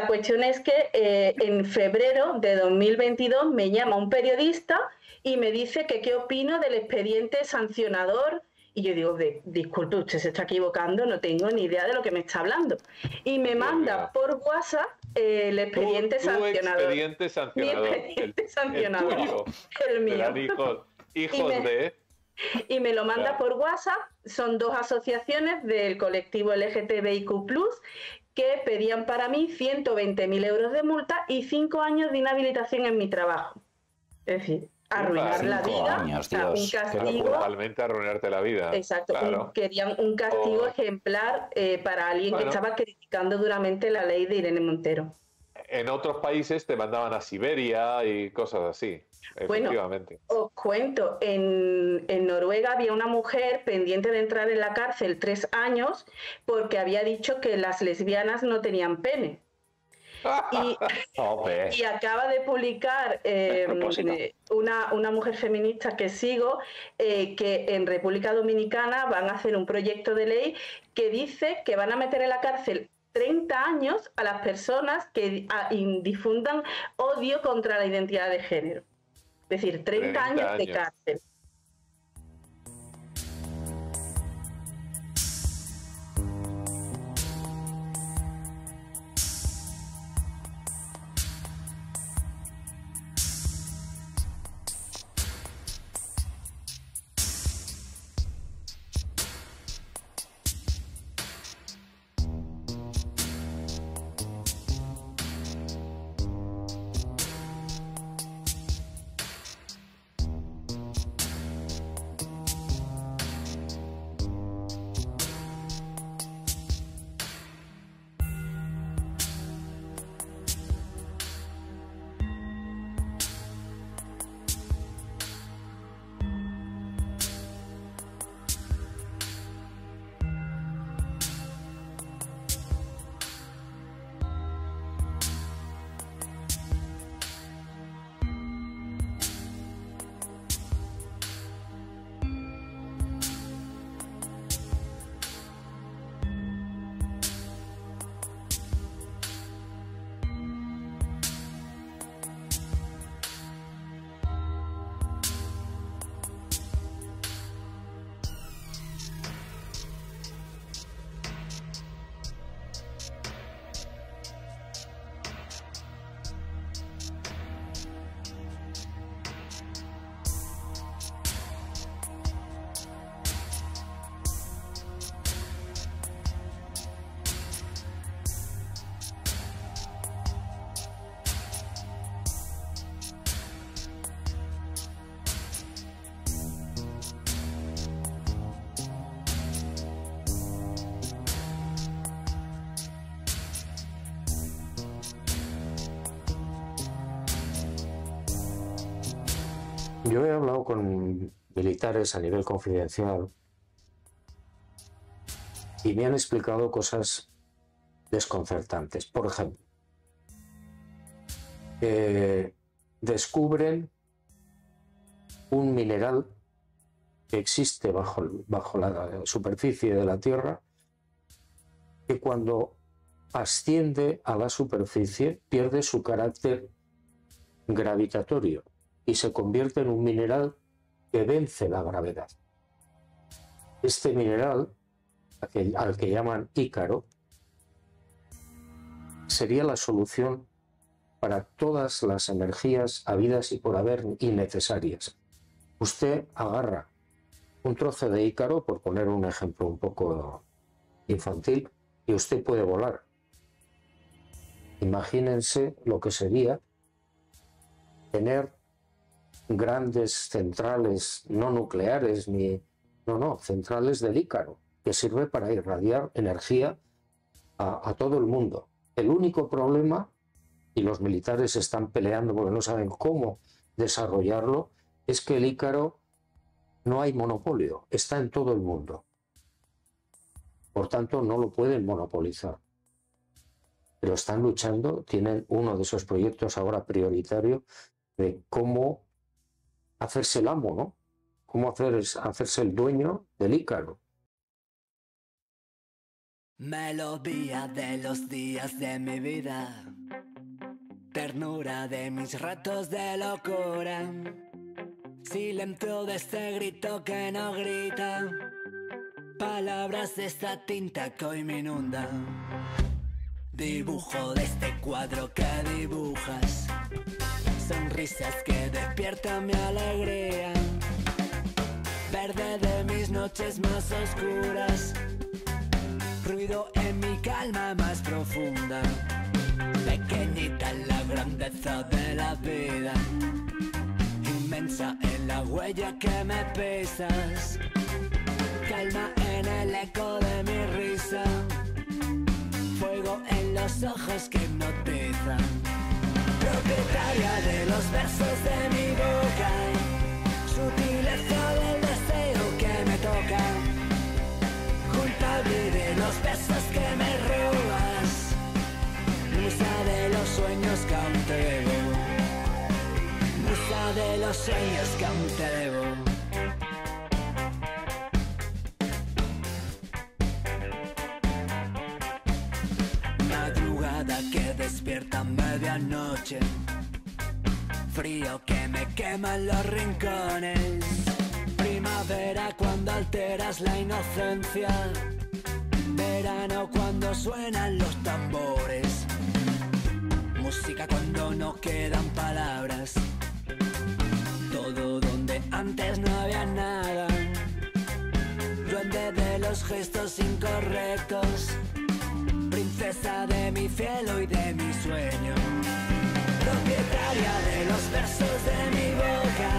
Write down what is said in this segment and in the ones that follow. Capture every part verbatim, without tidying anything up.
la cuestión es que eh, en febrero de dos mil veintidós me llama un periodista y me dice que qué opino del expediente sancionador. Y yo digo, disculpe, usted se está equivocando, no tengo ni idea de lo que me está hablando. Y me manda por WhatsApp eh, el expediente tu, tu sancionador. Expediente sancionador. Mi expediente el, sancionador. El, tuyo, el mío. Hijos, hijos y me, de... Y me lo manda claro. por WhatsApp. Son dos asociaciones del colectivo L G T B I Q plus, que pedían para mí ciento veinte mil euros de multa y cinco años de inhabilitación en mi trabajo. Es decir... arruinar la vida, años, o sea, un castigo totalmente arruinarte la vida. Exacto, claro. un, querían un castigo o... ejemplar eh, para alguien bueno. que estaba criticando duramente la ley de Irene Montero. En otros países te mandaban a Siberia y cosas así. Efectivamente. Bueno, os cuento, en, en Noruega había una mujer pendiente de entrar en la cárcel tres años porque había dicho que las lesbianas no tenían pene. Y, y acaba de publicar eh, una, una mujer feminista que sigo eh, que en República Dominicana van a hacer un proyecto de ley que dice que van a meter en la cárcel treinta años a las personas que a, difundan odio contra la identidad de género. Es decir, treinta, treinta años de cárcel. Yo he hablado con militares a nivel confidencial y me han explicado cosas desconcertantes. Por ejemplo, eh, descubren un mineral que existe bajo, bajo la superficie de la Tierra, que cuando asciende a la superficie pierde su carácter gravitatorio y se convierte en un mineral que vence la gravedad. Este mineral, aquel, al que llaman Ícaro, sería la solución para todas las energías habidas y por haber innecesarias. Usted agarra un trozo de Ícaro, por poner un ejemplo un poco infantil, y usted puede volar. Imagínense lo que sería tener grandes centrales no nucleares, ni no, no, centrales del Ícaro, que sirve para irradiar energía a, a todo el mundo. El único problema, y los militares están peleando porque no saben cómo desarrollarlo, es que el Ícaro no hay monopolio, está en todo el mundo. Por tanto, no lo pueden monopolizar. Pero están luchando, tienen uno de esos proyectos ahora prioritario de cómo hacerse el amo, ¿no? Cómo hacer, hacerse el dueño del Ícaro. Melodía de los días de mi vida, ternura de mis ratos de locura, silencio de este grito que no grita, palabras de esta tinta que hoy me inunda, dibujo de este cuadro que dibujas, sonrisas que despiertan mi alegría, verde de mis noches más oscuras, ruido en mi calma más profunda. Pequeñita en la grandeza de la vida, inmensa en la huella que me pesas, calma en el eco de mi risa, fuego en los ojos que hipnotizan. Propietaria de los versos de mi boca, sutileza del deseo que me toca, culpable de los besos que me robas, musa de los sueños que aún te debo, musa de los sueños que aún te debo. Madrugada que despierta a medianoche, frío que me quema en los rincones, primavera cuando alteras la inocencia, verano cuando suenan los tambores, música cuando no quedan palabras, todo donde antes no había nada, duende de los gestos incorrectos, princesa de mi cielo y de mi sueño, propietaria de los versos de mi boca,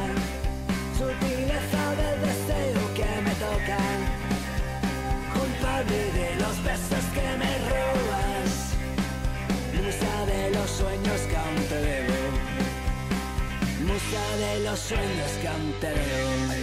sutileza del deseo que me toca, culpable de los besos que me robas, musa de los sueños que aún te debo, musa de los sueños que aún te debo.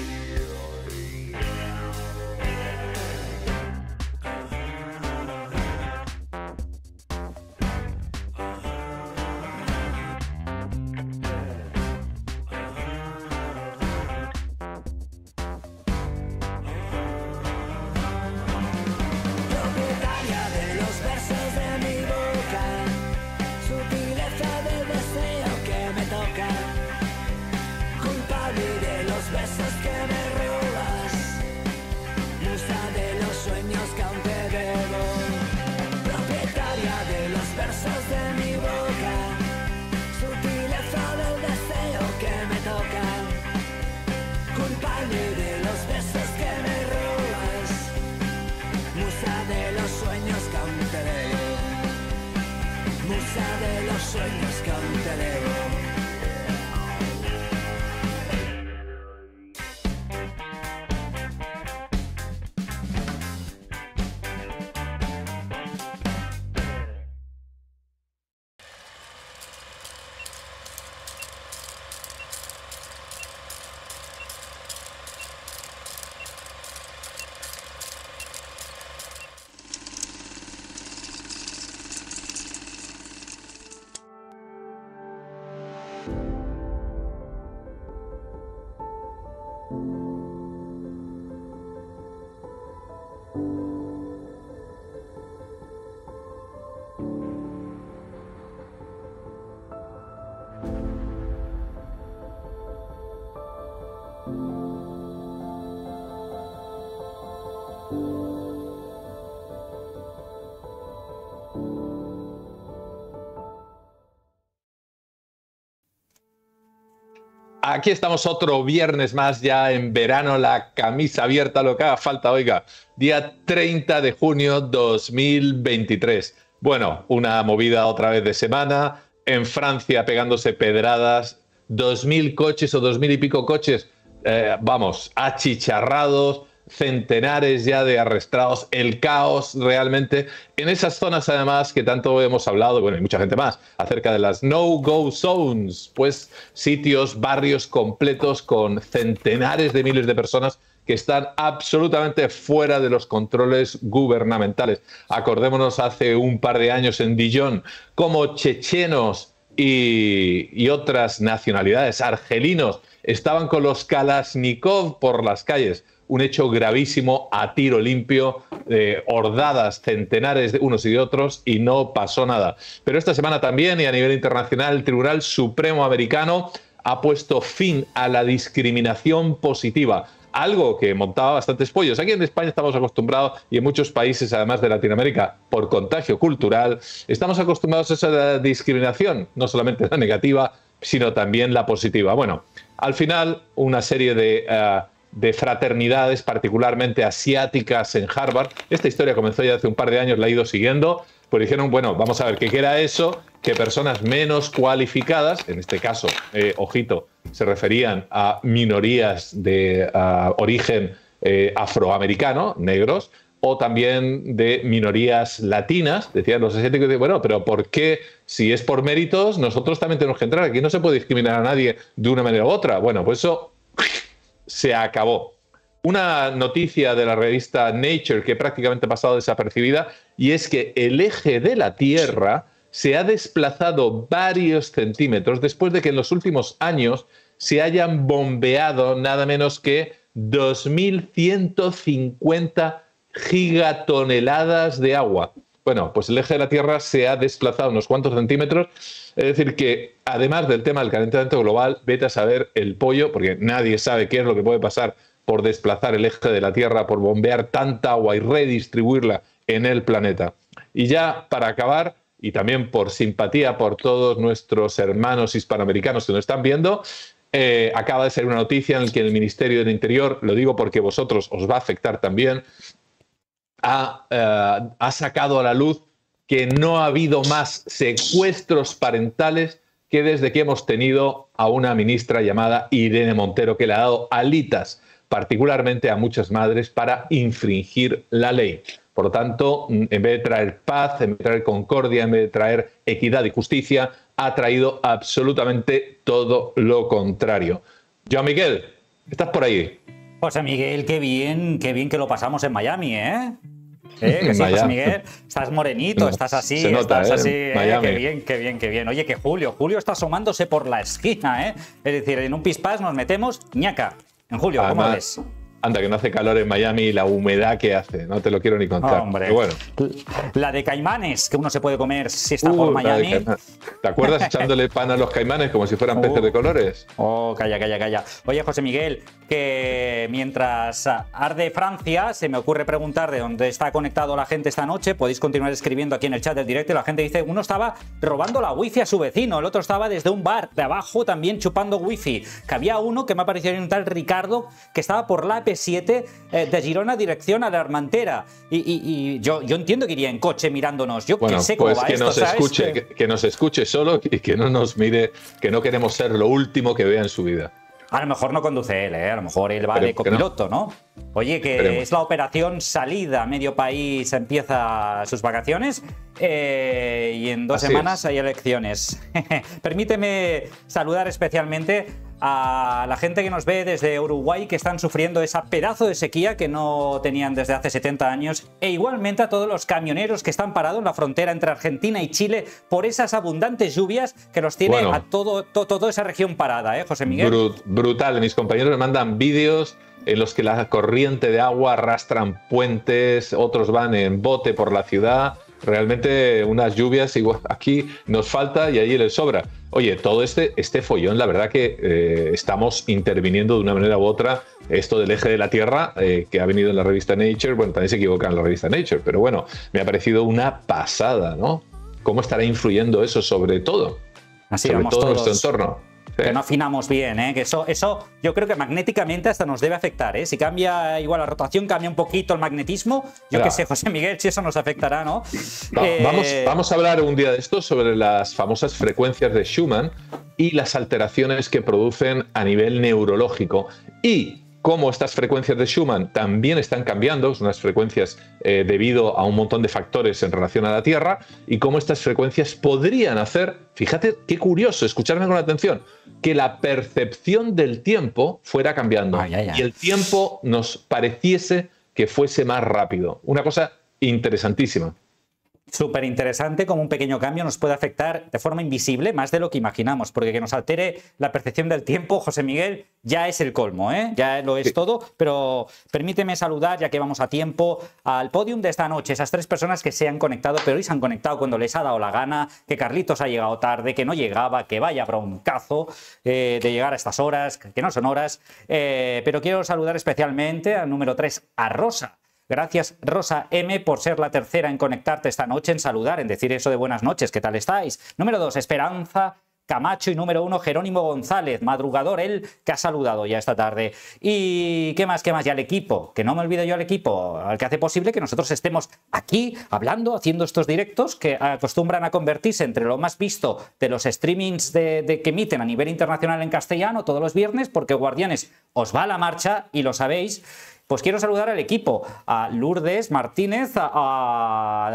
Aquí estamos otro viernes más, ya en verano, la camisa abierta, lo que haga falta, oiga. Día treinta de junio dos mil veintitrés. Bueno, una movida otra vez de semana. En Francia pegándose pedradas, dos mil coches o dos mil y pico coches, eh, vamos, achicharrados, centenares ya de arrestados, el caos realmente. En esas zonas además que tanto hemos hablado, bueno, y mucha gente más, acerca de las no-go zones, pues sitios, barrios completos con centenares de miles de personas que están absolutamente fuera de los controles gubernamentales. Acordémonos hace un par de años en Dijon, como chechenos y, y otras nacionalidades, argelinos, estaban con los Kalashnikov por las calles. Un hecho gravísimo a tiro limpio eh, hordadas, centenares de unos y de otros, y no pasó nada. Pero esta semana también, y a nivel internacional, el Tribunal Supremo Americano ha puesto fin a la discriminación positiva, algo que montaba bastantes pollos. Aquí en España estamos acostumbrados, y en muchos países además de Latinoamérica, por contagio cultural, estamos acostumbrados a esa discriminación, no solamente la negativa, sino también la positiva. Bueno, al final, una serie de, uh, de fraternidades, particularmente asiáticas en Harvard, esta historia comenzó ya hace un par de años, la he ido siguiendo, pues dijeron, bueno, vamos a ver qué era eso, que personas menos cualificadas, en este caso, eh, ojito, se referían a minorías de uh, origen eh, afroamericano, negros, o también de minorías latinas, decían los asiáticos, bueno, pero ¿por qué? Si es por méritos, nosotros también tenemos que entrar, aquí no se puede discriminar a nadie de una manera u otra. Bueno, pues eso se acabó. Una noticia de la revista Nature que prácticamente ha pasado desapercibida, y es que el eje de la Tierra se ha desplazado varios centímetros después de que en los últimos años se hayan bombeado nada menos que dos mil ciento cincuenta gigatoneladas de agua. Bueno, pues el eje de la Tierra se ha desplazado unos cuantos centímetros, es decir que, además del tema del calentamiento global, vete a saber el pollo, porque nadie sabe qué es lo que puede pasar por desplazar el eje de la Tierra, por bombear tanta agua y redistribuirla en el planeta. Y ya para acabar, y también por simpatía por todos nuestros hermanos hispanoamericanos que nos están viendo, Eh, acaba de salir una noticia en la que el Ministerio del Interior, lo digo porque vosotros os va a afectar también, ha, eh, ha sacado a la luz que no ha habido más secuestros parentales que desde que hemos tenido a una ministra llamada Irene Montero, que le ha dado alitas, particularmente a muchas madres, para infringir la ley. Por lo tanto, en vez de traer paz, en vez de traer concordia, en vez de traer equidad y justicia, ha traído absolutamente todo lo contrario. Joan Miquel, estás por ahí. José Miguel, qué bien, qué bien que lo pasamos en Miami, ¿eh? ¿Eh? Que sí, José Miguel, estás morenito, estás así, se nota, estás así, ¿eh? ¿Eh? Qué bien, qué bien, qué bien. Oye, que Julio, Julio está asomándose por la esquina, ¿eh? Es decir, en un pispás nos metemos, ñaca. En Julio, además, ¿cómo ves? Anda, que no hace calor en Miami y la humedad que hace, no te lo quiero ni contar. Hombre, bueno. La de caimanes que uno se puede comer si está uh, por Miami. ¿Te acuerdas echándole pan a los caimanes como si fueran uh, peces de colores? Oh, calla, calla, calla. Oye, José Miguel, que mientras arde Francia, se me ocurre preguntar de dónde está conectado la gente esta noche. Podéis continuar escribiendo aquí en el chat del directo. La gente dice, uno estaba robando la wifi a su vecino, el otro estaba desde un bar de abajo también chupando wifi. Que había uno que me ha parecido un tal Ricardo que estaba por la siete eh, de Girona dirección a la Armantera y, y, y yo, yo entiendo que iría en coche mirándonos. Yo bueno, que sé cómo pues va que esto, nos ¿sabes? Escuche, que, que nos escuche solo y que no nos mire, que no queremos ser lo último que vea en su vida. A lo mejor no conduce él, ¿eh? A lo mejor él va Esperemos de copiloto, no. ¿no? Oye, que Esperemos. Es la operación salida, medio país empieza sus vacaciones eh, y en dos Así semanas es. Hay elecciones. Permíteme saludar especialmente a la gente que nos ve desde Uruguay, que están sufriendo esa pedazo de sequía que no tenían desde hace setenta años, e igualmente a todos los camioneros que están parados en la frontera entre Argentina y Chile por esas abundantes lluvias que los tiene bueno, a todo, to, toda esa región parada, ¿eh, José Miguel? Brut, brutal, mis compañeros me mandan vídeos en los que la corriente de agua arrastran puentes, otros van en bote por la ciudad. Realmente unas lluvias igual aquí nos falta y allí les sobra. Oye, todo este, este follón, la verdad que eh, estamos interviniendo de una manera u otra. Esto del eje de la Tierra, eh, que ha venido en la revista Nature, bueno, también se equivocan en la revista Nature, pero bueno, me ha parecido una pasada, ¿no? ¿Cómo estará influyendo eso sobre todo? Así sobre todo nuestro entorno. Sí. Que no afinamos bien, ¿eh? Que eso, eso yo creo que magnéticamente hasta nos debe afectar, ¿eh? Si cambia igual la rotación, cambia un poquito el magnetismo, yo claro. qué sé, José Miguel, si eso nos afectará, ¿no? Va, eh... vamos, vamos a hablar un día de esto sobre las famosas frecuencias de Schumann y las alteraciones que producen a nivel neurológico y cómo estas frecuencias de Schumann también están cambiando, son unas frecuencias eh, debido a un montón de factores en relación a la Tierra, y cómo estas frecuencias podrían hacer, fíjate qué curioso, escucharme con atención, que la percepción del tiempo fuera cambiando ay, ay, ay. y el tiempo nos pareciese que fuese más rápido. Una cosa interesantísima. súper interesante cómo un pequeño cambio nos puede afectar de forma invisible más de lo que imaginamos, porque que nos altere la percepción del tiempo, José Miguel, ya es el colmo, ¿eh? Ya lo es sí. todo, pero permíteme saludar, ya que vamos a tiempo, al podium de esta noche, esas tres personas que se han conectado, pero hoy se han conectado cuando les ha dado la gana, que Carlitos ha llegado tarde, que no llegaba, que vaya broncazo eh, de llegar a estas horas, que no son horas, eh, pero quiero saludar especialmente al número tres, a Rosa. Gracias, Rosa M, por ser la tercera en conectarte esta noche, en saludar, en decir eso de buenas noches, ¿qué tal estáis? Número dos, Esperanza Camacho, y número uno, Jerónimo González, madrugador, él que ha saludado ya esta tarde. Y qué más, qué más, y al equipo, que no me olvido yo al equipo, al que hace posible que nosotros estemos aquí hablando, haciendo estos directos que acostumbran a convertirse entre lo más visto de los streamings de, de que emiten a nivel internacional en castellano todos los viernes, porque Guardianes os va a la marcha y lo sabéis. Pues quiero saludar al equipo, a Lourdes Martínez, a,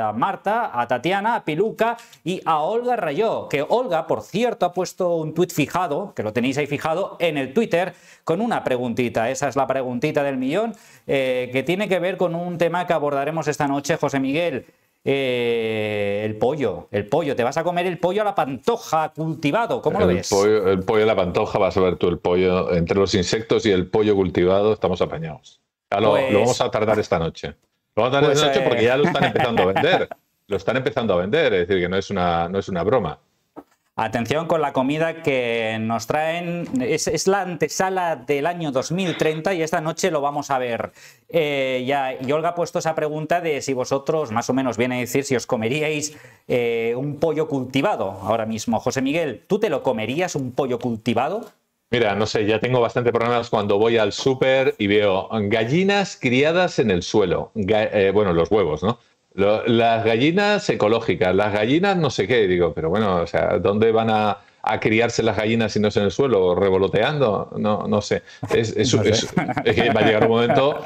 a Marta, a Tatiana, a Piluca y a Olga Rayó, que Olga, por cierto, ha puesto un tuit fijado, que lo tenéis ahí fijado, en el Twitter, con una preguntita, esa es la preguntita del millón, eh, que tiene que ver con un tema que abordaremos esta noche, José Miguel. Eh, el pollo, el pollo, te vas a comer el pollo a la pantoja cultivado, ¿cómo lo el ves? Pollo, el pollo a la pantoja, vas a ver tú, el pollo entre los insectos y el pollo cultivado, estamos apañados. Ya lo, pues... lo vamos a tardar esta noche. Lo vamos a tardar pues, esta noche porque ya lo están empezando a vender. Lo están empezando a vender, es decir, que no es una, no es una broma. Atención con la comida que nos traen. Es, es la antesala del año dos mil treinta y esta noche lo vamos a ver. Eh, ya, y Olga ha puesto esa pregunta de si vosotros, más o menos viene a decir, si os comeríais eh, un pollo cultivado ahora mismo. José Miguel, ¿tú te lo comerías un pollo cultivado? Mira, no sé, ya tengo bastante problemas cuando voy al súper y veo gallinas criadas en el suelo. Ga eh, bueno, los huevos, ¿no? Lo, las gallinas ecológicas, las gallinas no sé qué. Digo, pero bueno, o sea, ¿dónde van a, a criarse las gallinas si no es en el suelo? ¿Revoloteando? No, no sé. Es, es, no sé. Es, es que va a llegar un momento...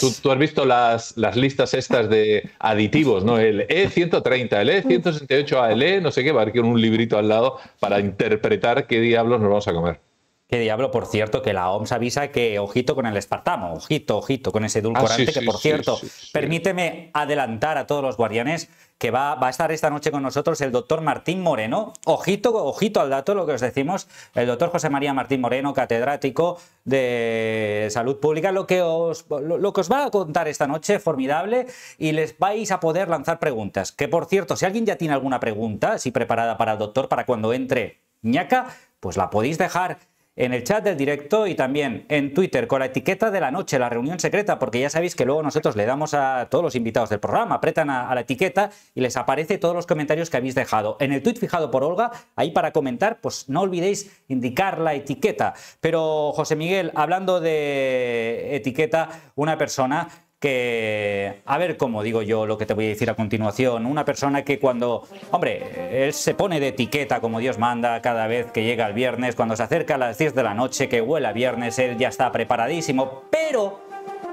Tú, tú has visto las, las listas estas de aditivos, ¿no? El E ciento treinta, el E ciento sesenta y ocho A, el E no sé qué. Va a haber que un librito al lado para interpretar qué diablos nos vamos a comer. Qué diablo, por cierto, que la O M S avisa que ojito con el espartamo, ojito, ojito con ese edulcorante, ah, sí, que por sí, cierto, sí, sí, sí. permíteme adelantar a todos los guardianes que va, va a estar esta noche con nosotros el doctor Martín Moreno, ojito, ojito al dato, lo que os decimos, el doctor José María Martín Moreno, catedrático de Salud Pública, lo que os, lo, lo que os va a contar esta noche, formidable, y les vais a poder lanzar preguntas, que por cierto, si alguien ya tiene alguna pregunta, así preparada para el doctor, para cuando entre ñaca, pues la podéis dejar en el chat del directo y también en Twitter con la etiqueta de la noche, la reunión secreta, porque ya sabéis que luego nosotros le damos a todos los invitados del programa, apretan a, a la etiqueta y les aparece todos los comentarios que habéis dejado. En el tuit fijado por Olga, ahí para comentar, pues no olvidéis indicar la etiqueta. Pero, José Miguel, hablando de etiqueta, una persona que, a ver cómo digo yo lo que te voy a decir a continuación, una persona que cuando, hombre, él se pone de etiqueta como Dios manda cada vez que llega el viernes, cuando se acerca a las diez de la noche, que huela viernes, él ya está preparadísimo, pero,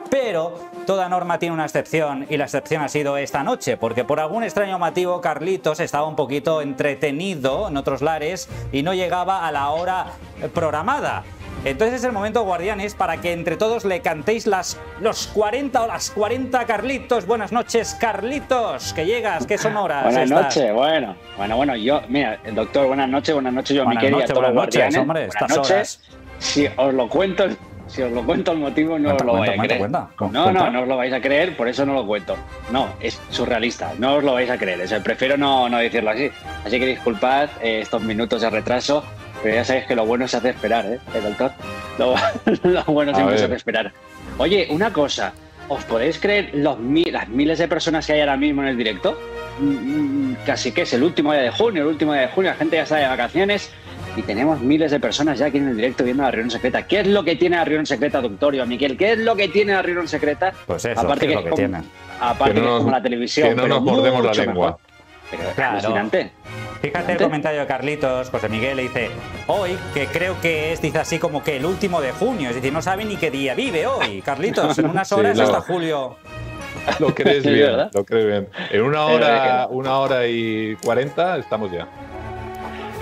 pero, toda norma tiene una excepción y la excepción ha sido esta noche, porque por algún extraño motivo Carlitos estaba un poquito entretenido en otros lares y no llegaba a la hora programada. Entonces es el momento, guardianes, para que entre todos le cantéis las, los cuarenta o las cuarenta Carlitos. Buenas noches, Carlitos, que llegas, que son horas. Buenas noches, bueno, bueno, bueno, yo, mira, doctor, buenas noches, buenas noches, yo, Miquel, y a todos los guardianes. Hombre, buenas noches, horas. Si os lo cuento, si os lo cuento el motivo, no os lo vais a creer. No, no, no os lo vais a creer, por eso no lo cuento. No, es surrealista, no os lo vais a creer, o sea, prefiero no, no decirlo así. Así que disculpad eh, estos minutos de retraso. Pero ya sabéis que lo bueno se hace esperar, ¿eh, doctor? Lo, lo bueno siempre se hace esperar. Oye, una cosa. ¿Os podéis creer los mil, las miles de personas que hay ahora mismo en el directo? Casi que es el último día de junio, el último día de junio. La gente ya está de vacaciones y tenemos miles de personas ya aquí en el directo viendo la reunión secreta. ¿Qué es lo que tiene la reunión secreta, doctor Joan Miquel? ¿Qué es lo que tiene la reunión secreta? Pues eso, aparte que es lo que tiene. Aparte que es como la televisión. Que no nos mordemos la lengua. Pero es alucinante. Fíjate el comentario de Carlitos, José Miguel, le dice, hoy, que creo que es, dice así como que el último de junio, es decir, no sabe ni qué día vive hoy, Carlitos, en unas horas sí, hasta julio. Lo crees bien, ¿verdad? Lo crees bien. En una hora, una hora y cuarenta estamos ya.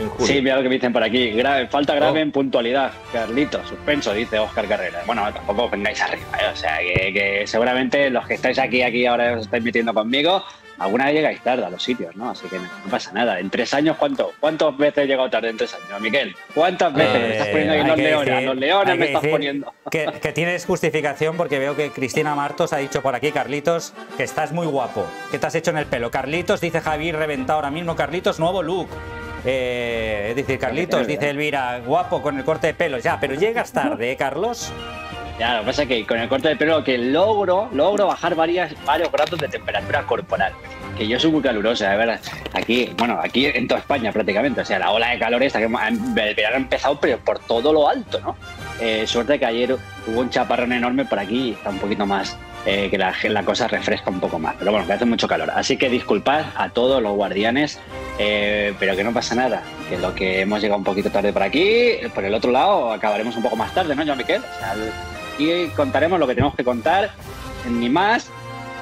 en julio. Sí, mira lo que me dicen por aquí. Grave, falta grave oh. en puntualidad, Carlito. Suspenso, dice Óscar Carrera. Bueno, tampoco os vengáis arriba, ¿eh? O sea, que, que seguramente los que estáis aquí, aquí ahora os estáis metiendo conmigo, alguna vez llegáis tarde a los sitios, ¿no? Así que no, no pasa nada. ¿En tres años cuánto? ¿Cuántas veces he llegado tarde en tres años, Miquel? ¿Cuántas veces eh, me estás poniendo aquí los leones? Decir, los leones me estás poniendo. Que, que tienes justificación, porque veo que Cristina Martos ha dicho por aquí, Carlitos, que estás muy guapo. ¿Qué te has hecho en el pelo? Carlitos, dice Javier, reventado ahora mismo. Carlitos, nuevo look. Eh, es decir, Carlitos, dice Elvira, guapo con el corte de pelo. Ya, pero llegas tarde, ¿eh, Carlos? Ya, lo que pasa es que con el corte de pelo que logro, logro bajar varias, varios grados de temperatura corporal. Que yo soy muy calurosa, de verdad. Aquí, bueno, aquí en toda España prácticamente. O sea, la ola de calor esta que el verano ha empezado, pero por todo lo alto, ¿no? Eh, suerte que ayer hubo un chaparrón enorme por aquí y está un poquito más... Eh, que la, la cosa refresca un poco más, pero bueno, que hace mucho calor, así que disculpad a todos los guardianes, eh, pero que no pasa nada, que lo que hemos llegado un poquito tarde por aquí, por el otro lado acabaremos un poco más tarde, ¿no, Joan Miquel? O sea, y contaremos lo que tenemos que contar, ni más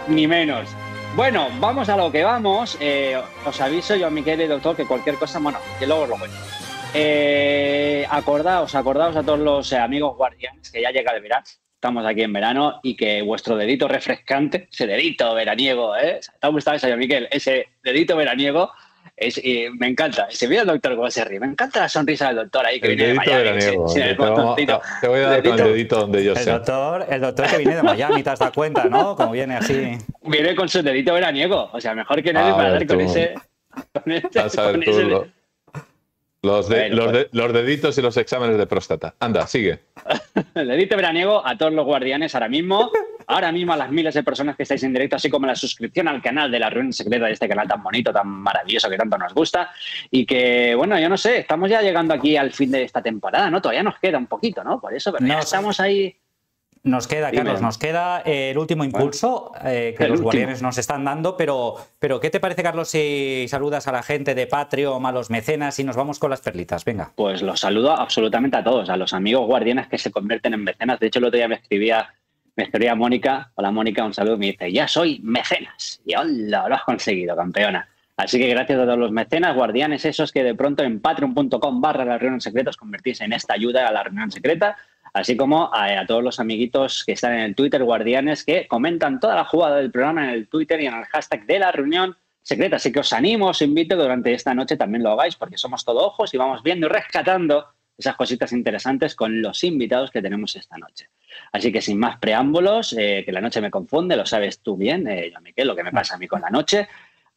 ni menos. Bueno, vamos a lo que vamos. Eh, os aviso, Joan Miquel y doctor, que cualquier cosa, bueno, que luego os lo cuento. Eh, acordaos, acordaos a todos los eh, amigos guardianes que ya llega de mirar. Estamos aquí en verano y que vuestro dedito refrescante, ese dedito veraniego, ¿eh? ¿Te ha gustado eso, Joan Miquel? Ese dedito veraniego, es, y me encanta. Se ve el doctor cómo se ríe. Me encanta la sonrisa del doctor ahí que el viene de Miami. Se, se te, vamos, te voy a dar dedito. Con el dedito donde yo el sé. Doctor, el doctor que viene de Miami, te has dado cuenta, ¿no? Como viene así. Viene con su dedito veraniego. O sea, mejor que nadie para dar con ese... Con este, a saber con tú, ese lo, los, de, bueno, los, de, los deditos y los exámenes de próstata. Anda, sigue. El dedito veraniego a todos los guardianes ahora mismo, ahora mismo a las miles de personas que estáis en directo, así como la suscripción al canal de la reunión secreta de este canal tan bonito, tan maravilloso que tanto nos gusta y que, bueno, yo no sé, estamos ya llegando aquí al fin de esta temporada, ¿no? Todavía nos queda un poquito, ¿no? Por eso, pero no, ya estamos ahí... Nos queda, Carlos, Dime. nos queda eh, el último impulso eh, que el los último. guardianes nos están dando, pero, pero ¿qué te parece, Carlos, si saludas a la gente de Patreon, a los mecenas y nos vamos con las perlitas? Venga. Pues los saludo absolutamente a todos, a los amigos guardianes que se convierten en mecenas. De hecho, el otro día me escribía, me escribía Mónica, hola Mónica, un saludo, me dice, ya soy mecenas. Y hola, lo has conseguido, campeona. Así que gracias a todos los mecenas, guardianes, esos que de pronto en patreon punto com barra la reunión secreta os convertís en esta ayuda a la reunión secreta, así como a, a todos los amiguitos que están en el Twitter, guardianes, que comentan toda la jugada del programa en el Twitter y en el hashtag de la reunión secreta. Así que os animo, os invito que durante esta noche también lo hagáis, porque somos todo ojos y vamos viendo y rescatando esas cositas interesantes con los invitados que tenemos esta noche. Así que sin más preámbulos, eh, que la noche me confunde, lo sabes tú bien, eh, Joan Miquel, lo que me pasa a mí con la noche.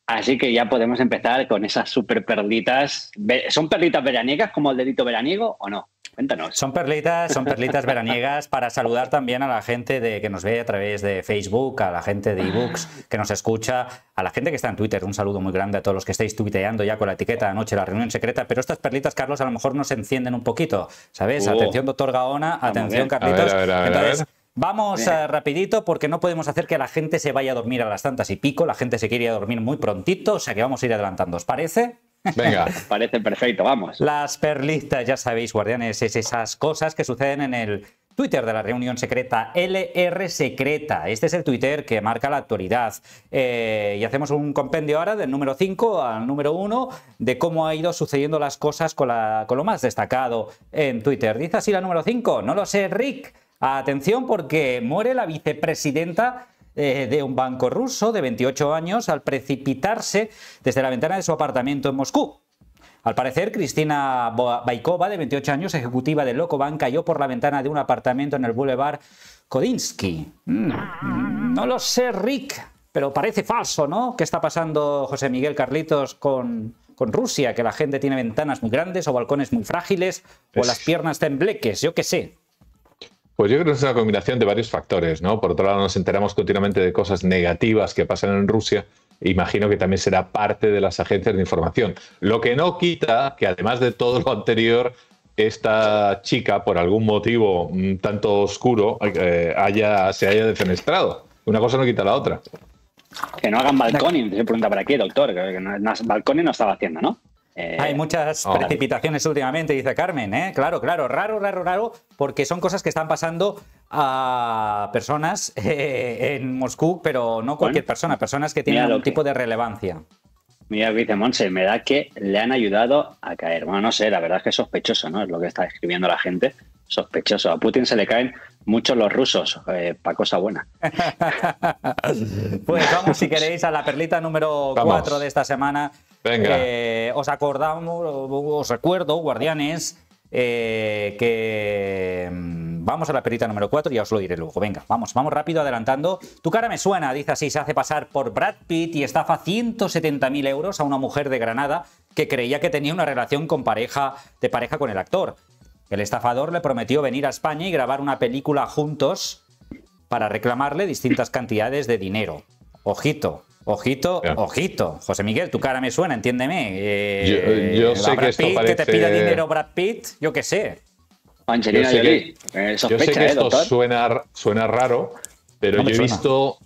Así que ya podemos empezar con esas super perlitas. ¿Son perlitas veraniegas como el dedito veraniego o no? Cuéntanos. Son perlitas, son perlitas veraniegas para saludar también a la gente de, que nos ve a través de Facebook, a la gente de eBooks que nos escucha, a la gente que está en Twitter. Un saludo muy grande a todos los que estáis tuiteando ya con la etiqueta de anoche, la reunión secreta. Pero estas perlitas, Carlos, a lo mejor nos encienden un poquito, ¿sabes? Uh, atención, doctor Gaona, atención, Carlitos. A ver, a ver, a ver, Entonces, a ver. Vamos uh, rapidito porque no podemos hacer que la gente se vaya a dormir a las tantas y pico. La gente se quiere ir a dormir muy prontito, o sea que vamos a ir adelantando. ¿Os parece? Venga, parece perfecto, vamos. Las perlitas, ya sabéis, guardianes, es esas cosas que suceden en el Twitter de la reunión secreta, L R Secreta. Este es el Twitter que marca la actualidad. Eh, y hacemos un compendio ahora del número cinco al número uno de cómo ha ido sucediendo las cosas con, la, con lo más destacado en Twitter. Dice así la número cinco, no lo sé, Rick. Atención porque muere la vicepresidenta eh, de un banco ruso de veintiocho años al precipitarse desde la ventana de su apartamento en Moscú. Al parecer, Cristina Baikova, de veintiocho años, ejecutiva de Lokobank, cayó por la ventana de un apartamento en el Boulevard Kodinsky. Mm, no lo sé, Rick, pero parece falso, ¿no? ¿Qué está pasando, José Miguel, Carlitos, con... con Rusia? Que la gente tiene ventanas muy grandes o balcones muy frágiles o es... las piernas tembleques, yo qué sé. Pues yo creo que es una combinación de varios factores, ¿no? Por otro lado, nos enteramos continuamente de cosas negativas que pasan en Rusia. Imagino que también será parte de las agencias de información. Lo que no quita que, además de todo lo anterior, esta chica, por algún motivo un tanto oscuro, eh, haya, se haya defenestrado. Una cosa no quita la otra. Que no hagan balconing, se pregunta para aquí, doctor. Que no, no, balconing no estaba haciendo, ¿no? Eh, Hay muchas oh, precipitaciones últimamente, dice Carmen, ¿eh? Claro, claro, raro, raro, raro, porque son cosas que están pasando a personas eh, en Moscú, pero no cualquier bueno, persona, personas que tienen algún que, tipo de relevancia. Mira, dice Monse, me da que le han ayudado a caer. Bueno, no sé, la verdad es que es sospechoso, ¿no? Es lo que está escribiendo la gente. Sospechoso. A Putin se le caen muchos los rusos, eh, para cosa buena. Pues vamos, si queréis, a la perlita número cuatro de esta semana. Venga. Eh, os acordamos, os recuerdo, guardianes, eh, que vamos a la perlita número cuatro y ya os lo diré luego. Venga, vamos, vamos rápido adelantando. Tu cara me suena, dice así, se hace pasar por Brad Pitt y estafa ciento setenta mil euros a una mujer de Granada que creía que tenía una relación con pareja, de pareja con el actor. El estafador le prometió venir a España y grabar una película juntos para reclamarle distintas cantidades de dinero. Ojito, ojito, yeah. ojito. José Miguel, tu cara me suena, entiéndeme. Eh, yo yo sé Brad que esto Pitt, parece... que te pida dinero Brad Pitt, yo qué sé. Angelina Jolie, eh, sospecha, yo sé que esto ¿eh, suena, suena raro, pero no yo he suena. visto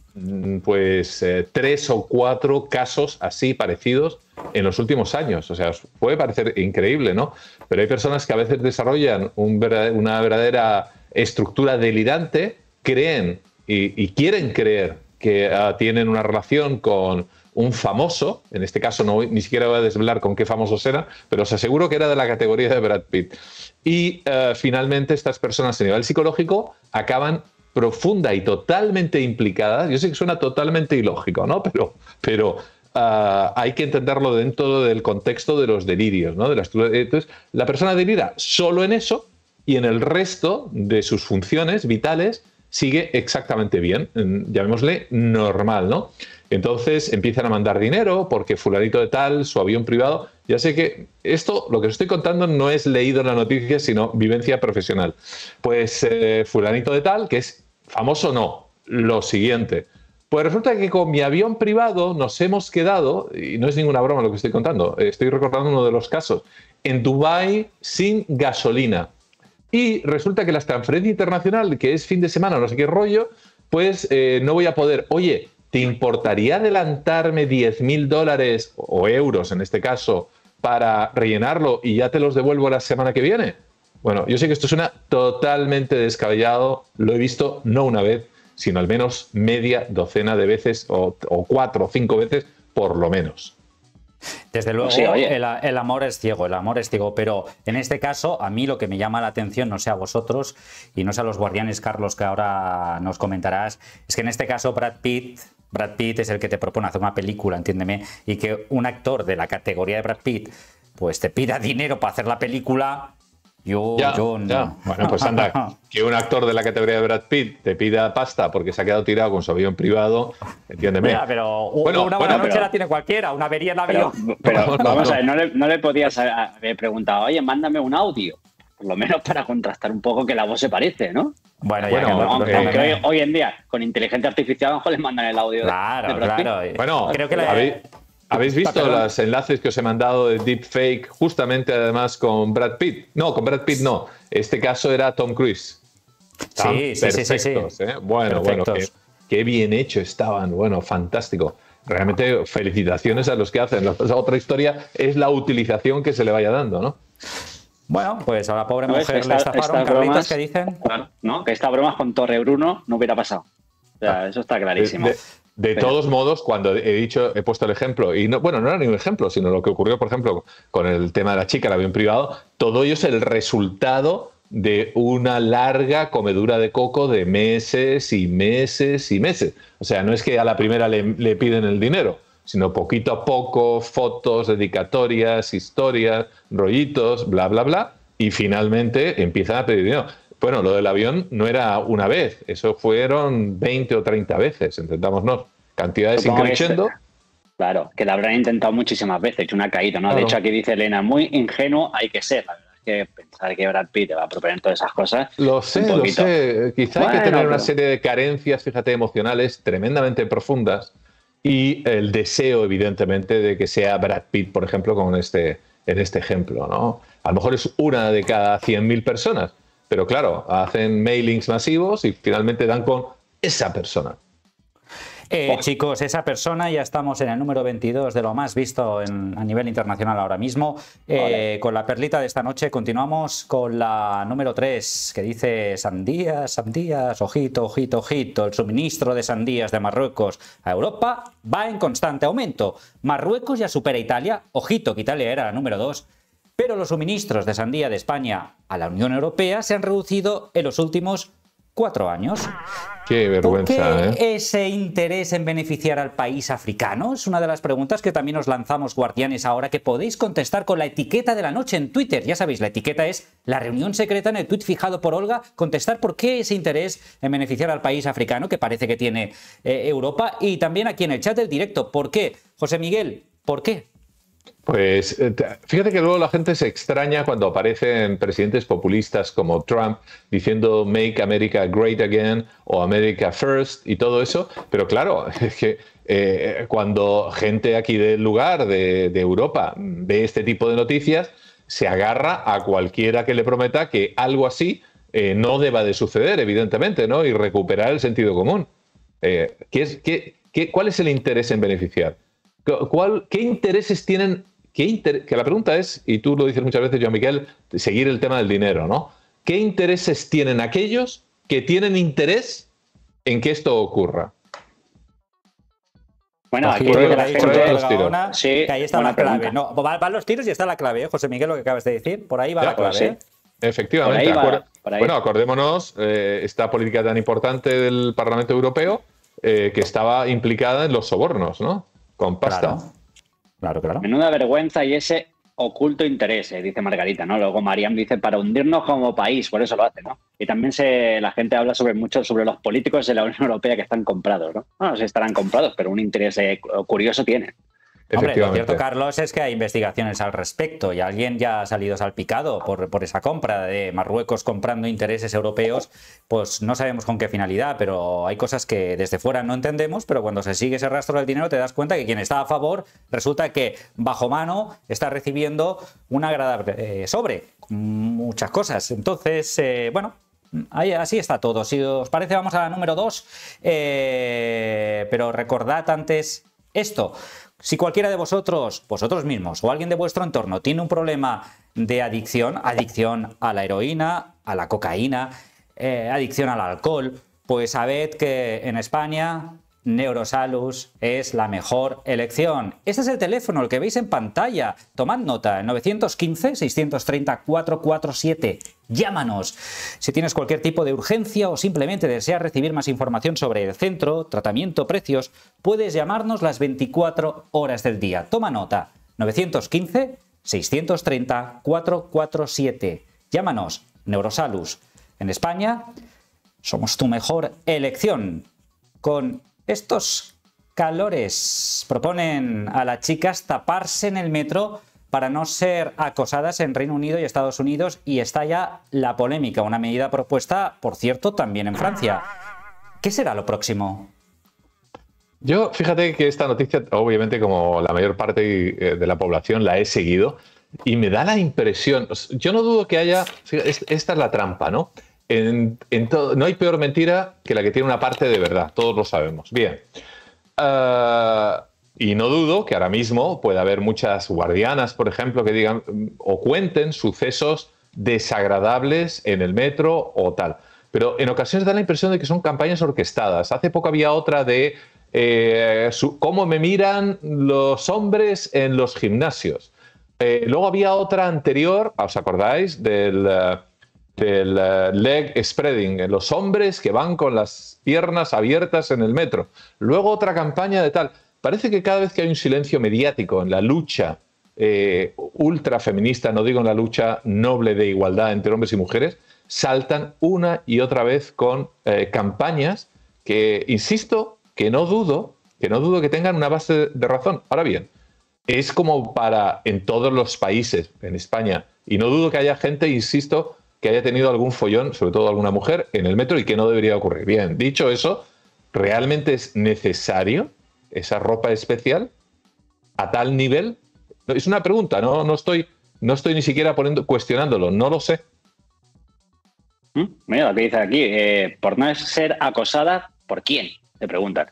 pues eh, tres o cuatro casos así parecidos en los últimos años. O sea, puede parecer increíble, ¿no? Pero hay personas que a veces desarrollan un verdad, una verdadera estructura delirante, creen y, y quieren creer que uh, tienen una relación con un famoso. En este caso no, ni siquiera voy a desvelar con qué famosos eran, pero os aseguro que era de la categoría de Brad Pitt. Y uh, finalmente estas personas a nivel psicológico acaban profunda y totalmente implicadas. Yo sé que suena totalmente ilógico, ¿no? Pero... pero Uh, hay que entenderlo dentro del contexto de los delirios, ¿no? De las... Entonces, la persona delira solo en eso y en el resto de sus funciones vitales sigue exactamente bien, llamémosle normal, ¿no? Entonces empiezan a mandar dinero porque fulanito de tal, su avión privado... Ya sé que esto, lo que os estoy contando, no es leído en la noticia, sino vivencia profesional. Pues eh, fulanito de tal, que es famoso, no, lo siguiente... Pues resulta que con mi avión privado nos hemos quedado, y no es ninguna broma lo que estoy contando, estoy recordando uno de los casos, en Dubái sin gasolina. Y resulta que la transferencia internacional, que es fin de semana, no sé qué rollo, pues eh, no voy a poder. Oye, ¿te importaría adelantarme diez mil dólares o euros en este caso para rellenarlo y ya te los devuelvo la semana que viene? Bueno, yo sé que esto suena totalmente descabellado, lo he visto no una vez, sino al menos media docena de veces o, o cuatro o cinco veces por lo menos. Desde luego, sí, el, el amor es ciego, el amor es ciego, pero en este caso a mí lo que me llama la atención, no sé a vosotros y no sé a los guardianes, Carlos, que ahora nos comentarás, es que en este caso Brad Pitt, Brad Pitt es el que te propone hacer una película, entiéndeme, y que un actor de la categoría de Brad Pitt pues te pida dinero para hacer la película... Yo, ya, yo no. Ya. Bueno, pues anda, que un actor de la categoría de Brad Pitt te pida pasta porque se ha quedado tirado con su avión privado, entiéndeme. Mira, pero bueno, una buena bueno, noche la tiene cualquiera, una avería en avión. Pero, pero no, no, vamos no. a ver, no le, no le podías haber preguntado, oye, mándame un audio, por lo menos para contrastar un poco que la voz se parece, ¿no? Bueno, ya bueno, bueno, que, aunque eh, hoy, hoy en día con inteligencia artificial a lo mejor les mandan el audio. Claro, de Brad claro. Pitt. Bueno, creo que la... Habéis... ¿Habéis visto los enlaces que os he mandado de deepfake justamente además con Brad Pitt? No, con Brad Pitt no. Este caso era Tom Cruise. Sí, sí, sí, sí, sí. ¿eh? Bueno, perfectos. Bueno, qué bien hecho estaban. Bueno, fantástico. Realmente felicitaciones a los que hacen. La otra historia es la utilización que se le vaya dando, ¿no? Bueno, pues a la pobre no mujer esta, le estafaron, Carlitos, ¿qué dicen? Claro, ¿no? Que esta broma con Torre Bruno no hubiera pasado. O sea, ah, eso está clarísimo. De, de, De Pero. todos modos, cuando he dicho, he puesto el ejemplo, y no, bueno, no era ni un ejemplo, sino lo que ocurrió, por ejemplo, con el tema de la chica, el avión privado, todo ello es el resultado de una larga comedura de coco de meses y meses y meses. O sea, no es que a la primera le, le piden el dinero, sino poquito a poco, fotos, dedicatorias, historias, rollitos, bla, bla, bla, y finalmente empiezan a pedir dinero. Bueno, lo del avión no era una vez, eso fueron veinte o treinta veces, entendámonos, cantidades increciendo. Claro, que la habrán intentado muchísimas veces, una caída, ¿no? Claro. De hecho, aquí dice Elena, muy ingenuo hay que ser, la verdad es que pensar que Brad Pitt te va a proponer todas esas cosas. Lo sé, lo sé, quizá bueno, hay que tener pero... una serie de carencias, fíjate, emocionales tremendamente profundas y el deseo, evidentemente, de que sea Brad Pitt, por ejemplo, con este, en este ejemplo, ¿no? A lo mejor es una de cada cien mil personas. Pero claro, hacen mailings masivos y finalmente dan con esa persona. Eh, chicos, esa persona, ya estamos en el número veintidós de lo más visto en, a nivel internacional ahora mismo. Eh, con la perlita de esta noche continuamos con la número tres, que dice: sandías, sandías, ojito, ojito, ojito. El suministro de sandías de Marruecos a Europa va en constante aumento. Marruecos ya supera a Italia. Ojito, que Italia era la número dos. Pero los suministros de sandía de España a la Unión Europea se han reducido en los últimos cuatro años. Qué vergüenza. ¿Por qué eh? ese interés en beneficiar al país africano? Es una de las preguntas que también os lanzamos, guardianes, ahora, que podéis contestar con la etiqueta de la noche en Twitter. Ya sabéis, la etiqueta es la reunión secreta en el tuit fijado por Olga. Contestar por qué ese interés en beneficiar al país africano que parece que tiene eh, Europa. Y también aquí en el chat del directo, ¿por qué? José Miguel, ¿por qué? Pues fíjate que luego la gente se extraña cuando aparecen presidentes populistas como Trump diciendo Make America Great Again o America First y todo eso, pero claro, es que eh, cuando gente aquí del lugar, de, de Europa, ve este tipo de noticias, se agarra a cualquiera que le prometa que algo así eh, no deba de suceder, evidentemente, ¿no? Y recuperar el sentido común. Eh, ¿qué es, qué, qué, ¿Cuál es el interés en beneficiar? ¿Cuál, ¿Qué intereses tienen? Qué inter... Que la pregunta es, y tú lo dices muchas veces, Joan Miquel, seguir el tema del dinero, ¿no? ¿Qué intereses tienen aquellos que tienen interés en que esto ocurra? Bueno, aquí que la gente de los tiros. Sí, que ahí está la clave. No, van los tiros y está la clave, ¿eh, José Miguel, lo que acabas de decir? Por ahí va ya, la clave. Pues, ¿eh? Efectivamente. Por ahí va, por ahí. Bueno, acordémonos, eh, esta política tan importante del Parlamento Europeo eh, que estaba implicada en los sobornos, ¿no? Con pasta. Claro, claro, claro. Menuda vergüenza y ese oculto interés, eh, dice Margarita, ¿no? Luego Mariam dice, para hundirnos como país, por eso lo hace, ¿no? Y también se, la gente habla sobre mucho sobre los políticos de la Unión Europea que están comprados, ¿no? No, no sé si estarán comprados, pero un interés eh, curioso tienen. Hombre, lo cierto, Carlos, es que hay investigaciones al respecto y alguien ya ha salido salpicado por, por esa compra de Marruecos comprando intereses europeos, pues no sabemos con qué finalidad, pero hay cosas que desde fuera no entendemos, pero cuando se sigue ese rastro del dinero te das cuenta que quien está a favor resulta que bajo mano está recibiendo un agradable eh, sobre muchas cosas. Entonces, eh, bueno... Ahí, así está todo. Si os parece, vamos a la número dos, eh, pero recordad antes esto. Si cualquiera de vosotros, vosotros mismos o alguien de vuestro entorno tiene un problema de adicción, adicción a la heroína, a la cocaína, eh, adicción al alcohol, pues sabed que en España Neurosalus es la mejor elección. Este es el teléfono, el que veis en pantalla. Tomad nota, el nueve uno cinco, seis tres cero, cuatro cuatro siete. Llámanos. Si tienes cualquier tipo de urgencia o simplemente deseas recibir más información sobre el centro, tratamiento, precios, puedes llamarnos las veinticuatro horas del día. Toma nota. nueve uno cinco, seis tres cero, cuatro cuatro siete. Llámanos. Neurosalus. En España somos tu mejor elección. Con estos calores proponen a las chicas taparse en el metro para no ser acosadas en Reino Unido y Estados Unidos, y está ya la polémica, una medida propuesta, por cierto, también en Francia. ¿Qué será lo próximo? Yo, fíjate que esta noticia, obviamente, como la mayor parte de la población, la he seguido, y me da la impresión, yo no dudo que haya, esta es la trampa, ¿no? En, en todo, no hay peor mentira que la que tiene una parte de verdad, todos lo sabemos. Bien. Uh, y no dudo que ahora mismo pueda haber muchas guardianas, por ejemplo, que digan o cuenten sucesos desagradables en el metro o tal. Pero en ocasiones da la impresión de que son campañas orquestadas. Hace poco había otra de eh, su, cómo me miran los hombres en los gimnasios. Eh, luego había otra anterior, ¿os acordáis? Del... Uh, del leg spreading, los hombres que van con las piernas abiertas en el metro. Luego otra campaña de tal. Parece que cada vez que hay un silencio mediático en la lucha eh, ultrafeminista, no digo en la lucha noble de igualdad entre hombres y mujeres, saltan una y otra vez con eh, campañas que, insisto, que no dudo, que no dudo que tengan una base de razón. Ahora bien, es como para en todos los países, en España, y no dudo que haya gente, insisto, que haya tenido algún follón, sobre todo alguna mujer, en el metro y que no debería ocurrir. Bien, dicho eso, ¿realmente es necesario esa ropa especial a tal nivel? Es una pregunta, no, no, estoy, no estoy ni siquiera poniendo, cuestionándolo, no lo sé. Mira lo que dice aquí, eh, por no ser acosada, ¿por quién? Te preguntan.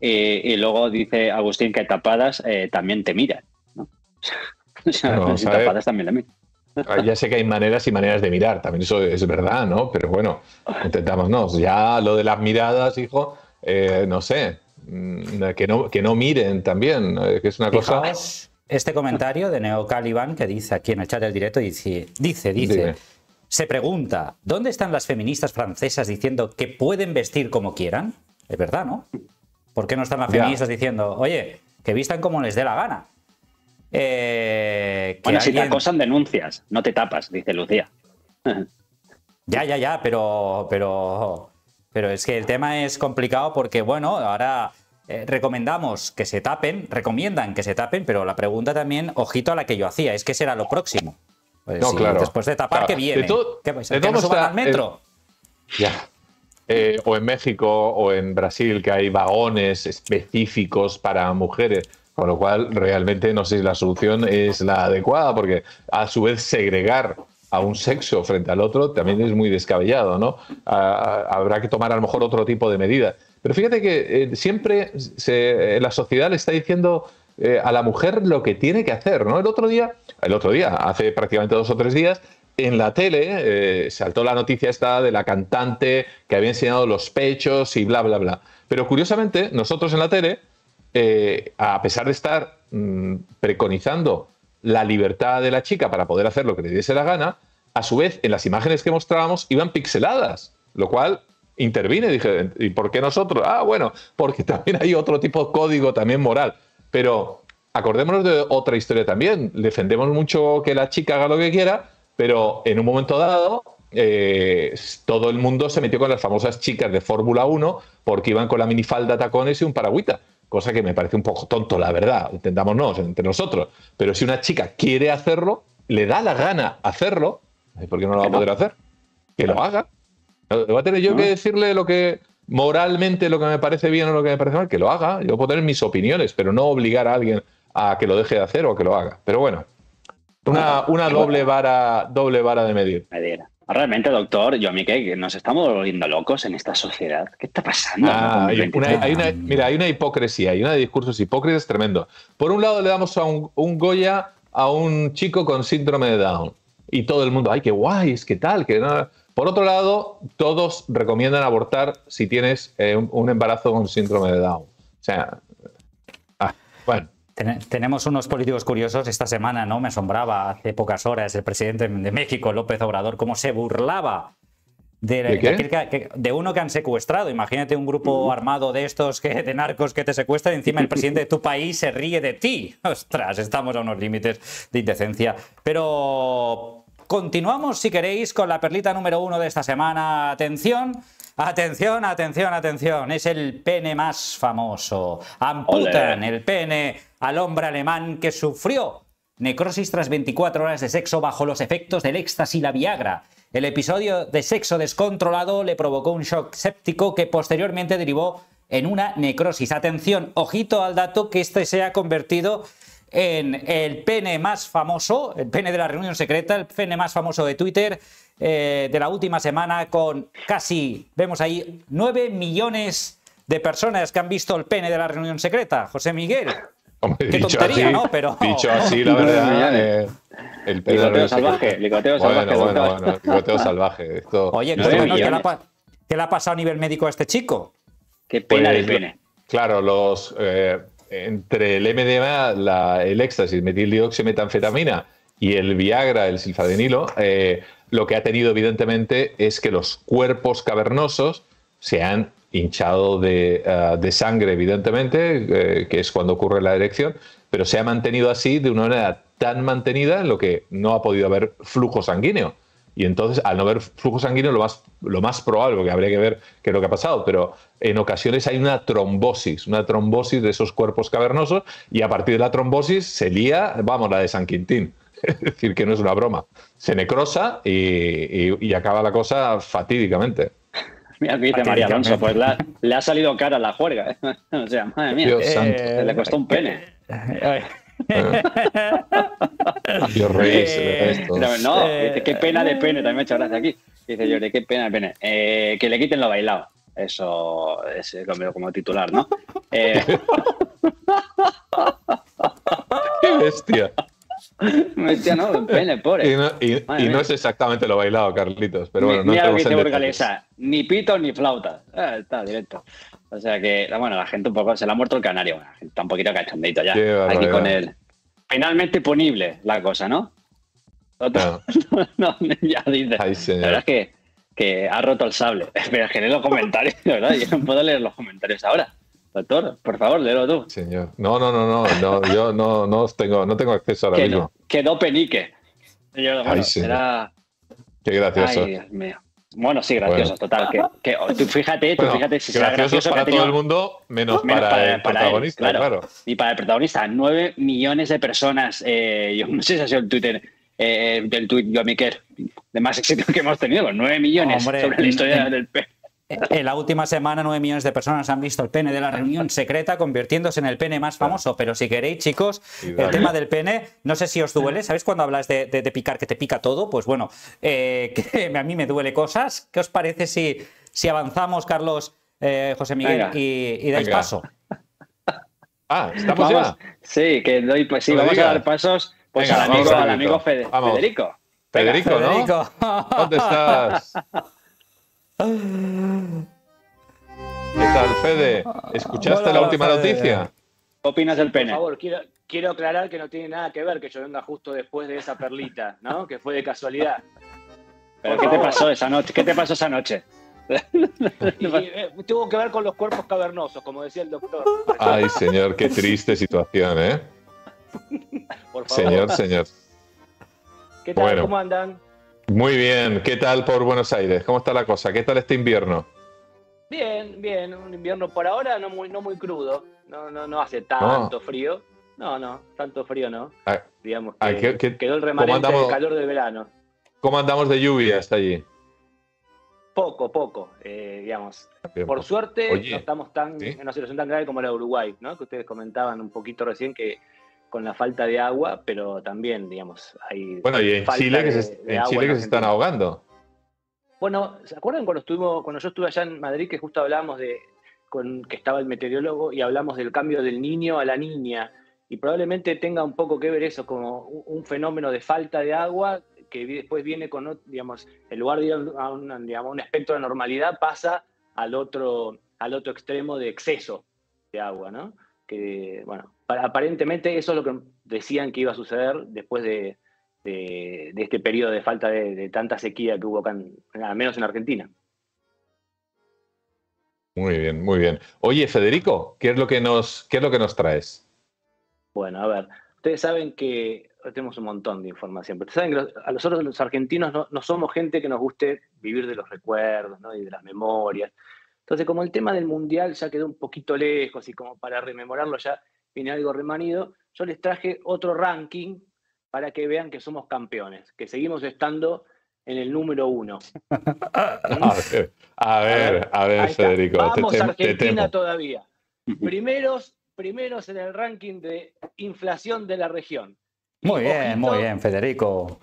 eh, y luego dice Agustín que tapadas eh, también te miran, ¿no? O sea, no, si tapadas también la miran. Ya sé que hay maneras y maneras de mirar, también eso es verdad, ¿no? Pero bueno, intentámonos. Ya lo de las miradas, hijo, eh, no sé, que no, que no miren también, que es una cosa... Este comentario de Neo Caliban que dice aquí en el chat del directo, dice, dice, dice Dime. Se pregunta, ¿dónde están las feministas francesas diciendo que pueden vestir como quieran? Es verdad, ¿no? ¿Por qué no están las ya. feministas diciendo, oye, que vistan como les dé la gana? Eh, que bueno, alguien... si te acosan denuncias, no te tapas, dice Lucía. Ya, ya, ya, pero, pero, pero es que el tema es complicado porque, bueno, ahora eh, recomendamos que se tapen, recomiendan que se tapen, pero la pregunta también, ojito a la que yo hacía, es que será lo próximo. Pues, no, sí, claro. Después de tapar, claro. ¿qué viene? ¿Qué pasa? ¿Que no suban al metro? Eh, ya. Eh, o en México o en Brasil, que hay vagones específicos para mujeres. Con lo cual, realmente no sé si la solución es la adecuada, porque a su vez segregar a un sexo frente al otro también es muy descabellado, ¿no? A, a, habrá que tomar a lo mejor otro tipo de medidas. Pero fíjate que eh, siempre se, la sociedad le está diciendo eh, a la mujer lo que tiene que hacer, ¿no? El otro día, el otro día, hace prácticamente dos o tres días, en la tele eh, saltó la noticia esta de la cantante que había enseñado los pechos y bla, bla, bla. Pero curiosamente, nosotros en la tele... Eh, a pesar de estar mmm, preconizando la libertad de la chica para poder hacer lo que le diese la gana, a su vez, en las imágenes que mostrábamos iban pixeladas, lo cual intervine. Dije, ¿y por qué nosotros? Ah, bueno, porque también hay otro tipo de código también moral. Pero acordémonos de otra historia también. Defendemos mucho que la chica haga lo que quiera, pero en un momento dado... Eh, todo el mundo se metió con las famosas chicas de Fórmula uno porque iban con la minifalda, tacones y un paragüita, cosa que me parece un poco tonto, la verdad, entendámonos entre nosotros, pero si una chica quiere hacerlo, le da la gana hacerlo, ¿por qué no lo va a poder hacer? Que lo haga. ¿Va a tener yo que decirle lo que moralmente lo que me parece bien o lo que me parece mal? Que lo haga, yo puedo tener mis opiniones, pero no obligar a alguien a que lo deje de hacer o que lo haga. Pero bueno, una, una doble vara doble vara de medir. Realmente, doctor, yo a mí que nos estamos volviendo locos en esta sociedad. ¿Qué está pasando? Ah, hay una, hay una, mira, hay una hipocresía, hay una de discursos hipócritas tremendo. Por un lado le damos a un, un Goya a un chico con síndrome de Down. Y todo el mundo, ¡ay, qué guay! Es que tal, que no... Por otro lado, todos recomiendan abortar si tienes eh, un, un embarazo con síndrome de Down. O sea... Ah, bueno. Tenemos unos políticos curiosos esta semana, ¿no? Me asombraba hace pocas horas el presidente de México, López Obrador, cómo se burlaba de, ¿De, de, de uno que han secuestrado. Imagínate un grupo armado de estos que, de narcos que te secuestran y encima el presidente de tu país se ríe de ti. Ostras, estamos a unos límites de indecencia. Pero continuamos, si queréis, con la perlita número uno de esta semana. Atención. Atención, atención, atención, es el pene más famoso. Amputan Olé. el pene al hombre alemán que sufrió necrosis tras veinticuatro horas de sexo bajo los efectos del éxtasis y la Viagra. El episodio de sexo descontrolado le provocó un shock séptico que posteriormente derivó en una necrosis. Atención, ojito al dato que este se ha convertido en el pene más famoso, el pene de la reunión secreta, el pene más famoso de Twitter, Eh, de la última semana, con casi, vemos ahí, nueve millones de personas que han visto el pene de la reunión secreta. José Miguel, hombre, qué tontería, así, ¿no? Pero... Dicho así, la verdad, eh, el pene de la salvaje, licoteo salvaje. Bueno, bueno, bueno, bueno, licoteo salvaje. Esto, Oye, esto bueno, ¿qué, le ha, ¿qué le ha pasado a nivel médico a este chico? Qué pena pues, de pene. Claro, los eh, entre el M D M A, la, el éxtasis, metildioximetanfetamina y el Viagra, el silfadenilo... Eh, lo que ha tenido, evidentemente, es que los cuerpos cavernosos se han hinchado de, uh, de sangre, evidentemente, eh, que es cuando ocurre la erección, pero se ha mantenido así de una manera tan mantenida en lo que no ha podido haber flujo sanguíneo. Y entonces, al no haber flujo sanguíneo, lo más, lo más probable, porque habría que ver qué es lo que ha pasado, pero en ocasiones hay una trombosis, una trombosis de esos cuerpos cavernosos, y a partir de la trombosis se lía, vamos, la de San Quintín. Es decir, que no es una broma. Se necrosa y, y, y acaba la cosa fatídicamente. Mira, aquí dice María Alonso, pues la, le ha salido cara a la juerga. O sea, madre mía, eh, le costó un pene. Eh, Dios reís. Eh, no, dice, qué pena de pene, también me he hecho gracia aquí. Dice Lloré, qué pena de pene. Eh, que le quiten lo bailado. Eso es como titular, ¿no? Eh... ¡Qué bestia! Bestia, no, pene, pobre. Y no, y, y no es exactamente lo bailado, Carlitos, pero bueno, ni, no ni tenemos en ni pito ni flauta. Ah, está directo. O sea que, bueno, la gente un poco se le ha muerto el canario. Bueno, está un poquito cachondeito ya. Qué aquí barbaridad. Con el penalmente punible la cosa, ¿no? Otro, no. no, no, ya dices. Ay, señor. La verdad es que, que ha roto el sable. Pero es que lee los comentarios, ¿verdad? Yo no puedo leer los comentarios ahora. Doctor, por favor, léelo tú. Señor. No, no, no, no. no yo no, no, tengo, no tengo acceso ahora que mismo. No, quedó penique. Yo, bueno, Ay, será... Qué gracioso. Ay, Dios mío. Bueno, sí, graciosos, bueno. Total. Que, que, tú fíjate, tú bueno, fíjate si será gracioso. Para que todo el mundo, menos, menos para, para el para protagonista, él, claro. claro. Y para el protagonista, nueve millones de personas. Eh, yo no sé si ha sido el Twitter, eh, del tuit Joan Miquel, de más éxito que hemos tenido, con nueve millones Hombre, sobre la historia eh, del pene. En la última semana, nueve millones de personas han visto el pene de la reunión secreta, convirtiéndose en el pene más famoso. Pero si queréis, chicos, el tema del pene, no sé si os duele. ¿Sabéis cuando hablas de, de, de picar, que te pica todo? Pues bueno, eh, que a mí me duele cosas. ¿Qué os parece si, si avanzamos, Carlos, eh, José Miguel, venga, y, y dais venga. paso? Ah, ¿estamos ya? Sí, que doy, pues, sí, vamos diga? a dar pasos pues, venga, al amigo, al amigo Fede, Federico. Venga, Federico, ¿no? Federico. ¿Dónde estás? ¿Qué tal, Fede? ¿Escuchaste hola, hola, la última Fede. noticia? ¿Qué opinas del pene? Por favor, quiero, quiero aclarar que no tiene nada que ver que yo venga justo después de esa perlita, ¿no? Que fue de casualidad. ¿Pero qué te pasó esa noche? ¿Qué te pasó esa noche? Y, eh, tuvo que ver con los cuerpos cavernosos, como decía el doctor. Ay, señor, qué triste situación, ¿eh? Por favor. Señor, señor. ¿Qué tal? Bueno. ¿Cómo andan? Muy bien, ¿qué tal por Buenos Aires? ¿Cómo está la cosa? ¿Qué tal este invierno? Bien, bien, un invierno por ahora no muy, no muy crudo, no, no, no hace tanto no. frío, no, no, tanto frío no, ah, digamos que ah, ¿qué, qué, quedó el remanente del calor del verano. ¿Cómo andamos de lluvias allí? Poco, poco, eh, digamos, bien, por poco. suerte Oye, no estamos tan ¿sí? en una situación tan grave como la de Uruguay, ¿no? Que ustedes comentaban un poquito recién que... con la falta de agua, pero también, digamos, hay... Bueno, y en Chile, que se, en Chile que se están ahogando. Bueno, ¿se acuerdan cuando estuvimos, cuando yo estuve allá en Madrid, que justo hablábamos de con, que estaba el meteorólogo y hablamos del cambio del niño a la niña? Y probablemente tenga un poco que ver eso, como un, un fenómeno de falta de agua que después viene con, digamos, en lugar de ir a un, digamos, un espectro de normalidad, pasa al otro, al otro extremo de exceso de agua, ¿no? Que, bueno... Aparentemente eso es lo que decían que iba a suceder después de, de, de este periodo de falta de, de tanta sequía que hubo acá, en, al menos en Argentina. Muy bien, muy bien. Oye, Federico, ¿qué es lo que nos, qué es lo que nos traes? Bueno, a ver, ustedes saben que tenemos un montón de información, pero saben que los, a nosotros los argentinos no, no somos gente que nos guste vivir de los recuerdos, ¿no? Y de las memorias. Entonces, como el tema del Mundial ya quedó un poquito lejos y como para rememorarlo ya... viene algo remanido, yo les traje otro ranking para que vean que somos campeones, que seguimos estando en el número uno. A ver, a ver, a ver, Federico. Vamos a Argentina todavía. Primeros, primeros en el ranking de inflación de la región. Muy bien, muy bien, Federico.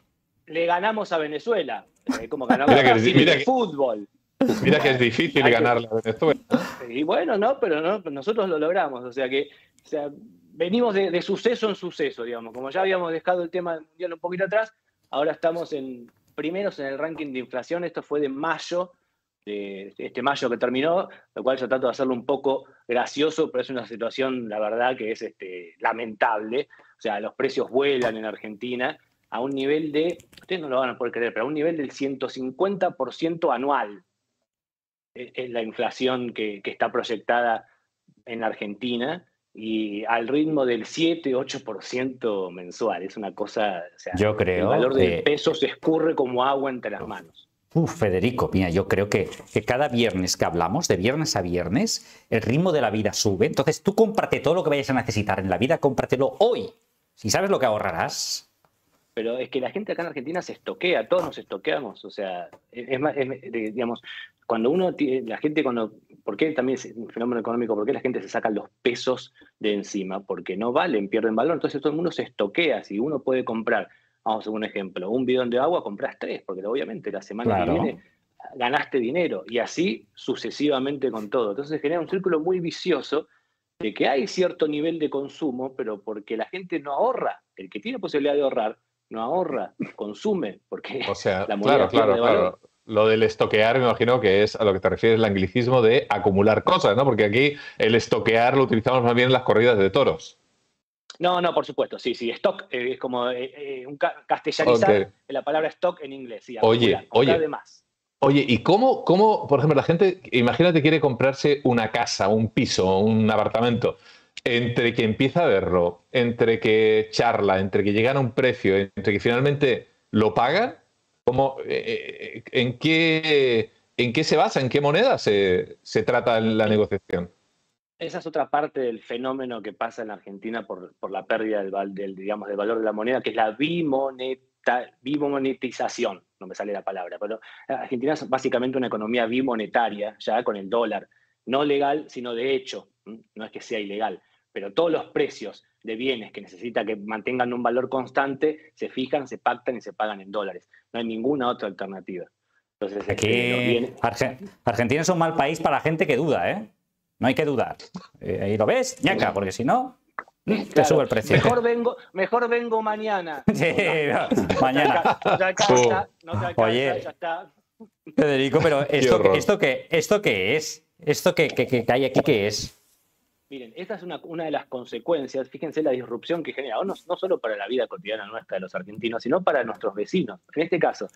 Le ganamos a Venezuela, eh, como ganamos a Brasil de fútbol. Mira que es difícil ganarle a Venezuela. Y bueno, no, pero no, nosotros lo logramos, o sea que O sea, venimos de, de suceso en suceso, digamos. Como ya habíamos dejado el tema mundial un poquito atrás, ahora estamos en primeros en el ranking de inflación. Esto fue de mayo, de este mayo que terminó, lo cual yo trato de hacerlo un poco gracioso, pero es una situación, la verdad, que es este, lamentable. O sea, los precios vuelan en Argentina a un nivel de, ustedes no lo van a poder creer, pero a un nivel del ciento cincuenta por ciento anual. Es, es la inflación que, que está proyectada en Argentina. Y al ritmo del siete u ocho por ciento mensual. Es una cosa... O sea, yo creo el valor del que... peso se escurre como agua entre las manos. Uf, Federico, mira, yo creo que, que cada viernes que hablamos, de viernes a viernes, el ritmo de la vida sube. Entonces tú cómprate todo lo que vayas a necesitar en la vida, cómpratelo hoy. Si sabes lo que ahorrarás. Pero es que la gente acá en Argentina se estoquea, todos nos estoqueamos. O sea, es más, es, digamos, cuando uno, la gente, cuando, ¿por qué también es un fenómeno económico? ¿Por qué la gente se saca los pesos de encima? Porque no valen, pierden valor. Entonces todo el mundo se estoquea. Si uno puede comprar, vamos a hacer un ejemplo, un bidón de agua, compras tres, porque obviamente la semana claro. que viene ganaste dinero, y así sucesivamente con todo. Entonces genera un círculo muy vicioso de que hay cierto nivel de consumo, pero porque la gente no ahorra. El que tiene posibilidad de ahorrar, no ahorra, consume, porque o sea, la moneda claro, claro, de valor. Claro. Lo del estoquear, me imagino que es a lo que te refieres el anglicismo de acumular cosas, ¿no? Porque aquí el estoquear lo utilizamos más bien en las corridas de toros. No, no, por supuesto, sí, sí, stock eh, es como eh, eh, un ca castellanizar okay. la palabra stock en inglés, sí, acumular, oye, oye. De más. Oye, ¿y cómo, cómo, por ejemplo, la gente, imagínate, quiere comprarse una casa, un piso, un apartamento, entre que empieza a verlo, entre que charla, entre que llegan a un precio, entre que finalmente lo pagan, ¿cómo, eh, en, qué, ¿en qué se basa, en qué moneda se, se trata la negociación? Esa es otra parte del fenómeno que pasa en la Argentina por, por la pérdida del, del, digamos, del valor de la moneda, que es la bimoneta, bimonetización. No me sale la palabra, pero Argentina es básicamente una economía bimonetaria, ya con el dólar, no legal, sino de hecho, no es que sea ilegal, pero todos los precios de bienes que necesita que mantengan un valor constante, se fijan, se pactan y se pagan en dólares. No hay ninguna otra alternativa. Entonces, aquí bienes... Arge Argentina es un mal país para gente que duda, ¿eh? No hay que dudar. Eh, ahí lo ves, ñaca, porque si no... Te claro, sube el precio. Mejor vengo, mejor vengo mañana. Sí, no, mañana. No te alcanza, no te alcanza, oye, ya está. Federico, pero esto, qué esto, que, esto que es, esto que, que, que hay aquí, ¿qué es? Miren, esta es una, una de las consecuencias, fíjense la disrupción que genera, no, no solo para la vida cotidiana nuestra de los argentinos, sino para nuestros vecinos. En este caso,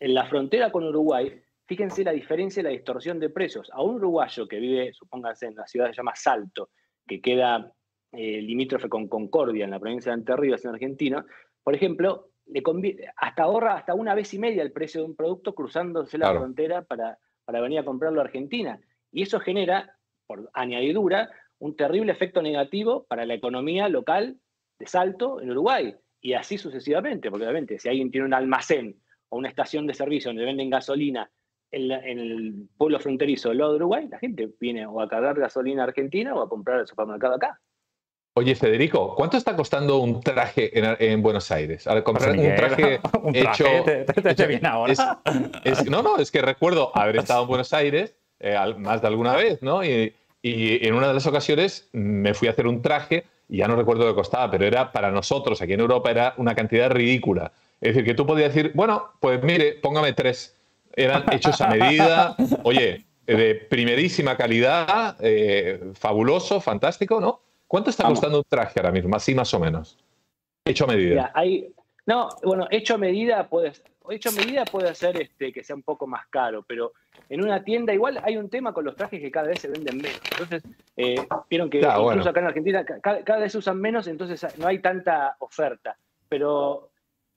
en la frontera con Uruguay, fíjense la diferencia y la distorsión de precios. A un uruguayo que vive, supónganse, en la ciudad que se llama Salto, que queda... Eh, limítrofe con Concordia, en la provincia de Entre Ríos, en Argentina, por ejemplo, le hasta ahorra hasta una vez y media el precio de un producto cruzándose la claro. frontera para, para venir a comprarlo a Argentina. Y eso genera, por añadidura, un terrible efecto negativo para la economía local de Salto en Uruguay. Y así sucesivamente, porque obviamente si alguien tiene un almacén o una estación de servicio donde venden gasolina en, la, en el pueblo fronterizo del lado de Uruguay, la gente viene o a cargar gasolina a Argentina o a comprar al supermercado acá. Oye, Federico, ¿cuánto está costando un traje en, en Buenos Aires? Al comprar José Miguel, un traje un hecho... Traje, te, te, te viene ahora. Es, es, no, no, es que recuerdo haber estado en Buenos Aires eh, más de alguna vez, ¿no? Y, y en una de las ocasiones me fui a hacer un traje, y ya no recuerdo lo que costaba, pero era para nosotros, aquí en Europa, era una cantidad ridícula. Es decir, que tú podías decir, bueno, pues mire, póngame tres. Eran hechos a medida, oye, de primerísima calidad, eh, fabuloso, fantástico, ¿no? ¿Cuánto está Vamos. costando un traje ahora mismo? Así más o menos. Hecho a medida. Mira, hay, no, bueno, hecho a medida puede, hecho a medida puede ser este, que sea un poco más caro, pero en una tienda igual hay un tema con los trajes que cada vez se venden menos. Entonces, eh, vieron que claro, incluso bueno. acá en Argentina cada, cada vez se usan menos, entonces no hay tanta oferta. Pero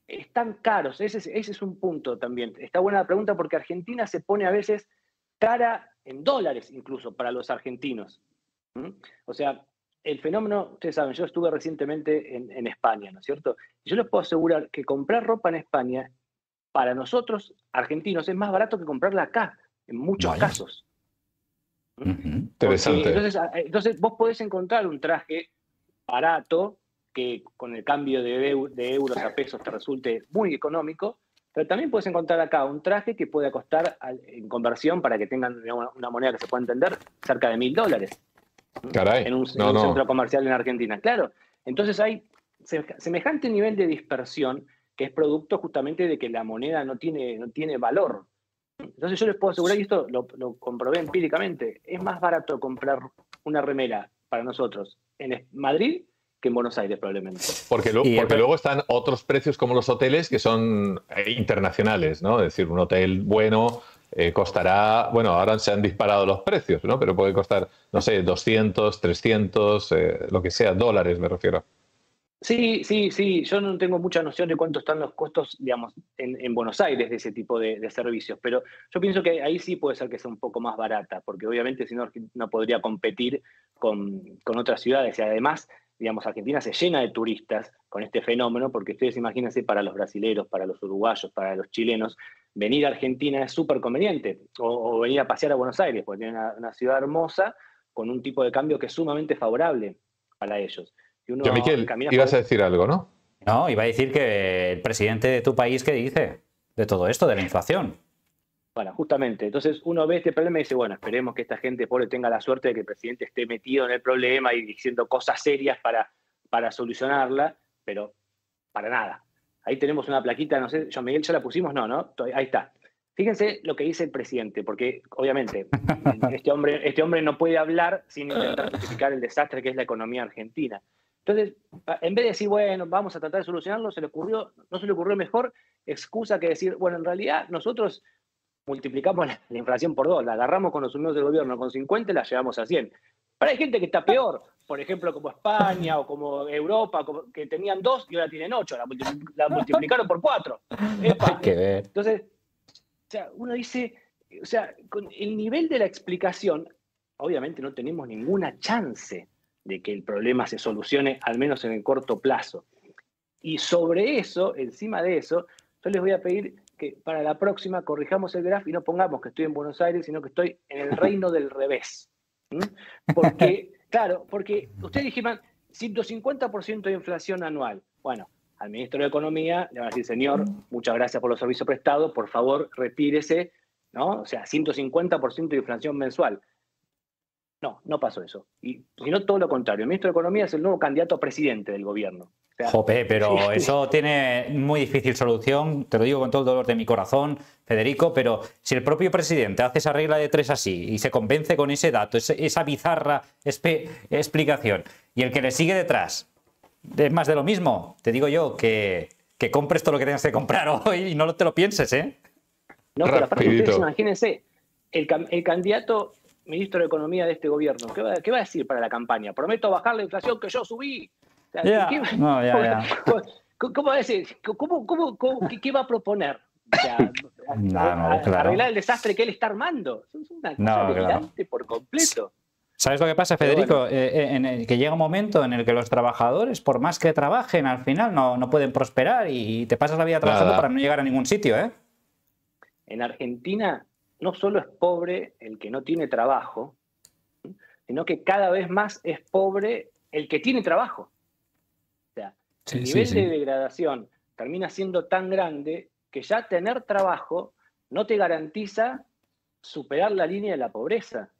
están caros, ese es, ese es un punto también. Está buena la pregunta porque Argentina se pone a veces cara en dólares incluso para los argentinos. ¿Mm? O sea... El fenómeno, ustedes saben, yo estuve recientemente en, en España, ¿no es cierto? Yo les puedo asegurar que comprar ropa en España, para nosotros, argentinos, es más barato que comprarla acá, en muchos Vaya. casos. Uh-huh. Interesante. Porque, entonces, entonces, vos podés encontrar un traje barato, que con el cambio de, eu de euros a pesos te resulte muy económico, pero también puedes encontrar acá un traje que puede costar, en conversión, para que tengan una, una moneda que se pueda entender, cerca de mil dólares. Caray, en un, no, en un centro no. comercial en Argentina, claro. Entonces hay semejante nivel de dispersión que es producto justamente de que la moneda no tiene, no tiene valor. Entonces yo les puedo asegurar, y esto lo, lo comprobé empíricamente, es más barato comprar una remera para nosotros en Madrid que en Buenos Aires probablemente. Porque, lo, porque el... luego están otros precios como los hoteles que son internacionales, ¿no? Es decir, un hotel bueno... Eh, costará, bueno, ahora se han disparado los precios, ¿no? Pero puede costar, no sé, doscientos, trescientos, eh, lo que sea, dólares me refiero. Sí, sí, sí, yo no tengo mucha noción de cuánto están los costos, digamos, en, en Buenos Aires de ese tipo de, de servicios, pero yo pienso que ahí sí puede ser que sea un poco más barata, porque obviamente si no, no podría competir con, con otras ciudades, y además, digamos, Argentina se llena de turistas con este fenómeno, porque ustedes imagínense para los brasileros, para los uruguayos, para los chilenos, venir a Argentina es súper conveniente, o, o venir a pasear a Buenos Aires, porque tiene una, una ciudad hermosa con un tipo de cambio que es sumamente favorable para ellos. Y uno Yo, Miquel, ibas por... a decir algo, ¿no? No, iba a decir que el presidente de tu país, ¿qué dice de todo esto, de la inflación? Bueno, justamente, entonces uno ve este problema y dice, bueno, esperemos que esta gente pobre tenga la suerte de que el presidente esté metido en el problema y diciendo cosas serias para, para solucionarla, pero para nada. Ahí tenemos una plaquita, no sé, Joan Miguel, ¿ya la pusimos? No, ¿no? Ahí está. Fíjense lo que dice el presidente, porque obviamente este hombre, este hombre no puede hablar sin intentar justificar el desastre que es la economía argentina. Entonces, en vez de decir, bueno, vamos a tratar de solucionarlo, se le ocurrió, no se le ocurrió mejor excusa que decir, bueno, en realidad nosotros multiplicamos la, la inflación por dos, la agarramos con los unidos del gobierno con cincuenta y la llevamos a cien. Pero hay gente que está peor, por ejemplo, como España o como Europa, como, que tenían dos y ahora tienen ocho, la, multi, la multiplicaron por cuatro. Epa. Entonces, o sea, uno dice, o sea, con el nivel de la explicación, obviamente no tenemos ninguna chance de que el problema se solucione, al menos en el corto plazo. Y sobre eso, encima de eso, yo les voy a pedir que para la próxima corrijamos el graf y no pongamos que estoy en Buenos Aires, sino que estoy en el reino del revés. ¿Mm? Porque, claro, porque ustedes dijeron ciento cincuenta por ciento de inflación anual. Bueno, al ministro de Economía le van a decir, señor, muchas gracias por los servicios prestados, por favor, retírese, ¿no? O sea, ciento cincuenta por ciento de inflación mensual. No, no pasó eso. Y sino todo lo contrario. El ministro de Economía es el nuevo candidato a presidente del gobierno. O sea, Jope, pero eso tiene muy difícil solución, te lo digo con todo el dolor de mi corazón, Federico, pero si el propio presidente hace esa regla de tres así y se convence con ese dato, esa bizarra explicación, y el que le sigue detrás es más de lo mismo, te digo yo que, que compres todo lo que tengas que comprar hoy y no te lo pienses, ¿eh? No, pero aparte ustedes imagínense, el, el candidato ministro de Economía de este gobierno, ¿qué va, qué va a decir para la campaña? Prometo bajar la inflación que yo subí. Yeah. ¿Qué, no, yeah, yeah. ¿Cómo va a decir? ¿Cómo, cómo, cómo, qué, ¿Qué va a proponer? O sea, no, a, no, claro. Arreglar el desastre que él está armando. Es una cosa no, delirante claro. por completo. ¿Sabes lo que pasa, Federico? Bueno. Eh, en el que llega un momento en el que los trabajadores, por más que trabajen, al final no, no pueden prosperar y te pasas la vida trabajando Nada. para no llegar a ningún sitio, ¿eh? En Argentina no solo es pobre el que no tiene trabajo, sino que cada vez más es pobre el que tiene trabajo. El nivel sí, sí, sí. de degradación termina siendo tan grande que ya tener trabajo no te garantiza superar la línea de la pobreza.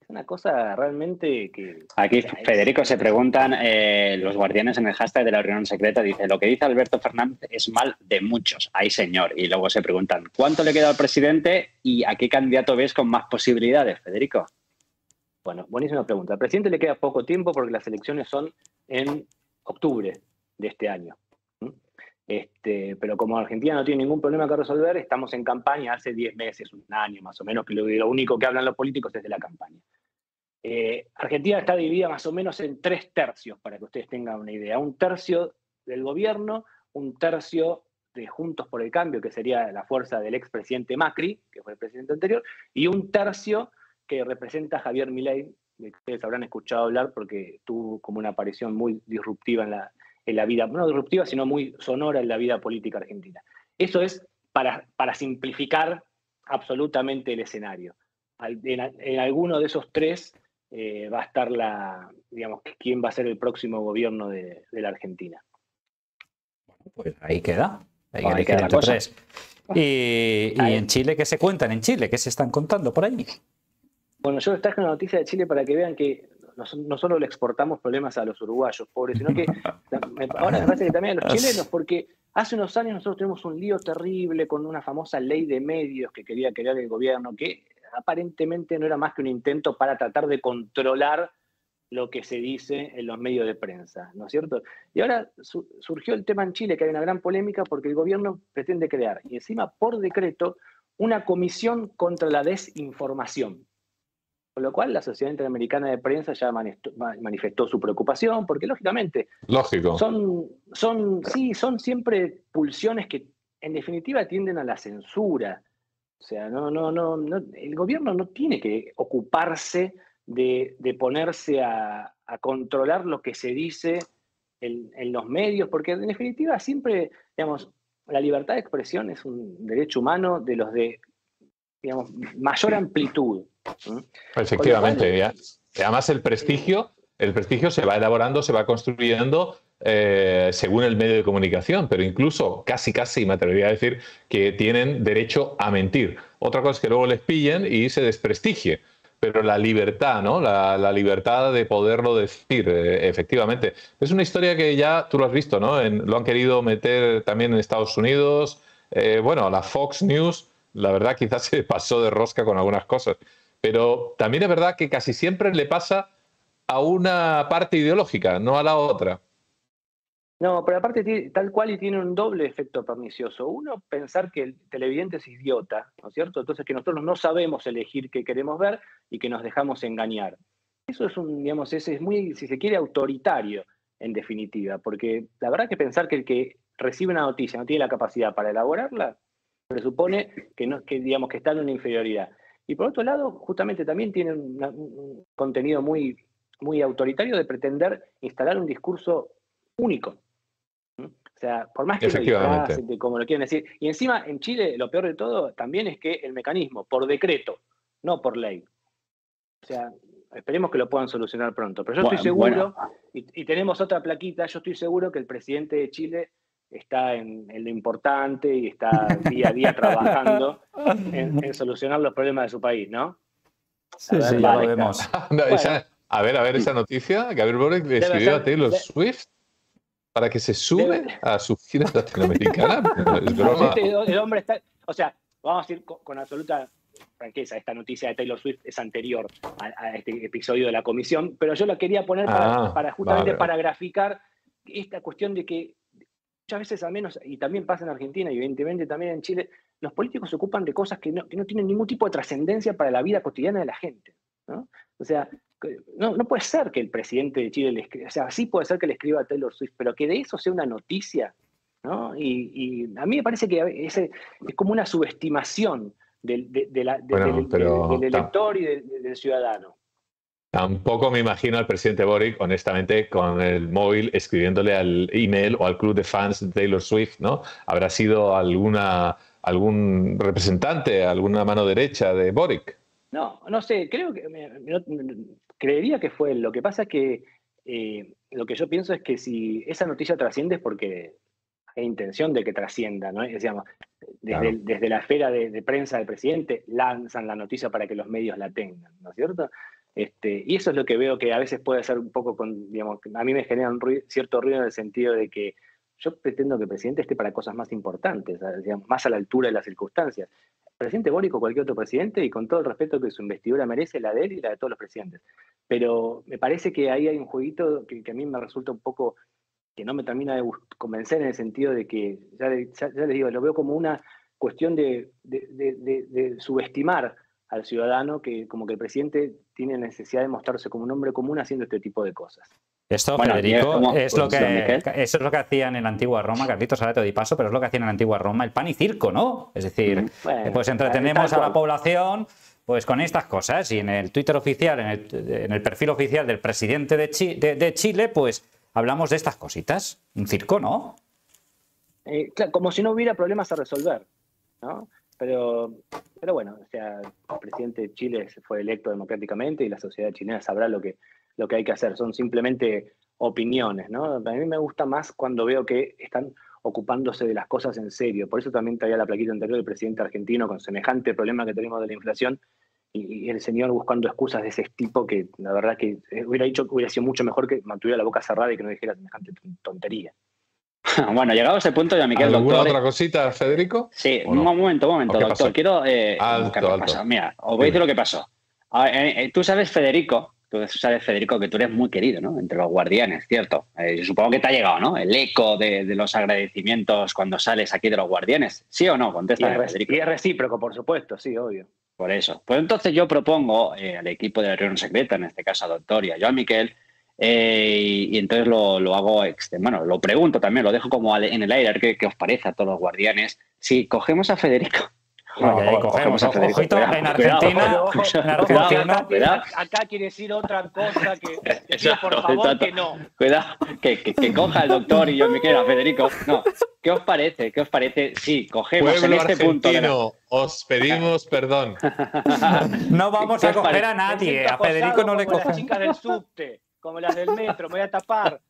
Es una cosa realmente que... Aquí, Federico, se preguntan eh, los guardianes en el hashtag de la reunión secreta. Dice, lo que dice Alberto Fernández es mal de muchos. Ay, señor. Y luego se preguntan, ¿cuánto le queda al presidente y a qué candidato ves con más posibilidades, Federico? Bueno, buenísima pregunta. Al presidente le queda poco tiempo porque las elecciones son en octubre de este año. Este, pero como Argentina no tiene ningún problema que resolver, estamos en campaña hace diez meses, un año más o menos, que lo, lo único que hablan los políticos es de la campaña. Eh, Argentina está dividida más o menos en tres tercios, para que ustedes tengan una idea. Un tercio del gobierno, un tercio de Juntos por el Cambio, que sería la fuerza del expresidente Macri, que fue el presidente anterior, y un tercio que representa a Javier Milei, que ustedes habrán escuchado hablar porque tuvo como una aparición muy disruptiva en la, en la vida, no disruptiva, sino muy sonora en la vida política argentina. Eso es para, para simplificar absolutamente el escenario. En, en alguno de esos tres eh, va a estar la, digamos, quién va a ser el próximo gobierno de, de la Argentina. Bueno, pues ahí queda. Ahí, ahí queda la cosa. Y, y en Chile, ¿qué se cuentan en Chile? ¿Qué se están contando por ahí? Bueno, yo les traje una noticia de Chile para que vean que no solo le exportamos problemas a los uruguayos, pobres, sino que ahora me parece que también a los chilenos, porque hace unos años nosotros tuvimos un lío terrible con una famosa ley de medios que quería crear el gobierno, que aparentemente no era más que un intento para tratar de controlar lo que se dice en los medios de prensa, ¿no es cierto? Y ahora su- surgió el tema en Chile, que hay una gran polémica porque el gobierno pretende crear, y encima por decreto, una comisión contra la desinformación. Con lo cual la Sociedad Interamericana de Prensa ya manifestó su preocupación, porque lógicamente Lógico. son, son, sí, son siempre pulsiones que en definitiva tienden a la censura. O sea, no, no, no, no el gobierno no tiene que ocuparse de, de ponerse a, a controlar lo que se dice en, en los medios, porque en definitiva siempre, digamos, la libertad de expresión es un derecho humano de los de, digamos, mayor amplitud. Efectivamente, además el prestigio, el prestigio se va elaborando, se va construyendo eh, según el medio de comunicación, pero incluso casi casi me atrevería a decir que tienen derecho a mentir. Otra cosa es que luego les pillen y se desprestigie, pero la libertad, ¿no? La, la libertad de poderlo decir, eh, efectivamente. Es una historia que ya tú lo has visto, ¿no? En, lo han querido meter también en Estados Unidos. Eh, bueno, la Fox News, la verdad, quizás se pasó de rosca con algunas cosas. Pero también es verdad que casi siempre le pasa a una parte ideológica, no a la otra. No, pero aparte tal cual y tiene un doble efecto pernicioso. Uno, pensar que el televidente es idiota, ¿no es cierto? Entonces que nosotros no sabemos elegir qué queremos ver y que nos dejamos engañar. Eso es un, digamos, ese es muy, si se quiere, autoritario, en definitiva, porque la verdad que pensar que el que recibe una noticia no tiene la capacidad para elaborarla, presupone que, no, que, digamos, que está en una inferioridad. Y por otro lado, justamente también tiene una, un contenido muy, muy autoritario de pretender instalar un discurso único. O sea, por más que lo disfracen, como lo quieren decir. Y encima, en Chile, lo peor de todo también es que el mecanismo, por decreto, no por ley. O sea, esperemos que lo puedan solucionar pronto. Pero yo bueno, estoy seguro, bueno. y, y tenemos otra plaquita, yo estoy seguro que el presidente de Chile está en, en lo importante y está día a día trabajando en, en solucionar los problemas de su país, ¿no? Sí, sí, ya lo vemos. No, bueno. esa, a ver, a ver esa noticia. Gabriel Boric le escribió a Taylor de... Swift para que se sube Debe... a sus giras latinoamericanas. Es broma. Este, el hombre está, o sea, vamos a decir con, con absoluta franqueza, esta noticia de Taylor Swift es anterior a, a este episodio de la comisión, pero yo la quería poner para, ah, para justamente vale. para graficar esta cuestión de que muchas veces, al menos, y también pasa en Argentina y evidentemente también en Chile, los políticos se ocupan de cosas que no, que no tienen ningún tipo de trascendencia para la vida cotidiana de la gente, ¿no? O sea, No, no puede ser que el presidente de Chile le escriba, o sea, sí puede ser que le escriba a Taylor Swift, pero que de eso sea una noticia, ¿no? Y, y a mí me parece que ese, es como una subestimación del, de, de la, de, bueno, del, pero, del, del elector y del, del ciudadano. Tampoco me imagino al presidente Boric, honestamente, con el móvil escribiéndole al email o al club de fans de Taylor Swift, ¿no? Habrá sido alguna, algún representante, alguna mano derecha de Boric. No, no sé, creo que me, me, me, creería que fue él. Lo que pasa es que eh, lo que yo pienso es que si esa noticia trasciende es porque hay intención de que trascienda, ¿no? Es, digamos, desde, claro. desde la esfera de, de prensa del presidente lanzan la noticia para que los medios la tengan, ¿no es cierto? Este, y eso es lo que veo que a veces puede ser un poco, con, digamos, a mí me genera un ruido, cierto ruido en el sentido de que yo pretendo que el presidente esté para cosas más importantes, digamos, más a la altura de las circunstancias. Presidente Boric o cualquier otro presidente, y con todo el respeto que su investidura merece, la de él y la de todos los presidentes. Pero me parece que ahí hay un jueguito que, que a mí me resulta un poco, que no me termina de convencer en el sentido de que, ya, ya, ya les digo, lo veo como una cuestión de, de, de, de, de subestimar al ciudadano, que como que el presidente tiene necesidad de mostrarse como un hombre común haciendo este tipo de cosas. Esto, bueno, Federico, es, es lo que, eso es lo que hacían en la antigua Roma, Carlitos, ahora te doy paso, pero es lo que hacían en la antigua Roma, el pan y circo, ¿no? Es decir, bueno, pues entretenemos a la población pues con estas cosas, y en el Twitter oficial, en el, en el perfil oficial del presidente de, Chi, de, de Chile, pues hablamos de estas cositas, un circo, ¿no? Eh, claro, como si no hubiera problemas a resolver, ¿no? Pero, pero bueno, o sea, el presidente de Chile fue electo democráticamente y la sociedad chilena sabrá lo que... lo que hay que hacer, son simplemente opiniones, ¿no? A mí me gusta más cuando veo que están ocupándose de las cosas en serio. Por eso también traía la plaquita anterior del presidente argentino con semejante problema que tenemos de la inflación y, y el señor buscando excusas de ese tipo que la verdad que hubiera dicho que hubiera sido mucho mejor que mantuviera la boca cerrada y que no dijera semejante tontería. Bueno, llegado a ese punto, ya me quedo, doctor. ¿Alguna otra cosita, Federico? Sí, no? un momento, un momento, doctor. Pasó? Quiero... Eh, alto, alto. Pasó. Mira, os voy a decir lo que pasó. A, eh, eh, tú sabes, Federico... Tú sabes, Federico, que tú eres muy querido, ¿no? Entre los guardianes, ¿cierto? Eh, yo supongo que te ha llegado, ¿no? El eco de, de los agradecimientos cuando sales aquí de los guardianes. ¿Sí o no? Contéstame, Federico. Y es recíproco, por supuesto, sí, obvio. Por eso. Pues entonces yo propongo eh, al equipo de la reunión secreta, en este caso a Doctor y a Joan Miquel, eh, y, y entonces lo, lo hago, este, bueno, lo pregunto también, lo dejo como en el aire, a ver qué, qué os parece a todos los guardianes. Si cogemos a Federico... Oye, no, cogemos, no, cogemos ojito, cuidado, en Argentina, cuidado, cuidado, en Argentina cuidado, acá, acá quiere decir otra cosa que, que exacto, por favor exacto. que no cuidado, que, que, que coja el doctor y yo me quiero a Federico, no, ¿qué os parece? ¿Qué os parece? Sí, cogemos Pueblo en este argentino, punto la... os pedimos perdón. No vamos a coger a nadie, a Federico no le cogemos. Las chicas del subte, como las del metro, me voy a tapar.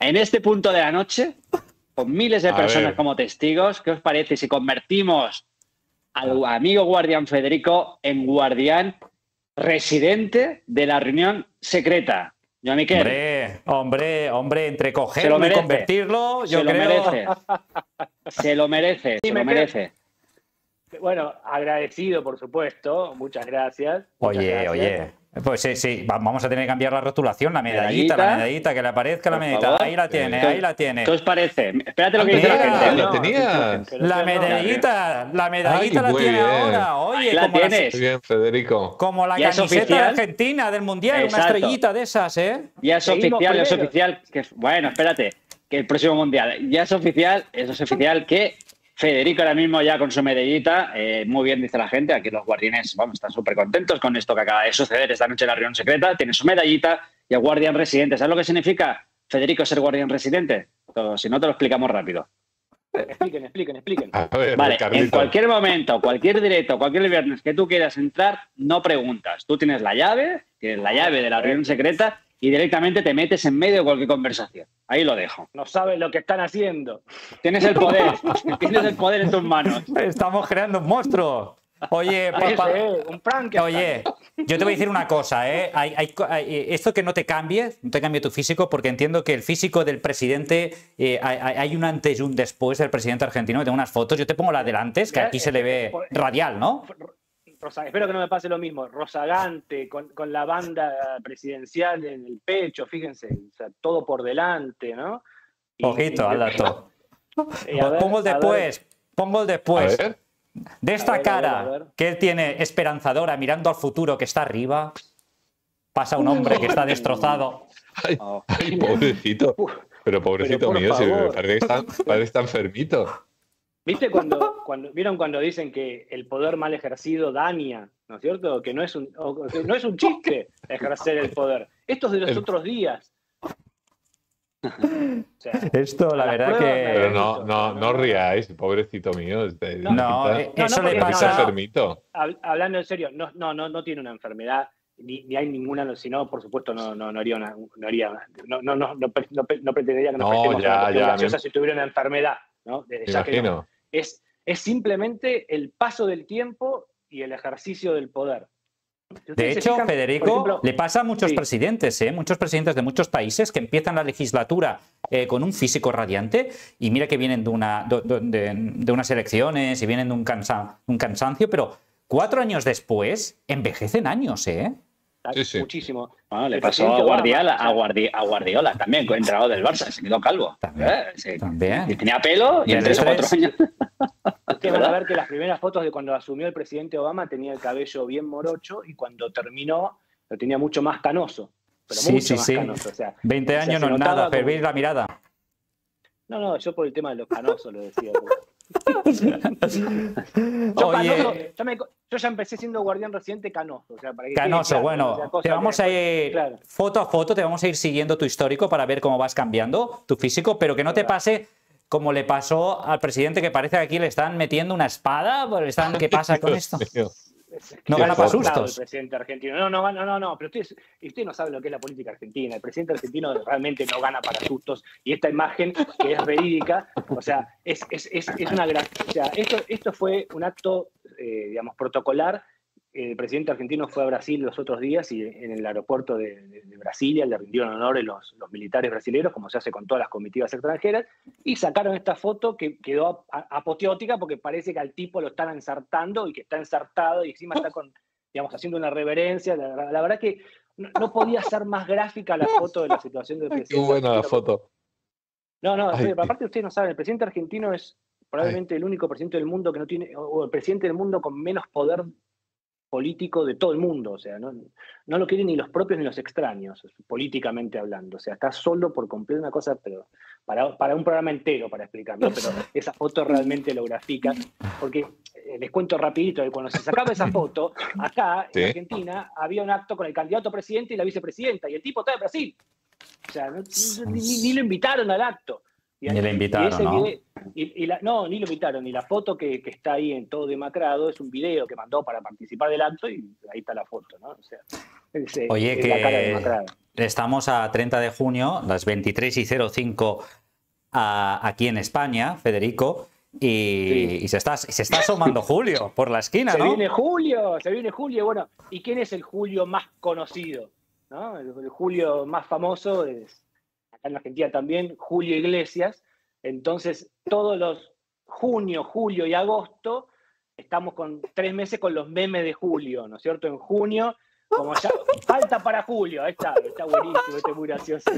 En este punto de la noche, con miles de a personas ver. como testigos, ¿qué os parece si convertimos al amigo guardián Federico en guardián residente de la reunión secreta? Joan Miquel. Hombre, hombre, hombre, entre cogerlo y convertirlo, yo se creo... lo merece. Se lo merece, sí, se lo merece. Creo. Bueno, agradecido, por supuesto. Muchas gracias. Muchas oye, gracias. oye. Pues sí, sí, vamos a tener que cambiar la rotulación, la medallita, medallita. la medallita, que le aparezca la medallita. Ahí la tiene, ahí la tiene. ¿Qué os parece? Espérate lo que dice la gente. ¿La tenías? La medallita, la medallita la tiene ahora. Oye, la tienes. Muy bien, Federico. Como la camiseta de Argentina del Mundial, una estrellita de esas, ¿eh? Ya es oficial, ya es oficial. Bueno, espérate, que el próximo Mundial. Ya es oficial, eso es oficial que... Federico ahora mismo ya con su medallita, eh, muy bien dice la gente, aquí los guardianes vamos, están súper contentos con esto que acaba de suceder esta noche en la reunión secreta, tiene su medallita y el guardián residente. ¿Sabes lo que significa, Federico, ser guardián residente? Todo, si no te lo explicamos rápido. Expliquen, expliquen, expliquen. A ver, vale, en cualquier momento, cualquier directo, cualquier viernes que tú quieras entrar, no preguntas. Tú tienes la llave, tienes la llave de la reunión secreta y directamente te metes en medio de cualquier conversación. Ahí lo dejo. No sabes lo que están haciendo. Tienes el poder. Tienes el poder en tus manos. Estamos creando un monstruo. Oye, papá. Un prank. Oye, yo te voy a decir una cosa, ¿eh? Hay, hay, hay, esto que no te cambies, no te cambie tu físico, porque entiendo que el físico del presidente, eh, hay, hay un antes y un después del presidente argentino. Que tengo unas fotos. Yo te pongo la de antes, que aquí se le ve radial, ¿no? Rosa, espero que no me pase lo mismo, rozagante, con, con la banda presidencial en el pecho, fíjense, o sea, todo por delante, ¿no? Y, ojito al dato. Pongo el después, pongo el después. De esta a ver, cara a ver, a ver. que él tiene esperanzadora, mirando al futuro que está arriba, pasa un hombre que está destrozado. Ay, ay, pobrecito, pero pobrecito pero mío, si me parece que está, parece que está enfermito. ¿Viste cuando, cuando, ¿Vieron cuando dicen que el poder mal ejercido daña? ¿No es cierto? Que no es un, o, que no es un chiste ejercer el poder. Esto es de los el... otros días. O sea, esto, la verdad que... Pero no, no, no ríais, pobrecito mío. Este, no, no, eso no, le pasa... enfermito. Hablando en serio, no, no, no, no tiene una enfermedad, ni, ni hay ninguna, si no, por supuesto, no, no, no haría una... No, haría, no, no, no, no, no, no pretendería que nos prestemos una graciosa si tuviera una enfermedad, ¿no? Desde ya que no. Es, es simplemente el paso del tiempo y el ejercicio del poder. Si de hecho, fijan, Federico, ejemplo, le pasa a muchos sí. presidentes, ¿eh? muchos presidentes de muchos países que empiezan la legislatura eh, con un físico radiante y mira que vienen de, una, de, de, de unas elecciones y vienen de un, cansa, un cansancio, pero cuatro años después envejecen años, ¿eh? Sí, sí. Muchísimo. Bueno, le el pasó a Guardiola, a, Guardi a Guardiola también, entrado del Barça, se quedó calvo. También. ¿Eh? Se, también. Y tenía pelo y en tres o cuatro años. Ustedes van a ver que las primeras fotos de cuando asumió el presidente Obama tenía el cabello bien morocho y cuando terminó lo tenía mucho más canoso. Pero sí, mucho sí, más sí. Canoso. O sea, veinte años o sea, no es nada, perder como... la mirada. No, no, yo por el tema de los canosos lo decía. yo, canoso, yo, me, yo ya empecé siendo guardián residente canoso. O sea, para que canoso, claro, bueno. O sea, te vamos a ir claro. foto a foto, te vamos a ir siguiendo tu histórico para ver cómo vas cambiando tu físico, pero que no te pase como le pasó al presidente, que parece que aquí le están metiendo una espada. Están, ¿Qué pasa con esto? No gana para sustos. El presidente argentino. No, no, no, no, no. Pero usted, usted no sabe lo que es la política argentina. El presidente argentino realmente no gana para sustos. Y esta imagen, que es verídica, o sea, es, es, es, es una gran... O sea, esto, esto fue un acto, eh, digamos, protocolar. El presidente argentino fue a Brasil los otros días y en el aeropuerto de, de, de Brasilia le rindieron honores los, los militares brasileños, como se hace con todas las comitivas extranjeras, y sacaron esta foto que quedó apoteótica porque parece que al tipo lo están ensartando y que está ensartado y encima está con, digamos, haciendo una reverencia. La, la verdad que no, no podía ser más gráfica la foto de la situación del presidente. Ay, qué buena la foto. No, no, Ay, aparte ustedes no saben, el presidente argentino es probablemente Ay. el único presidente del mundo que no tiene, o el presidente del mundo con menos poder político de todo el mundo, o sea, no, no lo quieren ni los propios ni los extraños, políticamente hablando, o sea, está solo por cumplir una cosa, pero para, para un programa entero para explicarlo, pero esa foto realmente lo grafica, porque eh, les cuento rapidito, que cuando se sacaba esa foto, acá, ¿sí? en Argentina, había un acto con el candidato presidente y la vicepresidenta, y el tipo está de Brasil, o sea, no, ni, ni lo invitaron al acto. Y, ahí, y, ese, ¿no? video, Y, y la, no, ni lo invitaron, ni la foto que, que está ahí en todo demacrado, es un video que mandó para participar del acto y ahí está la foto, ¿no? O sea, es, oye, es que la cara demacrada. Estamos a treinta de junio, las veintitrés y cero cinco a, aquí en España, Federico, y, sí. y se está, se está asomando Julio por la esquina, se ¿no? Se viene Julio, se viene Julio, bueno, ¿y quién es el Julio más conocido? ¿No? El, el Julio más famoso es, acá en Argentina también, Julio Iglesias. Entonces, todos los junio, julio y agosto, estamos con tres meses con los memes de Julio, ¿no es cierto? En junio, como ya, falta para Julio, ahí está, está buenísimo, este es muy gracioso.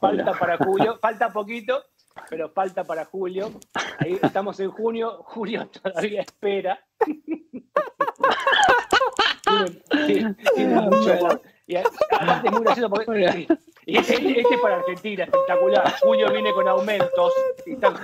Falta para Julio, falta poquito, pero falta para Julio. Ahí estamos en junio, Julio todavía espera. Tiene, tiene mucho amor. Y aparte es muy gracioso porque... Y este, este para Argentina, espectacular. Julio viene con aumentos. Y tal,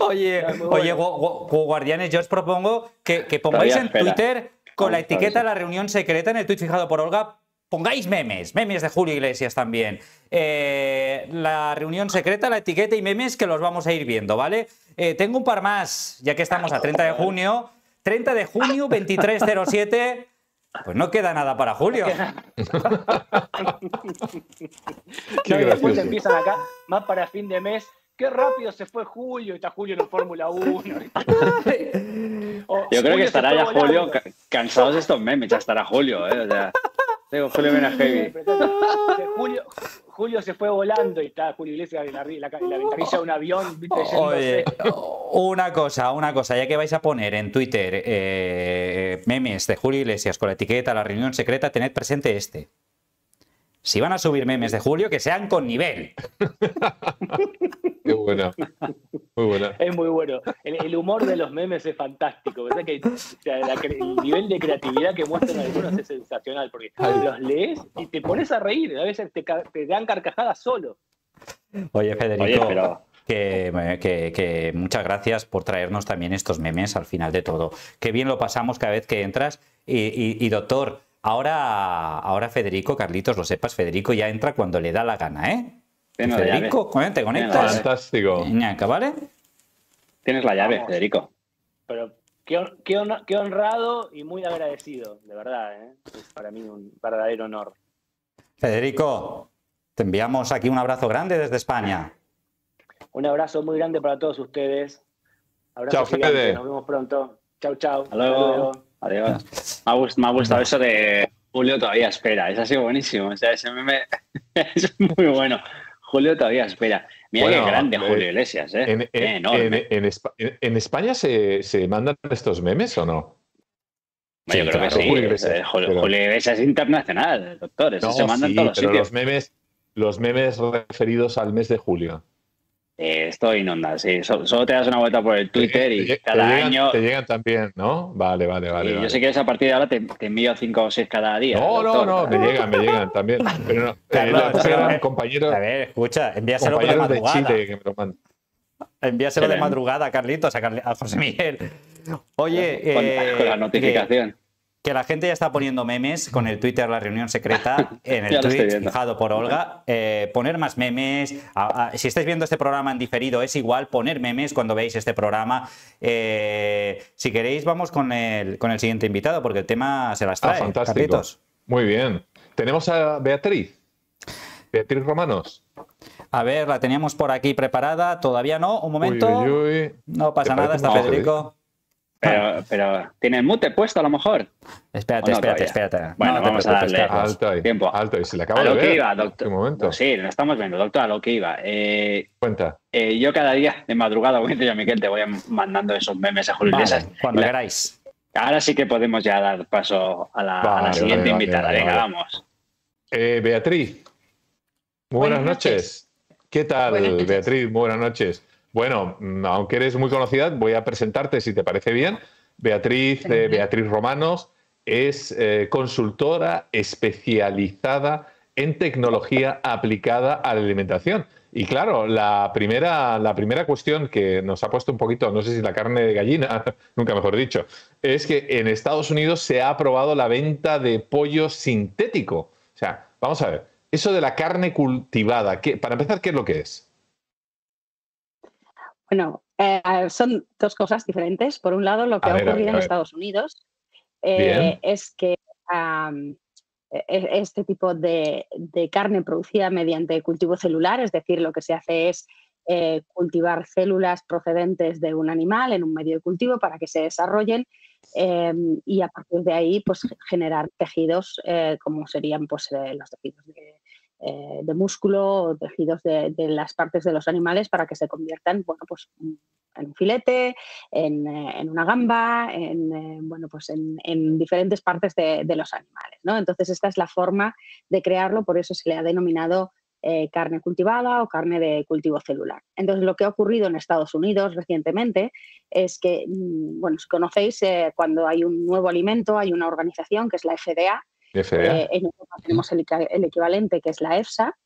oye, bueno. oye gu, gu, guardianes, yo os propongo que, que pongáis en Twitter con la etiqueta de la reunión secreta en el tweet fijado por Olga. Pongáis memes, memes de Julio Iglesias también. Eh, la reunión secreta, la etiqueta y memes que los vamos a ir viendo, ¿vale? Eh, tengo un par más, ya que estamos a treinta de junio. treinta de junio, veintitrés cero siete... Pues no queda nada para Julio. No, y después empiezan acá, más para fin de mes. Qué rápido se fue Julio, está Julio en Fórmula uno. Yo creo que estará ya Julio, cansados de estos memes, ya estará Julio. ¿eh? O sea, digo, Julio viene a heavy. Julio, Julio se fue volando y está Julio Iglesias en la, la, la ventanilla de un avión. Oye, una cosa, una cosa, ya que vais a poner en Twitter eh, memes de Julio Iglesias con la etiqueta la reunión secreta, tened presente este. Si van a subir memes de Julio, que sean con nivel. Qué buena. Muy buena. Es muy bueno. El, el humor de los memes es fantástico. ¿Verdad? Que, o sea, la, el nivel de creatividad que muestran algunos es sensacional. Porque los lees y te pones a reír. A veces te, te dan carcajadas solo. Oye, Federico, Oye, pero... que, que, que muchas gracias por traernos también estos memes al final de todo. Qué bien lo pasamos cada vez que entras. Y, y, y doctor... Ahora, ahora Federico, Carlitos, lo sepas, Federico ya entra cuando le da la gana, ¿eh? Tienes Federico, la llave. Te conectas. Fantástico. Ñaca, ¿vale? Tienes la llave, Vamos. Federico. Pero qué, qué, qué honrado y muy agradecido, de verdad, ¿eh? Es para mí un verdadero honor. Federico, te enviamos aquí un abrazo grande desde España. Un abrazo muy grande para todos ustedes. Abrazo gigante. Fede. Nos vemos pronto. Chao, chao. Hasta luego. Adiós. Me ha gustado, me ha gustado eso de Julio todavía espera. Eso ha sido buenísimo. O sea, ese meme es muy bueno. Julio todavía espera. Mira bueno, qué grande eh, Julio Iglesias. ¿eh? En, en, en, en, ¿En España se, se mandan estos memes o no? Bueno, sí, yo creo claro, que sí. Julio Iglesias, Julio, pero... Julio Iglesias es internacional, doctor. Eso no, se mandan sí, todos los pero sitios. Los memes, los memes referidos al mes de julio. Eh, estoy inundado, sí. Solo, solo te das una vuelta por el Twitter y te, cada te llegan, año... Te llegan también, ¿no? Vale, vale, vale. Y vale. Yo sé que a partir de ahora te, te envío cinco o seis cada día. No, doctor, no, no, me llegan, me llegan también. Pero no, Carlos, eh, pero, eh, compañero, a ver, escucha, envíaselo por la madrugada. De Chile que me lo mandan. Envíaselo de madrugada, Carlitos, a, Carl, a José Miguel. Oye, eh, con la notificación. Que, que la gente ya está poniendo memes con el Twitter la reunión secreta, en el tweet fijado por Olga. Eh, poner más memes. A, a, si estáis viendo este programa en diferido, es igual poner memes cuando veáis este programa. Eh, si queréis, vamos con el, con el siguiente invitado, porque el tema se las trae. Ah, fantástico. Carlitos. Muy bien. Tenemos a Beatriz. Beatriz Romanos. A ver, la teníamos por aquí preparada. Todavía no. Un momento. Uy, uy, uy. No pasa nada, está Federico. Pero, pero tiene el mute puesto a lo mejor. Espérate, no, espérate, todavía? espérate. Bueno, no, vamos a darle alto ahí, tiempo. Alto ahí, se le acaba a de lo ver, que iba, doctor. No, sí, lo estamos viendo, doctor, a lo que iba. Eh, Cuenta. Eh, yo cada día de madrugada, como dice Joan Miquel, te voy mandando esos memes a Julio Iglesias. Vale, cuando la, queráis. Ahora sí que podemos ya dar paso a la, vale, a la siguiente vale, invitada. Vale, Venga, vale. vamos. Eh, Beatriz, muy buenas, buenas noches. noches. ¿Qué tal, buenas Beatriz? Muy buenas noches. Bueno, aunque eres muy conocida, voy a presentarte si te parece bien. Beatriz, eh, Beatriz Romanos es eh, consultora especializada en tecnología aplicada a la alimentación. Y claro, la primera, la primera cuestión que nos ha puesto un poquito, no sé si la carne de gallina, nunca mejor dicho, es que en Estados Unidos se ha aprobado la venta de pollo sintético. O sea, vamos a ver, eso de la carne cultivada, ¿qué, para empezar, ¿qué es lo que es? Bueno, eh, son dos cosas diferentes. Por un lado, lo que a ha ver, ocurrido en Estados Unidos eh, es que um, este tipo de, de carne producida mediante cultivo celular, es decir, lo que se hace es eh, cultivar células procedentes de un animal en un medio de cultivo para que se desarrollen eh, y a partir de ahí pues, generar tejidos eh, como serían pues, eh, los tejidos de... Eh, de músculo o tejidos de, de las partes de los animales para que se conviertan bueno, pues, en un filete, en, eh, en una gamba, en, eh, bueno, pues en, en diferentes partes de, de los animales, ¿no? Entonces esta es la forma de crearlo, por eso se le ha denominado eh, carne cultivada o carne de cultivo celular. Entonces lo que ha ocurrido en Estados Unidos recientemente es que, bueno, si conocéis, eh, cuando hay un nuevo alimento hay una organización que es la F D A. Eh, en Europa tenemos el, el equivalente que es la EFSA,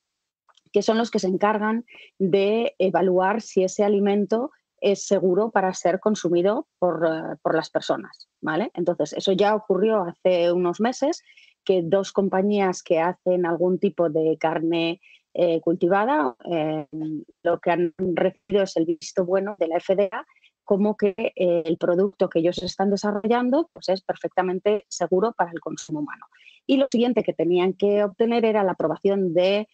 que son los que se encargan de evaluar si ese alimento es seguro para ser consumido por, uh, por las personas, ¿vale? Entonces eso ya ocurrió hace unos meses, que dos compañías que hacen algún tipo de carne eh, cultivada eh, lo que han recibido es el visto bueno de la F D A, como que eh, el producto que ellos están desarrollando pues es perfectamente seguro para el consumo humano. Y lo siguiente que tenían que obtener era la aprobación del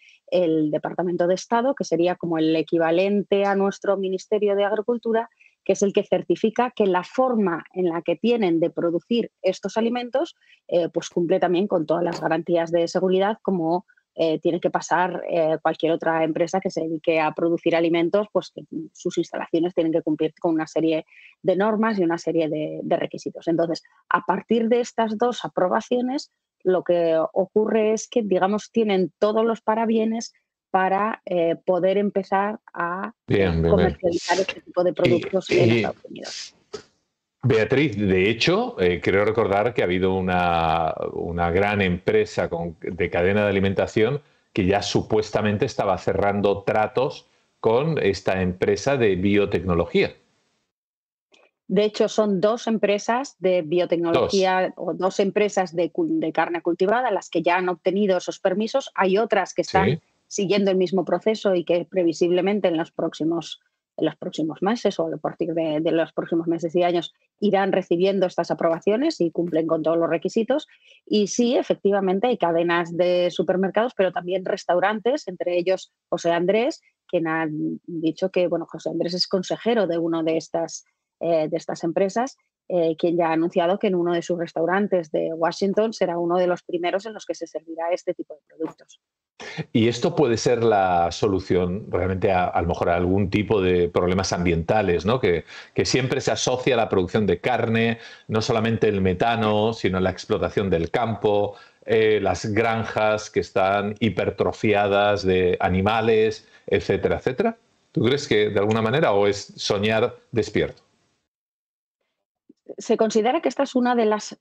Departamento de Estado, que sería como el equivalente a nuestro Ministerio de Agricultura, que es el que certifica que la forma en la que tienen de producir estos alimentos eh, pues cumple también con todas las garantías de seguridad, como eh, tiene que pasar eh, cualquier otra empresa que se dedique a producir alimentos, pues que sus instalaciones tienen que cumplir con una serie de normas y una serie de, de requisitos. Entonces, a partir de estas dos aprobaciones, lo que ocurre es que, digamos, tienen todos los parabienes para eh, poder empezar a bien, bien, comercializar bien. este tipo de productos y, en y, Estados Unidos. Beatriz, de hecho, eh, creo recordar que ha habido una, una gran empresa con, de cadena de alimentación que ya supuestamente estaba cerrando tratos con esta empresa de biotecnología. De hecho, son dos empresas de biotecnología dos. o dos empresas de, de carne cultivada las que ya han obtenido esos permisos. Hay otras que están sí. siguiendo el mismo proceso y que previsiblemente en los próximos, en los próximos meses o a partir de, de los próximos meses y años irán recibiendo estas aprobaciones y cumplen con todos los requisitos. Y sí, efectivamente, hay cadenas de supermercados, pero también restaurantes, entre ellos José Andrés, quien ha dicho que bueno, José Andrés es consejero de uno de estas Eh, de estas empresas, eh, quien ya ha anunciado que en uno de sus restaurantes de Washington será uno de los primeros en los que se servirá este tipo de productos. ¿Y esto puede ser la solución realmente a, a lo mejor a algún tipo de problemas ambientales, ¿no? Que, que siempre se asocia a la producción de carne, no solamente el metano, sino la explotación del campo, eh, las granjas que están hipertrofiadas de animales, etcétera, etcétera? ¿Tú crees que de alguna manera o es soñar despierto? Se considera que esta es una de las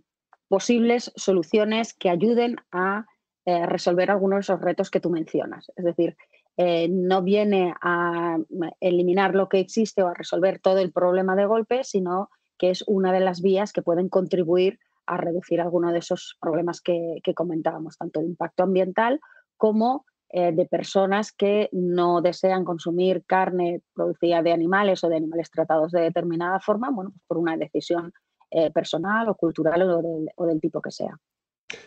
posibles soluciones que ayuden a eh, resolver algunos de esos retos que tú mencionas. Es decir, eh, no viene a eliminar lo que existe o a resolver todo el problema de golpe, sino que es una de las vías que pueden contribuir a reducir alguno de esos problemas que, que comentábamos, tanto de impacto ambiental como eh, de personas que no desean consumir carne producida de animales o de animales tratados de determinada forma, bueno, pues por una decisión Eh, personal o cultural o del, o del tipo que sea.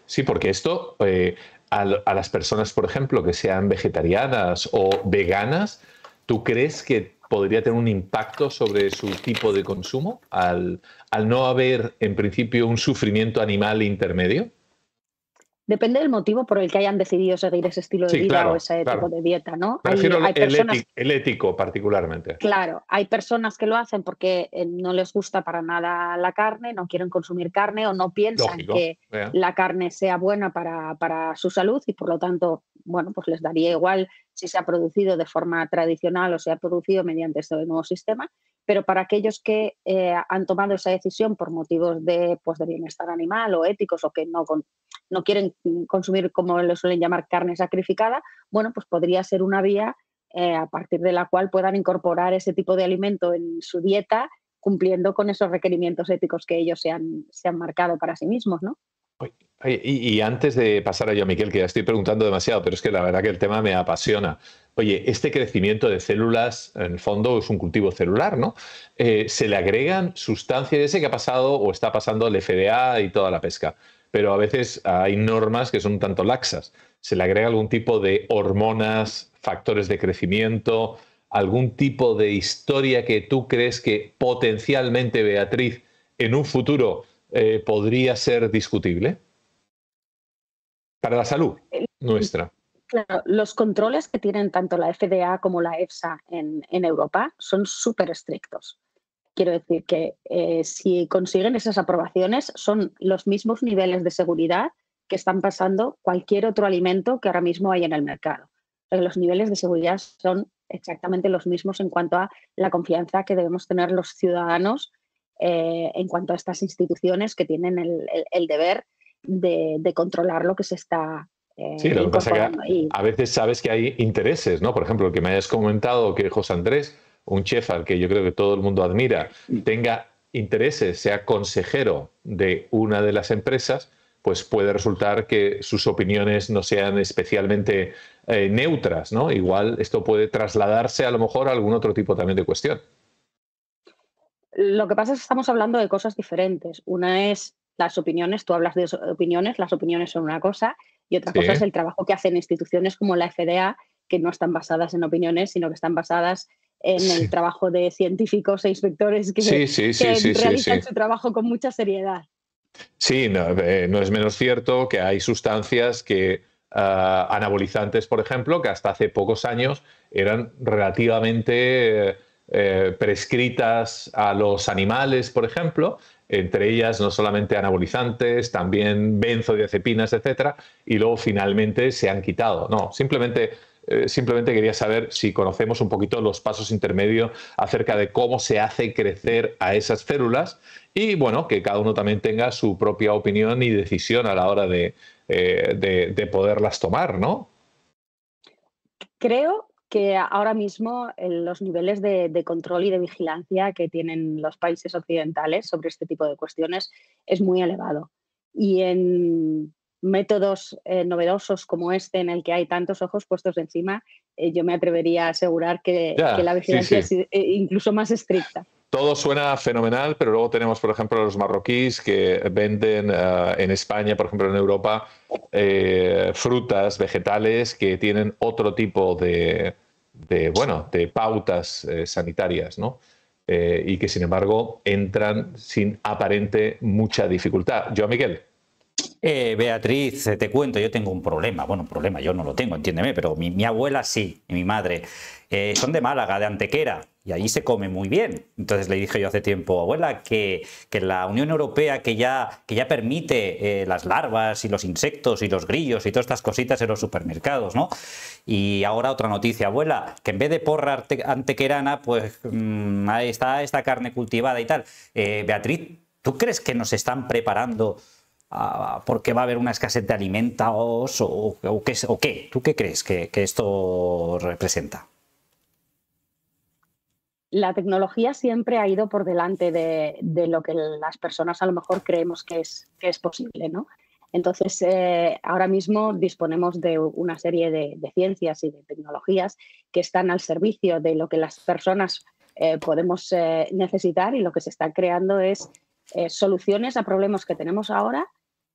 Sí, porque esto eh, a, a las personas, por ejemplo, que sean vegetarianas o veganas, ¿tú crees que podría tener un impacto sobre su tipo de consumo al, al no haber, en principio, un sufrimiento animal intermedio? Depende del motivo por el que hayan decidido seguir ese estilo de sí, vida claro, o ese claro. tipo de dieta, ¿no? Hay, el, hay personas, ético, el ético particularmente. Claro, hay personas que lo hacen porque no les gusta para nada la carne, no quieren consumir carne o no piensan Lógico, que yeah. la carne sea buena para, para su salud y por lo tanto, bueno, pues les daría igual si se ha producido de forma tradicional o se ha producido mediante este nuevo sistema. Pero para aquellos que eh, han tomado esa decisión por motivos de, pues, de bienestar animal o éticos o que no, con, no quieren consumir, como lo suelen llamar, carne sacrificada, bueno, pues podría ser una vía eh, a partir de la cual puedan incorporar ese tipo de alimento en su dieta cumpliendo con esos requerimientos éticos que ellos se han, se han marcado para sí mismos, ¿no? Y, y antes de pasar a Joan Miquel, que ya estoy preguntando demasiado, pero es que la verdad que el tema me apasiona. Oye, este crecimiento de células, en el fondo, es un cultivo celular, ¿no? Eh, se le agregan sustancias, ese que ha pasado o está pasando el F D A y toda la pesca, pero a veces hay normas que son un tanto laxas. Se le agrega algún tipo de hormonas, factores de crecimiento, algún tipo de historia que tú crees que potencialmente, Beatriz, en un futuro eh, podría ser discutible. Para la salud nuestra. Claro, los controles que tienen tanto la F D A como la EFSA en, en Europa son súper estrictos. Quiero decir que eh, si consiguen esas aprobaciones son los mismos niveles de seguridad que están pasando cualquier otro alimento que ahora mismo hay en el mercado. Los niveles de seguridad son exactamente los mismos en cuanto a la confianza que debemos tener los ciudadanos eh, en cuanto a estas instituciones que tienen el, el, el deber De, de controlar lo que se está eh, sí, lo que pasa que a, a veces sabes que hay intereses, ¿no? Por ejemplo, el que me hayas comentado que José Andrés, un chef al que yo creo que todo el mundo admira, tenga intereses, sea consejero de una de las empresas, pues puede resultar que sus opiniones no sean especialmente eh, neutras, ¿no? Igual esto puede trasladarse a lo mejor a algún otro tipo también de cuestión. Lo que pasa es que estamos hablando de cosas diferentes. Una es las opiniones, tú hablas de opiniones, las opiniones son una cosa y otra cosa es el trabajo que hacen instituciones como la F D A, que no están basadas en opiniones, sino que están basadas en el trabajo de científicos e inspectores que, sí, sí, sí, que sí, sí, realizan sí. su trabajo con mucha seriedad. Sí, no, eh, no es menos cierto que hay sustancias que, uh, anabolizantes, por ejemplo, que hasta hace pocos años eran relativamente eh, eh, prescritas a los animales, por ejemplo, entre ellas no solamente anabolizantes, también benzodiazepinas, etcétera, y luego finalmente se han quitado. No, simplemente, eh, simplemente quería saber si conocemos un poquito los pasos intermedios acerca de cómo se hace crecer a esas células y, bueno, que cada uno también tenga su propia opinión y decisión a la hora de, eh, de, de poderlas tomar, ¿no? Creo que ahora mismo los niveles de, de control y de vigilancia que tienen los países occidentales sobre este tipo de cuestiones es muy elevado. Y en métodos eh, novedosos como este, en el que hay tantos ojos puestos encima, eh, yo me atrevería a asegurar que, ya, que la vigilancia sí, sí. es incluso más estricta. Todo suena fenomenal, pero luego tenemos, por ejemplo, los marroquíes que venden uh, en España, por ejemplo, en Europa, eh, frutas, vegetales que tienen otro tipo de, de, bueno, de pautas eh, sanitarias, ¿no? Eh, y que, sin embargo, entran sin aparente mucha dificultad. Joan Miquel. Eh, Beatriz, te cuento, yo tengo un problema. Bueno, un problema yo no lo tengo, entiéndeme, pero mi, mi abuela sí, y mi madre. Eh, son de Málaga, de Antequera, y allí se come muy bien. Entonces le dije yo hace tiempo, abuela, que, que la Unión Europea que ya, que ya permite eh, las larvas y los insectos y los grillos y todas estas cositas en los supermercados, ¿no? Y ahora otra noticia, abuela, que en vez de porra antequerana, pues mmm, ahí está esta carne cultivada y tal. Eh, Beatriz, ¿tú crees que nos están preparando porque va a haber una escasez de alimentos o, o, qué, o qué? ¿Tú qué crees que, que esto representa? La tecnología siempre ha ido por delante de, de lo que las personas a lo mejor creemos que es, que es posible, ¿no? Entonces, eh, ahora mismo disponemos de una serie de, de ciencias y de tecnologías que están al servicio de lo que las personas eh, podemos eh, necesitar, y lo que se está creando es eh, soluciones a problemas que tenemos ahora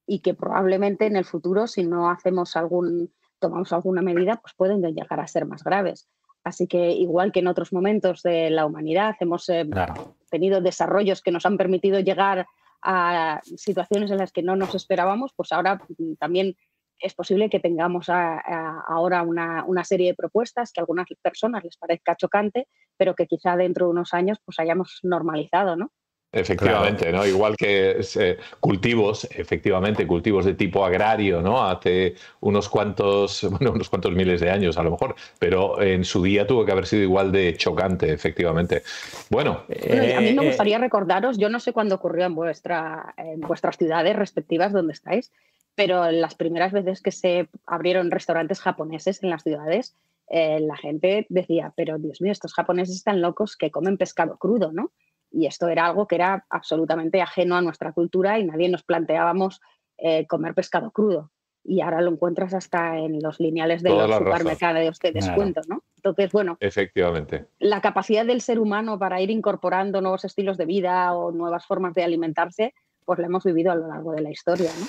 y que probablemente en el futuro, si no hacemos algún, tomamos alguna medida, pues pueden llegar a ser más graves. Así que, igual que en otros momentos de la humanidad, hemos eh, claro. tenido desarrollos que nos han permitido llegar a situaciones en las que no nos esperábamos, pues ahora también es posible que tengamos a, a, ahora una, una serie de propuestas que a algunas personas les parezca chocante, pero que quizá dentro de unos años pues hayamos normalizado, ¿no? Efectivamente, claro. ¿no? Igual que eh, cultivos, efectivamente, cultivos de tipo agrario, ¿no? Hace unos cuantos, bueno, unos cuantos miles de años a lo mejor, pero en su día tuvo que haber sido igual de chocante, efectivamente. Bueno. Eh, a mí me gustaría recordaros, yo no sé cuándo ocurrió en, vuestra, en vuestras ciudades respectivas donde estáis, pero las primeras veces que se abrieron restaurantes japoneses en las ciudades, eh, la gente decía, pero Dios mío, estos japoneses están locos que comen pescado crudo, ¿no? Y esto era algo que era absolutamente ajeno a nuestra cultura y nadie nos planteábamos eh, comer pescado crudo. Y ahora lo encuentras hasta en los lineales de Toda los supermercados de descuento, claro. ¿no? Entonces, bueno, efectivamente, la capacidad del ser humano para ir incorporando nuevos estilos de vida o nuevas formas de alimentarse, pues la hemos vivido a lo largo de la historia, ¿no?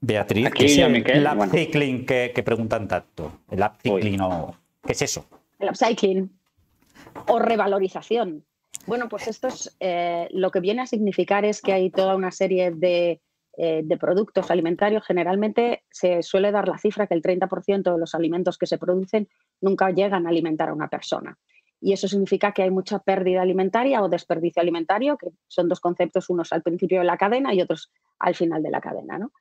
Beatriz, ¿qué es el, el upcycling bueno. que, que preguntan tanto? ¿El upcycling o qué es eso? El upcycling o revalorización. Bueno, pues esto es, eh, lo que viene a significar es que hay toda una serie de de productos alimentarios. Generalmente se suele dar la cifra que el treinta por ciento de los alimentos que se producen nunca llegan a alimentar a una persona. Y eso significa que hay mucha pérdida alimentaria o desperdicio alimentario, que son dos conceptos, unos al principio de la cadena y otros al final de la cadena, ¿no?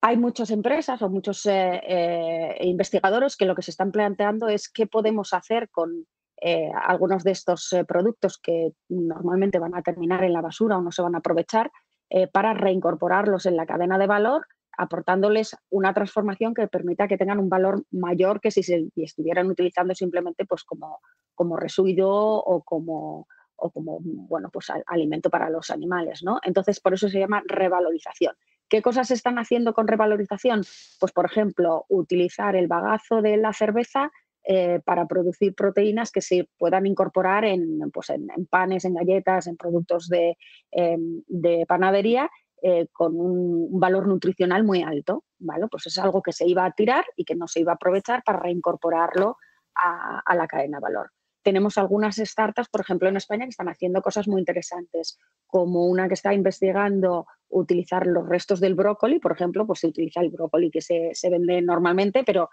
Hay muchas empresas o muchos eh, eh, investigadores que lo que se están planteando es qué podemos hacer con eh, algunos de estos eh, productos que normalmente van a terminar en la basura o no se van a aprovechar, Eh, para reincorporarlos en la cadena de valor, aportándoles una transformación que permita que tengan un valor mayor que si se estuvieran utilizando simplemente pues, como, como residuo o como, o como bueno, pues, alimento para los animales, ¿no? Entonces, por eso se llama revalorización. ¿Qué cosas se están haciendo con revalorización? Pues, por ejemplo, utilizar el bagazo de la cerveza eh, para producir proteínas que se puedan incorporar en, pues en, en panes, en galletas, en productos de, eh, de panadería eh, con un, un valor nutricional muy alto, ¿vale? Pues es algo que se iba a tirar y que no se iba a aprovechar para reincorporarlo a, a la cadena de valor. Tenemos algunas startups, por ejemplo, en España, que están haciendo cosas muy interesantes, como una que está investigando utilizar los restos del brócoli, por ejemplo, pues se utiliza el brócoli que se, se vende normalmente, pero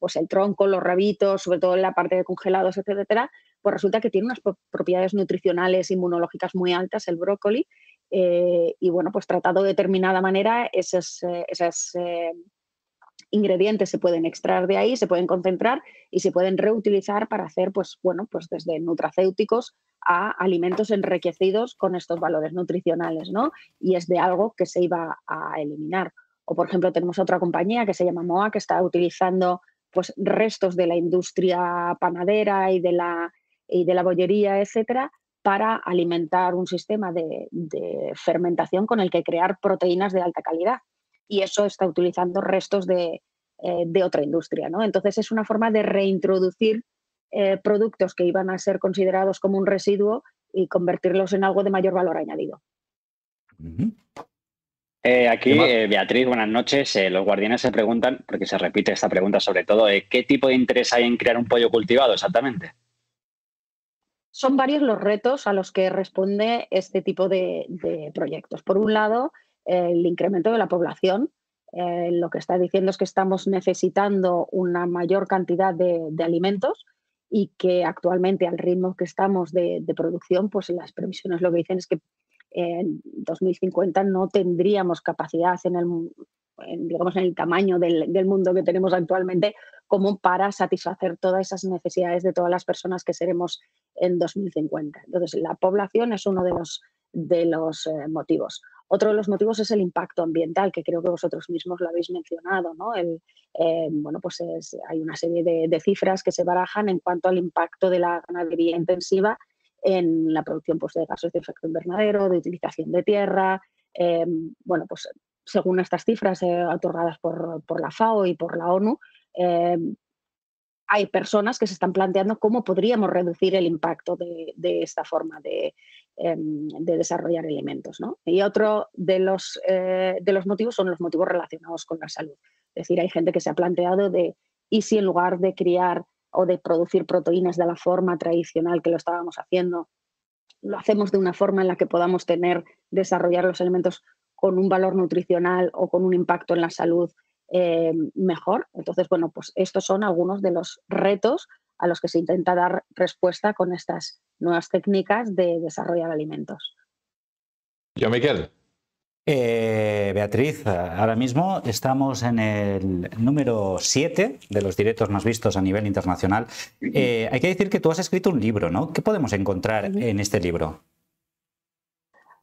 pues el tronco, los rabitos, sobre todo en la parte de congelados, etcétera, pues resulta que tiene unas propiedades nutricionales, inmunológicas muy altas el brócoli eh, y bueno, pues tratado de determinada manera esos, eh, esos eh, ingredientes se pueden extraer de ahí, se pueden concentrar y se pueden reutilizar para hacer pues bueno, pues desde nutracéuticos a alimentos enriquecidos con estos valores nutricionales, ¿no? Y es de algo que se iba a eliminar. O por ejemplo tenemos otra compañía que se llama MOA que está utilizando pues restos de la industria panadera y de la, y de la bollería, etcétera, para alimentar un sistema de, de fermentación con el que crear proteínas de alta calidad. Y eso está utilizando restos de, eh, de otra industria, ¿no? Entonces es una forma de reintroducir eh, productos que iban a ser considerados como un residuo y convertirlos en algo de mayor valor añadido. Mm-hmm. Eh, aquí, eh, Beatriz, buenas noches. Eh, los guardianes se preguntan, porque se repite esta pregunta sobre todo, eh, ¿qué tipo de interés hay en crear un pollo cultivado exactamente? Son varios los retos a los que responde este tipo de, de proyectos. Por un lado, eh, el incremento de la población. Eh, lo que está diciendo es que estamos necesitando una mayor cantidad de, de alimentos y que actualmente al ritmo que estamos de, de producción, pues las previsiones lo que dicen es que en dos mil cincuenta no tendríamos capacidad en el, en, digamos, en el tamaño del, del mundo que tenemos actualmente como para satisfacer todas esas necesidades de todas las personas que seremos en dos mil cincuenta. Entonces, la población es uno de los, de los eh, motivos. Otro de los motivos es el impacto ambiental, que creo que vosotros mismos lo habéis mencionado, ¿no? El, eh, bueno, pues es, hay una serie de, de cifras que se barajan en cuanto al impacto de la ganadería intensiva en la producción pues, de gases de efecto invernadero, de utilización de tierra. Eh, bueno, pues según estas cifras eh, otorgadas por, por la FAO y por la ONU, eh, hay personas que se están planteando cómo podríamos reducir el impacto de, de esta forma de, eh, de desarrollar alimentos, ¿no? Y otro de los, eh, de los motivos son los motivos relacionados con la salud. Es decir, hay gente que se ha planteado de, ¿y si en lugar de criar o de producir proteínas de la forma tradicional que lo estábamos haciendo, lo hacemos de una forma en la que podamos tener, desarrollar los alimentos con un valor nutricional o con un impacto en la salud eh, mejor? Entonces, bueno, pues estos son algunos de los retos a los que se intenta dar respuesta con estas nuevas técnicas de desarrollar alimentos. Yo, Miquel. Eh, Beatriz, ahora mismo estamos en el número siete de los directos más vistos a nivel internacional. Eh, hay que decir que tú has escrito un libro, ¿no? ¿Qué podemos encontrar en este libro?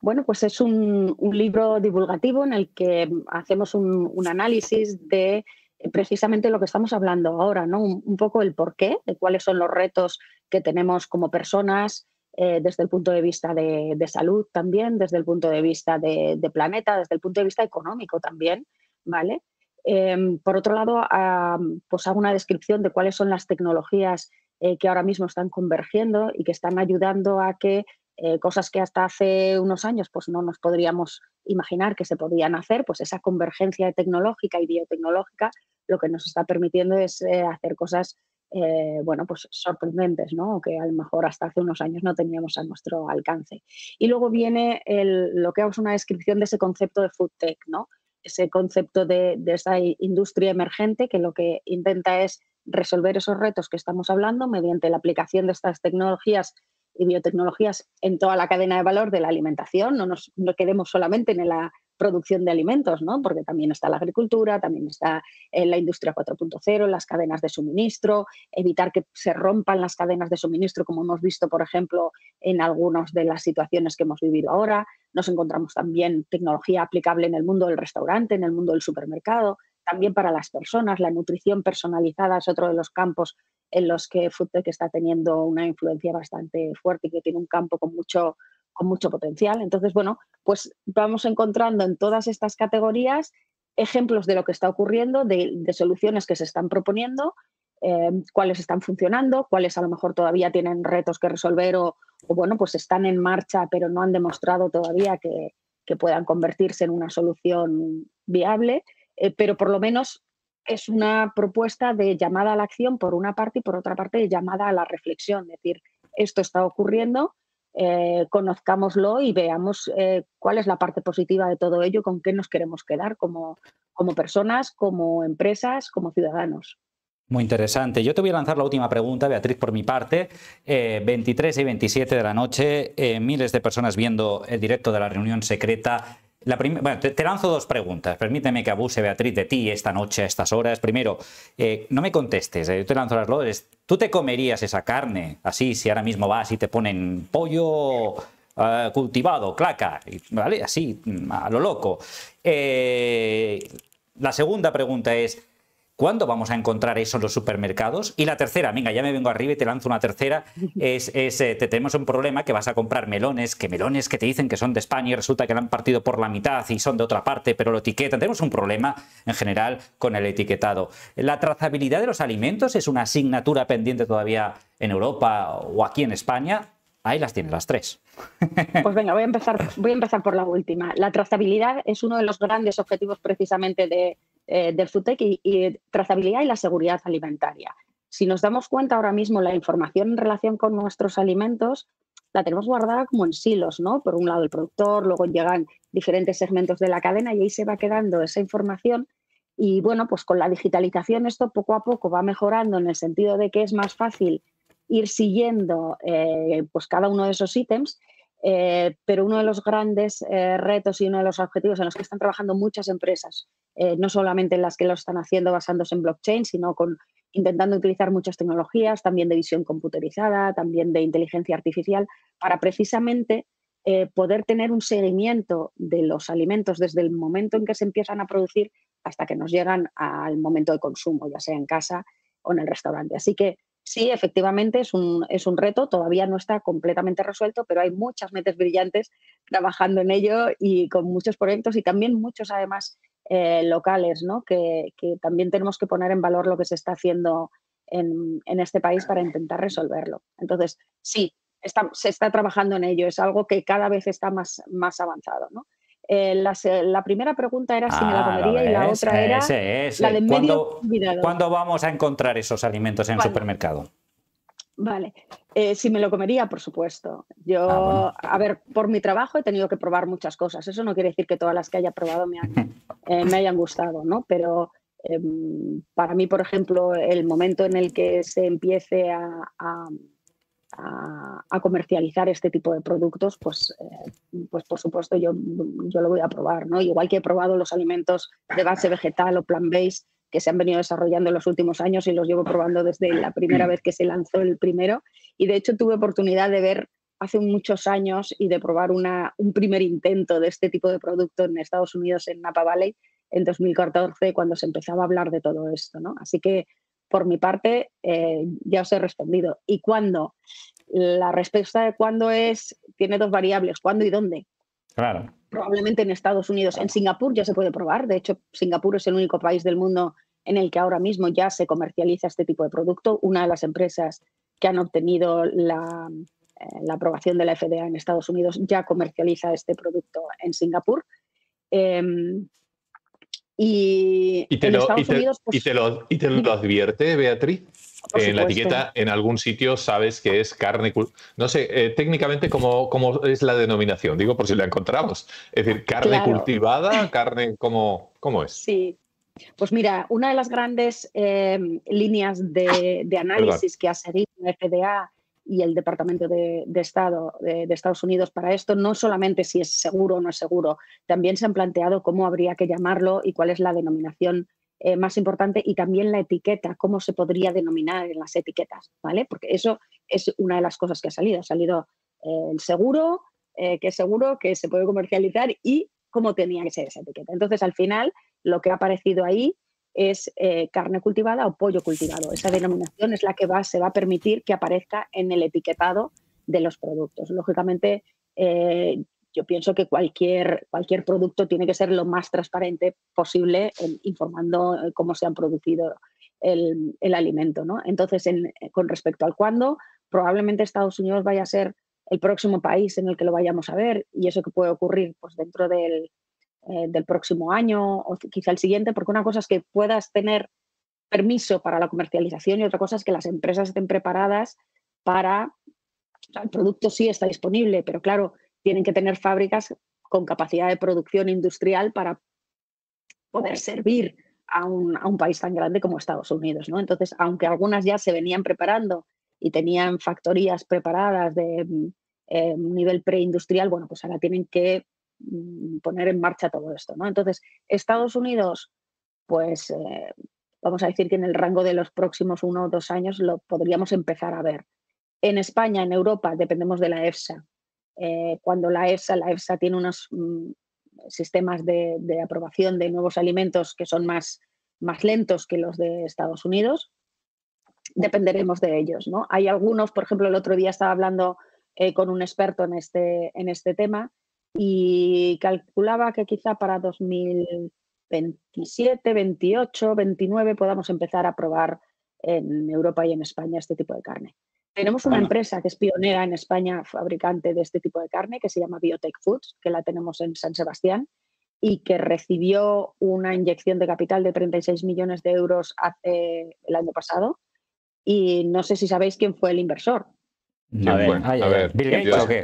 Bueno, pues es un, un libro divulgativo en el que hacemos un, un análisis de precisamente lo que estamos hablando ahora, ¿no? Un, un poco el porqué, de cuáles son los retos que tenemos como personas, eh, desde el punto de vista de, de salud también, desde el punto de vista de, de planeta, desde el punto de vista económico también, ¿vale? Eh, por otro lado, ah, pues hago una descripción de cuáles son las tecnologías eh, que ahora mismo están convergiendo y que están ayudando a que eh, cosas que hasta hace unos años pues no nos podríamos imaginar que se podían hacer, pues esa convergencia tecnológica y biotecnológica lo que nos está permitiendo es eh, hacer cosas eh, bueno, pues sorprendentes, ¿no? Que a lo mejor hasta hace unos años no teníamos a nuestro alcance. Y luego viene el, lo que hago es una descripción de ese concepto de food tech, ¿no? Ese concepto de, de esa industria emergente que lo que intenta es resolver esos retos que estamos hablando mediante la aplicación de estas tecnologías y biotecnologías en toda la cadena de valor de la alimentación. No nos no quedemos solamente en la producción de alimentos, ¿no? Porque también está la agricultura, también está la industria cuatro punto cero, las cadenas de suministro, evitar que se rompan las cadenas de suministro, como hemos visto, por ejemplo, en algunas de las situaciones que hemos vivido ahora. Nos encontramos también tecnología aplicable en el mundo del restaurante, en el mundo del supermercado, también para las personas. La nutrición personalizada es otro de los campos en los que FoodTech está teniendo una influencia bastante fuerte y que tiene un campo con mucho, con mucho potencial. Entonces, bueno, pues vamos encontrando en todas estas categorías ejemplos de lo que está ocurriendo, de, de soluciones que se están proponiendo, eh, cuáles están funcionando, cuáles a lo mejor todavía tienen retos que resolver o, o bueno, pues están en marcha pero no han demostrado todavía que, que puedan convertirse en una solución viable, eh, pero por lo menos es una propuesta de llamada a la acción por una parte y por otra parte de llamada a la reflexión, es decir, esto está ocurriendo, eh, conozcámoslo y veamos eh, cuál es la parte positiva de todo ello, con qué nos queremos quedar como, como personas, como empresas, como ciudadanos. Muy interesante. Yo te voy a lanzar la última pregunta, Beatriz, por mi parte. Eh, veintitrés y veintisiete de la noche, eh, miles de personas viendo el directo de la reunión secreta. La bueno, te, te lanzo dos preguntas. Permíteme que abuse, Beatriz, de ti esta noche a estas horas. Primero, eh, no me contestes, eh, yo te lanzo las lores. ¿Tú te comerías esa carne así si ahora mismo vas y te ponen pollo eh, cultivado, claca, ¿vale? Así, a lo loco? Eh, la segunda pregunta es, ¿cuándo vamos a encontrar eso en los supermercados? Y la tercera, venga, ya me vengo arriba y te lanzo una tercera, es, es eh, te tenemos un problema que vas a comprar melones, que melones que te dicen que son de España y resulta que lo han partido por la mitad y son de otra parte, pero lo etiquetan. Tenemos un problema en general con el etiquetado. ¿La trazabilidad de los alimentos es una asignatura pendiente todavía en Europa o aquí en España? Ahí las tienes las tres. Pues venga, voy a empezar, voy a empezar por la última. La trazabilidad es uno de los grandes objetivos precisamente de... Eh, del FoodTech y, y trazabilidad y la seguridad alimentaria. Si nos damos cuenta ahora mismo, la información en relación con nuestros alimentos la tenemos guardada como en silos, ¿no? Por un lado el productor, luego llegan diferentes segmentos de la cadena y ahí se va quedando esa información y bueno, pues con la digitalización esto poco a poco va mejorando en el sentido de que es más fácil ir siguiendo eh, pues cada uno de esos ítems. Eh, pero uno de los grandes eh, retos y uno de los objetivos en los que están trabajando muchas empresas, eh, no solamente en las que lo están haciendo basándose en blockchain, sino con, intentando utilizar muchas tecnologías, también de visión computerizada, también de inteligencia artificial, para precisamente eh, poder tener un seguimiento de los alimentos desde el momento en que se empiezan a producir hasta que nos llegan al momento de consumo, ya sea en casa o en el restaurante. Así que sí, efectivamente es un, es un reto, todavía no está completamente resuelto, pero hay muchas mentes brillantes trabajando en ello y con muchos proyectos y también muchos además eh, locales, ¿no? Que, que también tenemos que poner en valor lo que se está haciendo en, en este país para intentar resolverlo. Entonces, sí, está, se está trabajando en ello, es algo que cada vez está más, más avanzado, ¿no? Eh, la, la primera pregunta era ah, si me la comería ves, y la otra era ese, ese. la de medio cuidado. ¿Cuándo vamos a encontrar esos alimentos en el supermercado? Vale, eh, si me lo comería, por supuesto. Yo, ah, bueno. a ver, por mi trabajo he tenido que probar muchas cosas. Eso no quiere decir que todas las que haya probado me, han, eh, me hayan gustado, ¿no? Pero eh, para mí, por ejemplo, el momento en el que se empiece a... a A, a comercializar este tipo de productos, pues, eh, pues por supuesto yo, yo lo voy a probar, ¿no? Igual que he probado los alimentos de base vegetal o plant-based que se han venido desarrollando en los últimos años y los llevo probando desde la primera vez que se lanzó el primero. Y de hecho tuve oportunidad de ver hace muchos años y de probar una, un primer intento de este tipo de producto en Estados Unidos, en Napa Valley, en dos mil catorce, cuando se empezaba a hablar de todo esto, ¿no? Así que por mi parte, eh, ya os he respondido. ¿Y cuándo? la respuesta de cuándo es, tiene dos variables, cuándo y dónde. Claro. Probablemente en Estados Unidos. En Singapur ya se puede probar. De hecho, Singapur es el único país del mundo en el que ahora mismo ya se comercializa este tipo de producto. Una de las empresas que han obtenido la, eh, la aprobación de la F D A en Estados Unidos ya comercializa este producto en Singapur. Eh, y, y te en lo, Estados y te, Unidos... Pues, y, te lo, ¿Y te lo advierte, Beatriz? En la etiqueta, en algún sitio, sabes que es carne... No sé, eh, técnicamente, ¿cómo, ¿cómo es la denominación? Digo, por si la encontramos. Es decir, carne claro. cultivada, carne... ¿cómo, ¿Cómo es? Sí. Pues mira, una de las grandes eh, líneas de, de análisis Perdón. que ha seguido la F D A y el Departamento de, de Estado de, de Estados Unidos para esto, no solamente si es seguro o no es seguro, también se han planteado cómo habría que llamarlo y cuál es la denominación Eh, más importante, y también la etiqueta, cómo se podría denominar en las etiquetas, ¿vale? Porque eso es una de las cosas que ha salido. Ha salido eh, el seguro, eh, que es seguro, que se puede comercializar y cómo tenía que ser esa etiqueta. Entonces, al final, lo que ha aparecido ahí es eh, carne cultivada o pollo cultivado. Esa denominación es la que va, se va a permitir que aparezca en el etiquetado de los productos. Lógicamente, eh, yo pienso que cualquier, cualquier producto tiene que ser lo más transparente posible, eh, informando cómo se han producido el, el alimento, ¿no? Entonces, en, con respecto al cuándo, probablemente Estados Unidos vaya a ser el próximo país en el que lo vayamos a ver, y eso que puede ocurrir pues, dentro del, eh, del próximo año o quizá el siguiente, porque una cosa es que puedas tener permiso para la comercialización y otra cosa es que las empresas estén preparadas para... O sea, el producto sí está disponible, pero claro... tienen que tener fábricas con capacidad de producción industrial para poder servir a un, a un país tan grande como Estados Unidos, ¿no? Entonces, aunque algunas ya se venían preparando y tenían factorías preparadas de eh, nivel preindustrial, bueno, pues ahora tienen que mm, poner en marcha todo esto, ¿no? Entonces, Estados Unidos, pues eh, vamos a decir que en el rango de los próximos uno o dos años lo podríamos empezar a ver. En España, en Europa, dependemos de la EFSA. Eh, cuando la EFSA, la EFSA tiene unos mm, sistemas de, de aprobación de nuevos alimentos que son más, más lentos que los de Estados Unidos, dependeremos de ellos, ¿no? Hay algunos, por ejemplo, el otro día estaba hablando eh, con un experto en este, en este tema y calculaba que quizá para dos mil veintisiete, veintiocho, veintinueve podamos empezar a probar en Europa y en España este tipo de carne. Tenemos una empresa que es pionera en España, fabricante de este tipo de carne, que se llama Biotech Foods, que la tenemos en San Sebastián y que recibió una inyección de capital de treinta y seis millones de euros hace el año pasado. Y no sé si sabéis quién fue el inversor. A ver, bueno, a ver, a ver. Bill Gates, ¿o qué?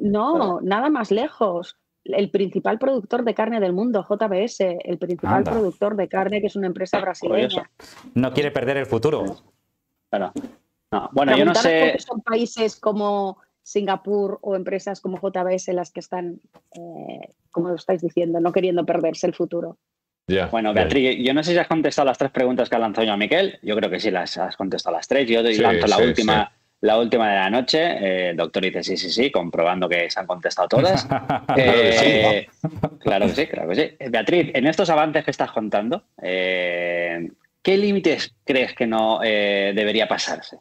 No, nada más lejos. El principal productor de carne del mundo, J B S, el principal Anda. productor de carne, que es una empresa brasileña. Curioso. No quiere perder el futuro. Claro. No, bueno, yo no sé. Son países como Singapur o empresas como J B S las que están, eh, como estáis diciendo, no queriendo perderse el futuro. Yeah, bueno, Beatriz, yeah. yo no sé si has contestado las tres preguntas que ha lanzado Joan Miquel. Yo creo que sí las has contestado las tres. Yo sí, lanzo sí, la última, sí. la última de la noche. Eh, el doctor dice sí, sí, sí, comprobando que se han contestado todas. eh, claro que sí, claro que sí. Beatriz, en estos avances que estás contando, eh, ¿qué límites crees que no eh, debería pasarse?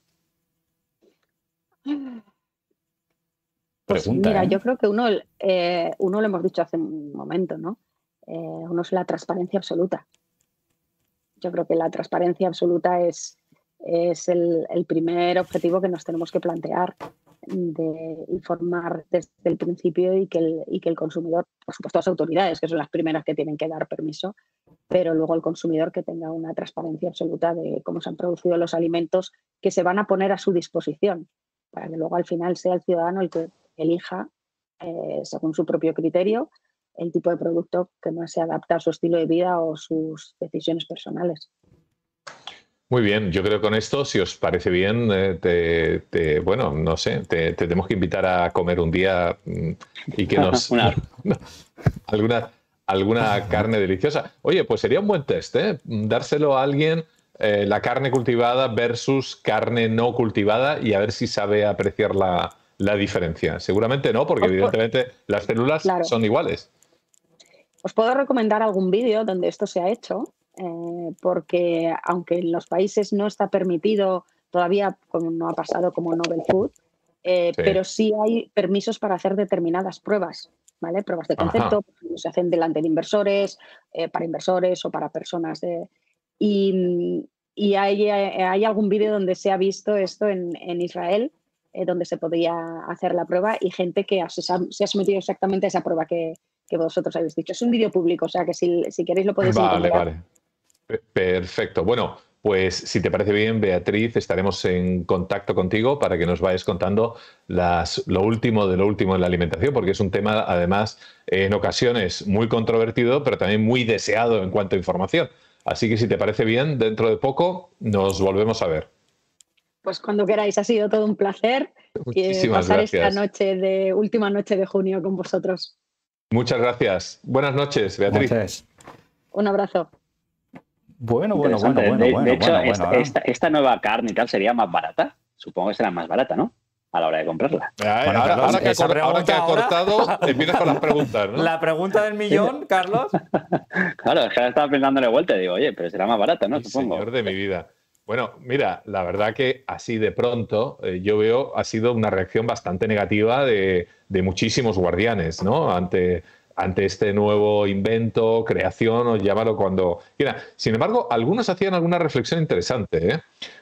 Pues Pregunta, mira, ¿eh? yo creo que uno, eh, uno lo hemos dicho hace un momento, ¿no? Eh, uno es la transparencia absoluta. Yo creo que la transparencia absoluta es, es el, el primer objetivo que nos tenemos que plantear, de informar desde el principio y que el, y que el consumidor, por supuesto las autoridades, que son las primeras que tienen que dar permiso, pero luego el consumidor que tenga una transparencia absoluta de cómo se han producido los alimentos que se van a poner a su disposición, para que luego al final sea el ciudadano el que elija, eh, según su propio criterio, el tipo de producto que más se adapta a su estilo de vida o sus decisiones personales. Muy bien, yo creo que con esto, si os parece bien, eh, te, te, bueno, no sé, te, te tenemos que invitar a comer un día y que nos... Una... alguna, alguna carne deliciosa. Oye, pues sería un buen test, ¿eh? Dárselo a alguien... Eh, la carne cultivada versus carne no cultivada y a ver si sabe apreciar la, la diferencia. Seguramente no, porque evidentemente las células claro. son iguales. Os puedo recomendar algún vídeo donde esto se ha hecho, eh, porque aunque en los países no está permitido todavía no ha pasado como novel food, eh, sí. pero sí hay permisos para hacer determinadas pruebas, ¿vale? Pruebas de concepto, se hacen delante de inversores, eh, para inversores o para personas de... Y, y hay, hay algún vídeo donde se ha visto esto en, en Israel, eh, donde se podía hacer la prueba y gente que se, se ha sometido exactamente a esa prueba que, que vosotros habéis dicho. Es un vídeo público, o sea que si, si queréis lo podéis vale, encontrar. Vale, vale. Perfecto. Bueno, pues si te parece bien, Beatriz, estaremos en contacto contigo para que nos vayas contando las, lo último de lo último en la alimentación, porque es un tema, además, en ocasiones muy controvertido, pero también muy deseado en cuanto a información. Así que si te parece bien, dentro de poco nos volvemos a ver. Pues cuando queráis, ha sido todo un placer Muchísimas pasar gracias. esta noche de última noche de junio con vosotros. Muchas gracias. Buenas noches, Beatriz. Gracias. Un abrazo. Bueno, bueno, bueno, bueno. De, bueno, de hecho, bueno, esta, bueno. Esta, esta nueva carne y tal sería más barata. Supongo que será más barata, ¿no? A la hora de comprarla. Ay, bueno, ahora, Carlos, ahora, que pregunta, ahora que ha cortado, ahora... empiezas con las preguntas, ¿no? La pregunta del millón, Carlos. Claro, es que ahora estaba pensándole vuelta y digo, oye, pero será más barata, ¿no? El Supongo. Señor de mi vida. Bueno, mira, la verdad que así de pronto eh, yo veo ha sido una reacción bastante negativa de, de muchísimos guardianes, ¿no? Ante... ante este nuevo invento, creación, o llámalo cuando quiera. Sin embargo, algunos hacían alguna reflexión interesante, ¿eh?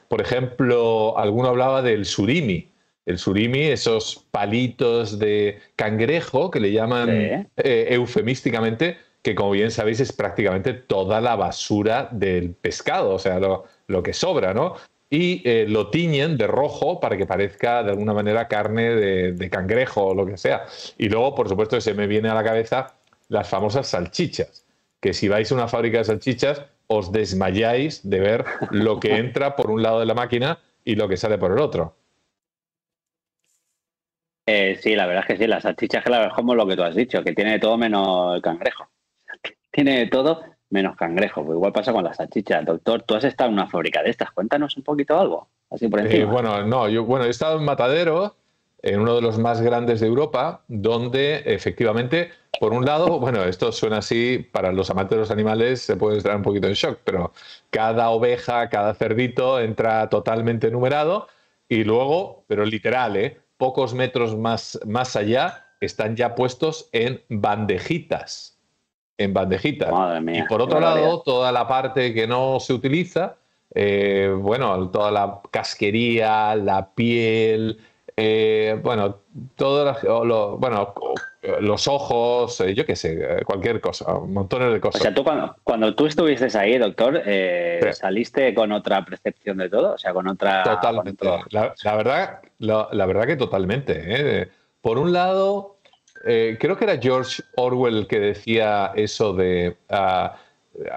Por ejemplo, alguno hablaba del surimi. El surimi, esos palitos de cangrejo que le llaman ¿Eh? Eh, eufemísticamente, que como bien sabéis es prácticamente toda la basura del pescado, o sea, lo, lo que sobra, ¿no? Y eh, lo tiñen de rojo para que parezca de alguna manera carne de, de cangrejo o lo que sea. Y luego, por supuesto, se me viene a la cabeza las famosas salchichas, que si vais a una fábrica de salchichas os desmayáis de ver lo que entra por un lado de la máquina y lo que sale por el otro. Eh, sí, la verdad es que sí, las salchichas que la verdad como lo que tú has dicho, que tiene de todo menos el cangrejo. Tiene de todo... menos cangrejo, pues igual pasa con las salchichas. Doctor, tú has estado en una fábrica de estas, cuéntanos un poquito algo, así por encima. Eh, bueno, no, yo bueno, he estado en Matadero, en uno de los más grandes de Europa, donde efectivamente, por un lado, bueno, esto suena así, para los amantes de los animales se puede estar un poquito en shock, pero cada oveja, cada cerdito entra totalmente numerado y luego, pero literal, ¿eh? pocos metros más, más allá están ya puestos en bandejitas. en bandejitas. Madre mía, y por otro lado, realidad. toda la parte que no se utiliza, eh, bueno, toda la casquería, la piel, eh, bueno, todos los, bueno, los ojos, eh, yo qué sé, cualquier cosa, montones de cosas. O sea, tú cuando, cuando tú estuviste ahí, doctor, eh, sí. saliste con otra percepción de todo, o sea, con otra... Totalmente. Con otro... la, la, verdad, la, la verdad que totalmente. ¿eh? Por un lado... Eh, creo que era George Orwell que decía eso de... Uh,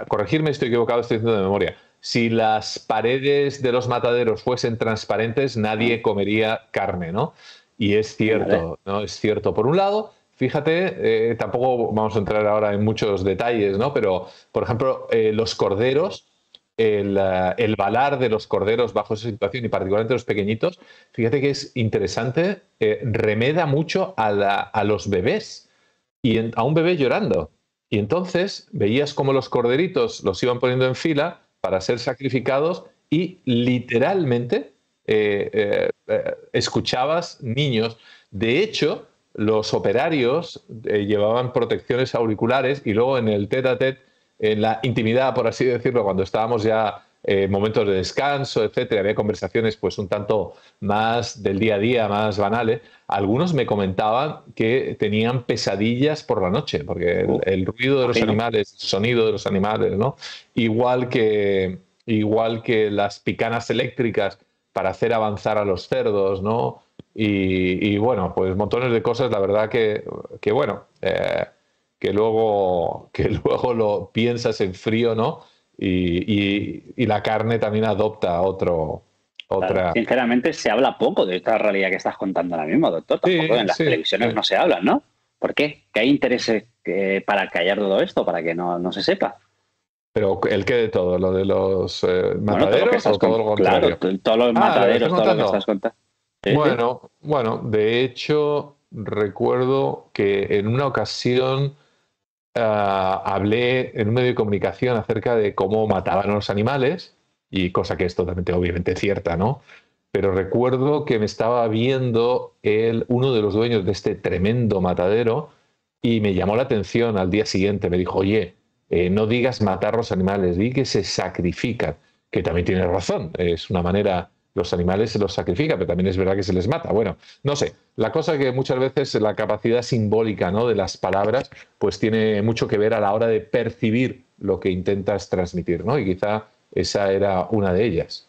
corregirme, estoy equivocado, estoy diciendo de memoria. Si las paredes de los mataderos fuesen transparentes, nadie comería carne, ¿no? Y es cierto, ¿no? Es cierto. Por un lado, fíjate, eh, tampoco vamos a entrar ahora en muchos detalles, ¿no? Pero, por ejemplo, eh, los corderos, el, el balar de los corderos bajo esa situación, y particularmente los pequeñitos, fíjate que es interesante, eh, remeda mucho a, la, a los bebés, y en, a un bebé llorando. Y entonces veías como los corderitos los iban poniendo en fila para ser sacrificados y literalmente eh, eh, eh, escuchabas niños. De hecho, los operarios eh, llevaban protecciones auriculares y luego en el tête-à-tête, en la intimidad, por así decirlo, cuando estábamos ya en eh, momentos de descanso, etcétera, había conversaciones pues un tanto más del día a día, más banales, algunos me comentaban que tenían pesadillas por la noche, porque el, el ruido de los animales, el sonido de los animales, ¿no? Igual que, igual que las picanas eléctricas para hacer avanzar a los cerdos, ¿no? Y, y bueno, pues montones de cosas, la verdad que, que bueno... Eh, que luego, que luego lo piensas en frío, ¿no? Y, y, y la carne también adopta otro... Claro, otra... Sinceramente, se habla poco de esta realidad que estás contando ahora mismo, doctor. Tampoco sí, en las sí, televisiones sí. no se habla, ¿no? ¿Por qué? ¿Que hay intereses que, para callar todo esto, para que no, no se sepa? ¿Pero el qué de todo? ¿Lo de los eh, mataderos bueno, todo lo o todo con... lo contrario? Claro, todos los ah, mataderos, ¿lo todo lo que estás contando. ¿Sí? Bueno, bueno, de hecho, recuerdo que en una ocasión... Uh, hablé en un medio de comunicación acerca de cómo mataban a los animales y cosa que es totalmente obviamente cierta, ¿no? Pero recuerdo que me estaba viendo el, uno de los dueños de este tremendo matadero y me llamó la atención al día siguiente. Me dijo, oye, eh, no digas matar los animales, di que se sacrifican, que también tiene razón, es una manera, los animales se los sacrifican, pero también es verdad que se les mata. Bueno, no sé, la cosa que muchas veces la capacidad simbólica, ¿no?, de las palabras pues tiene mucho que ver a la hora de percibir lo que intentas transmitir, ¿no? Y quizá esa era una de ellas.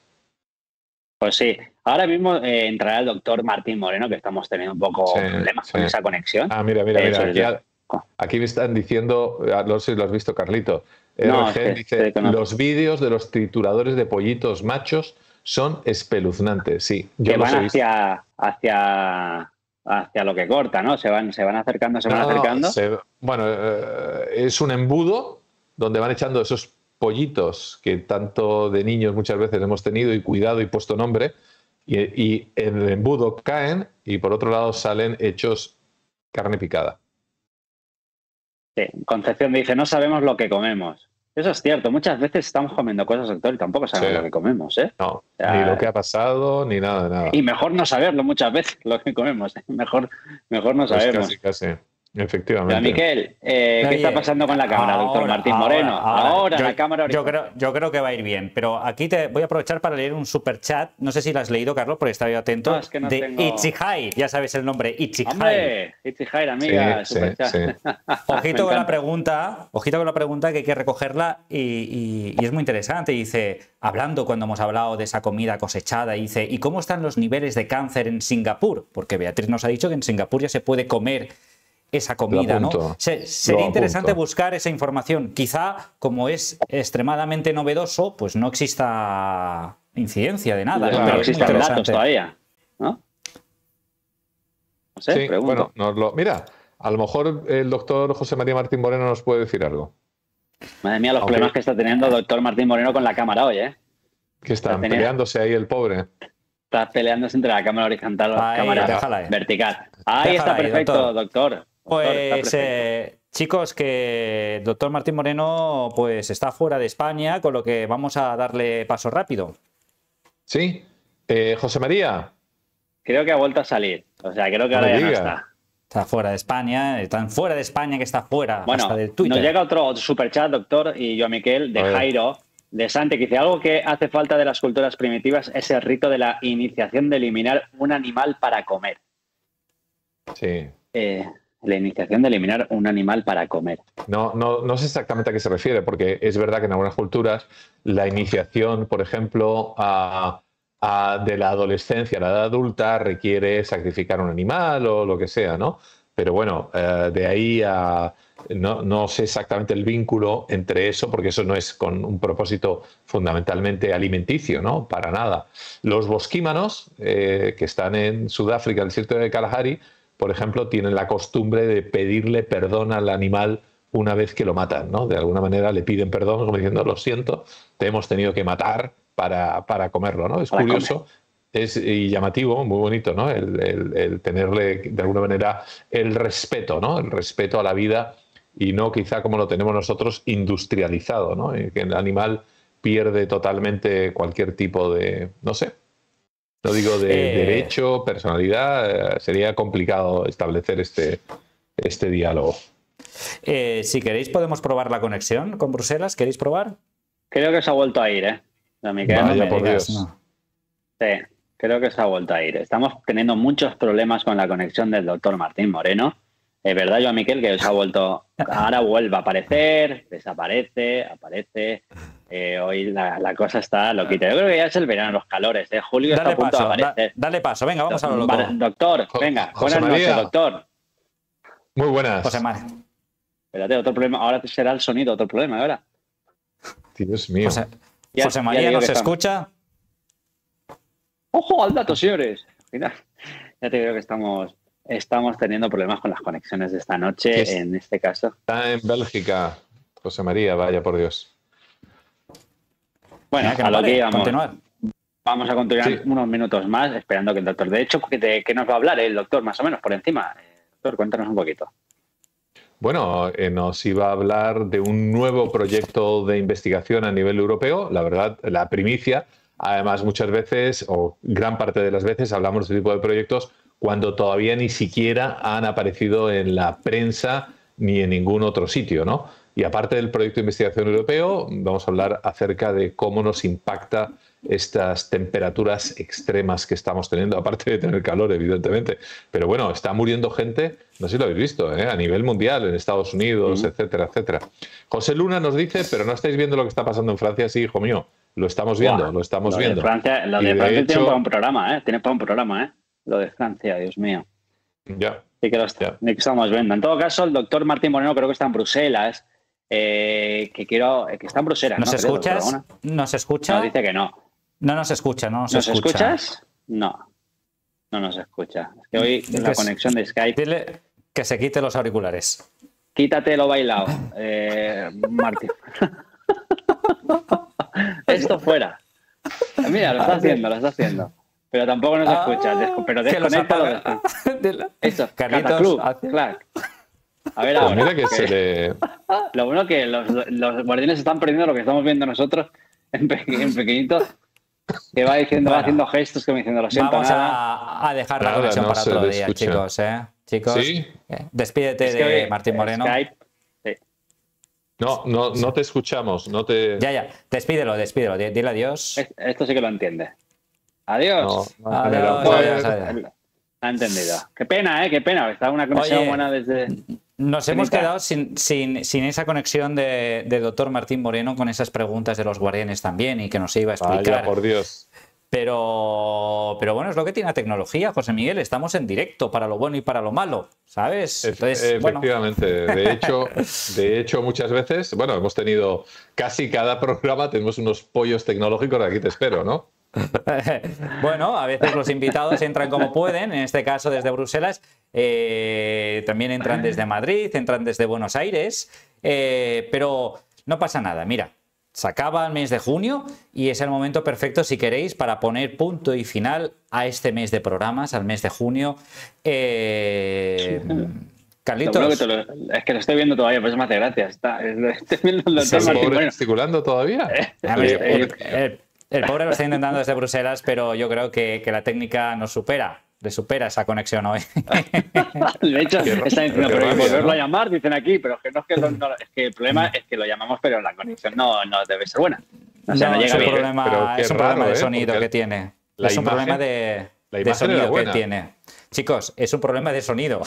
Pues sí. Ahora mismo eh, entrará el doctor Martín Moreno, que estamos teniendo un poco sí, problemas sí. con esa conexión. Ah, mira, mira, mira. Aquí, a, aquí me están diciendo, no sé si lo has visto, Carlito. No, R G es que, dice, es que no. Los vídeos de los trituradores de pollitos machos son espeluznantes. Sí, yo que los van he visto. hacia, hacia, hacia lo que corta, ¿no? Se van, se van acercando, se no, van acercando. No, se, bueno, eh, es un embudo donde van echando esos pollitos que tanto de niños muchas veces hemos tenido y cuidado y puesto nombre, y, y en el embudo caen y por otro lado salen hechos carne picada. Sí, Concepción dice, no sabemos lo que comemos. Eso es cierto, muchas veces estamos comiendo cosas, doctor, y tampoco sabemos sí. lo que comemos, ¿eh? No, o sea, ni lo que ha pasado, ni nada, nada. Y mejor no saberlo muchas veces, lo que comemos, ¿eh? mejor, mejor no saberlo. Pues casi, casi. Efectivamente. Pero, Miquel, eh, ¿qué Nadie, está pasando con la cámara, ahora, doctor Martín ahora, Moreno? Ahora, ahora yo, la cámara horizontal. Yo creo, yo creo que va a ir bien, pero aquí te voy a aprovechar para leer un superchat. No sé si lo has leído, Carlos, porque estaba yo atento. No, es que no de tengo... Ichihai, ya sabes el nombre, Ichihai. ¡Hombre! Ichihai, amiga, sí, superchat. Sí, sí. Ojito con la pregunta, ojito con la pregunta que hay que recogerla y, y, y es muy interesante. Dice, hablando cuando hemos hablado de esa comida cosechada, dice, ¿y cómo están los niveles de cáncer en Singapur? Porque Beatriz nos ha dicho que en Singapur ya se puede comer esa comida, apunto, ¿no? Se, sería interesante buscar esa información. Quizá, como es extremadamente novedoso, pues no exista incidencia de nada. No, ¿no? Pero no existen datos todavía, ¿no? No sé, sí, pregunto. Bueno, nos lo, mira, a lo mejor el doctor José María Martín Moreno nos puede decir algo. Madre mía, los Aunque, problemas que está teniendo el doctor Martín Moreno con la cámara hoy, ¿eh? Que están está peleándose ahí el pobre. Está peleándose entre la cámara horizontal y la cámara déjala, eh. vertical. Ahí déjala, está perfecto, ahí, doctor. doctor. Pues eh, chicos, que el doctor Martín Moreno pues está fuera de España, con lo que vamos a darle paso rápido. Sí, eh, José María. Creo que ha vuelto a salir, o sea, creo que ahora ya no está. Está fuera de España, están fuera de España que está fuera, bueno, hasta del Twitter. Nos llega otro, otro superchat, doctor, y yo a Miquel, de Jairo, de Sante, que dice, algo que hace falta de las culturas primitivas es el rito de la iniciación de eliminar un animal para comer. Sí. Eh, La iniciación de eliminar un animal para comer. No, no, no sé exactamente a qué se refiere, porque es verdad que en algunas culturas la iniciación, por ejemplo, a, a, de la adolescencia a la edad adulta requiere sacrificar un animal o lo que sea, ¿no? Pero bueno, eh, de ahí a... No, no sé exactamente el vínculo entre eso, porque eso no es con un propósito fundamentalmente alimenticio, ¿no? Para nada. Los bosquímanos, eh, que están en Sudáfrica, en el desierto de Kalahari, por ejemplo, tienen la costumbre de pedirle perdón al animal una vez que lo matan, ¿no? De alguna manera le piden perdón, como diciendo, lo siento, te hemos tenido que matar para, para comerlo, ¿no? Es para curioso comer. es, y llamativo, muy bonito, ¿no? El, el, el tenerle, de alguna manera, el respeto, ¿no? El respeto a la vida y no quizá como lo tenemos nosotros industrializado, ¿no? Que el animal pierde totalmente cualquier tipo de, no sé, no digo de eh... derecho, personalidad, sería complicado establecer este, este diálogo. Eh, si queréis podemos probar la conexión con Bruselas, ¿queréis probar? Creo que se ha vuelto a ir, ¿eh? No, Miquel, Vaya, no por digas, Dios. No. Sí, creo que se ha vuelto a ir. Estamos teniendo muchos problemas con la conexión del doctor Martín Moreno. Es verdad, yo a Miquel, que se ha vuelto... Ahora vuelve a aparecer, desaparece, aparece... Eh, hoy la, la cosa está loquita. Yo creo que ya es el verano, los calores. ¿eh? Julio dale está a punto paso, de aparecer. Da, dale paso, venga, vamos Do, a lo loco. Doctor, venga, José buenas María. noches, doctor. Muy buenas. José María. Espérate, otro problema. Ahora será el sonido, otro problema, ahora. Dios mío. José, ya, José María, ¿nos escucha? ¡Ojo al dato, señores! Mira, ya te digo que estamos, estamos teniendo problemas con las conexiones de esta noche, es, en este caso. Está en Bélgica, José María, vaya por Dios. Bueno, a lo que íbamos. Vamos a continuar sí. unos minutos más, esperando que el doctor... De hecho, que, te, que nos va a hablar el doctor, más o menos, por encima. Doctor, cuéntanos un poquito. Bueno, eh, nos iba a hablar de un nuevo proyecto de investigación a nivel europeo. La verdad, la primicia. Además, muchas veces, o gran parte de las veces, hablamos de este tipo de proyectos cuando todavía ni siquiera han aparecido en la prensa ni en ningún otro sitio, ¿no? Y aparte del proyecto de investigación europeo, vamos a hablar acerca de cómo nos impacta estas temperaturas extremas que estamos teniendo, aparte de tener calor, evidentemente. Pero bueno, está muriendo gente, no sé si lo habéis visto, ¿eh? A nivel mundial, en Estados Unidos, uh-huh. etcétera, etcétera. José Luna nos dice, pero no estáis viendo lo que está pasando en Francia, sí, hijo mío, lo estamos viendo, wow. lo estamos lo viendo. De Francia, lo de, de Francia hecho... tiene para un programa, ¿eh? Tiene para un programa, ¿eh? Lo de Francia, Dios mío. Ya. Sí que lo está, yeah. estamos viendo. En todo caso, el doctor Martín Moreno creo que está en Bruselas. Eh, que quiero que está en Bruselas. ¿Nos ¿no? escuchas? Creo, ¿Nos escucha? No, dice que no. No nos escucha, no nos, ¿Nos escucha. ¿Nos escuchas? No, no nos escucha. Es que hoy en la es, conexión de Skype... Dile que se quite los auriculares. Quítate lo bailado, eh, Martín. Esto fuera. Mira, lo está haciendo, lo está haciendo. Pero tampoco nos ah, escucha. Desco pero desconéctalo. De la... Eso, Carlitos. Claro. A ver, ahora. Pues mira que se le... Lo bueno es que los, los guardianes están perdiendo lo que estamos viendo nosotros en, pe en pequeñito. Que va diciendo, bueno, va haciendo gestos que me diciendo, lo siento. Vamos nada. A, a dejar la conexión para otro día, escucha. chicos. ¿eh? Chicos, ¿Sí? eh, despídete es que de Martín Moreno. Skype, sí. No, no, no te escuchamos. No te... Ya, ya. Despídelo, despídelo. Dile adiós. Esto sí que lo entiende. Adiós. No, no, adiós, adiós, adiós, adiós, adiós. Ha entendido. Qué pena, ¿eh? Qué pena. Está una conexión Oye, buena desde... Nos hemos quedado sin, sin, sin esa conexión de, de doctor Martín Moreno con esas preguntas de los guardianes también y que nos iba a explicar. Vaya, por Dios. Pero, pero bueno, es lo que tiene la tecnología, José Miguel. Estamos en directo para lo bueno y para lo malo, ¿sabes? Entonces, e efectivamente. Bueno. De hecho, de hecho, muchas veces, bueno, hemos tenido casi cada programa, tenemos unos pollos tecnológicos, aquí te espero, ¿no? Bueno, a veces los invitados entran como pueden, en este caso desde Bruselas, eh, también entran desde Madrid, entran desde Buenos Aires, eh, pero no pasa nada. Mira, se acaba el mes de junio y es el momento perfecto, si queréis, para poner punto y final a este mes de programas, al mes de junio. Eh, Carlitos. Que te lo, es que lo estoy viendo todavía, por eso me hace gracia. Estoy viendo los temas. ¿Gesticulando todavía? A ver, el, el, El pobre lo está intentando desde Bruselas, pero yo creo que, que la técnica nos supera, le supera esa conexión hoy. De hecho, está diciendo, pero que volverlo a llamar, dicen aquí, pero que no es que, lo, no, es que el problema es que lo llamamos, pero la conexión no, no debe ser buena. O sea, no, no llega es, un problema, es un raro, problema de sonido eh, que tiene. La es un imagen, problema de, de sonido que tiene. Chicos, es un problema de sonido.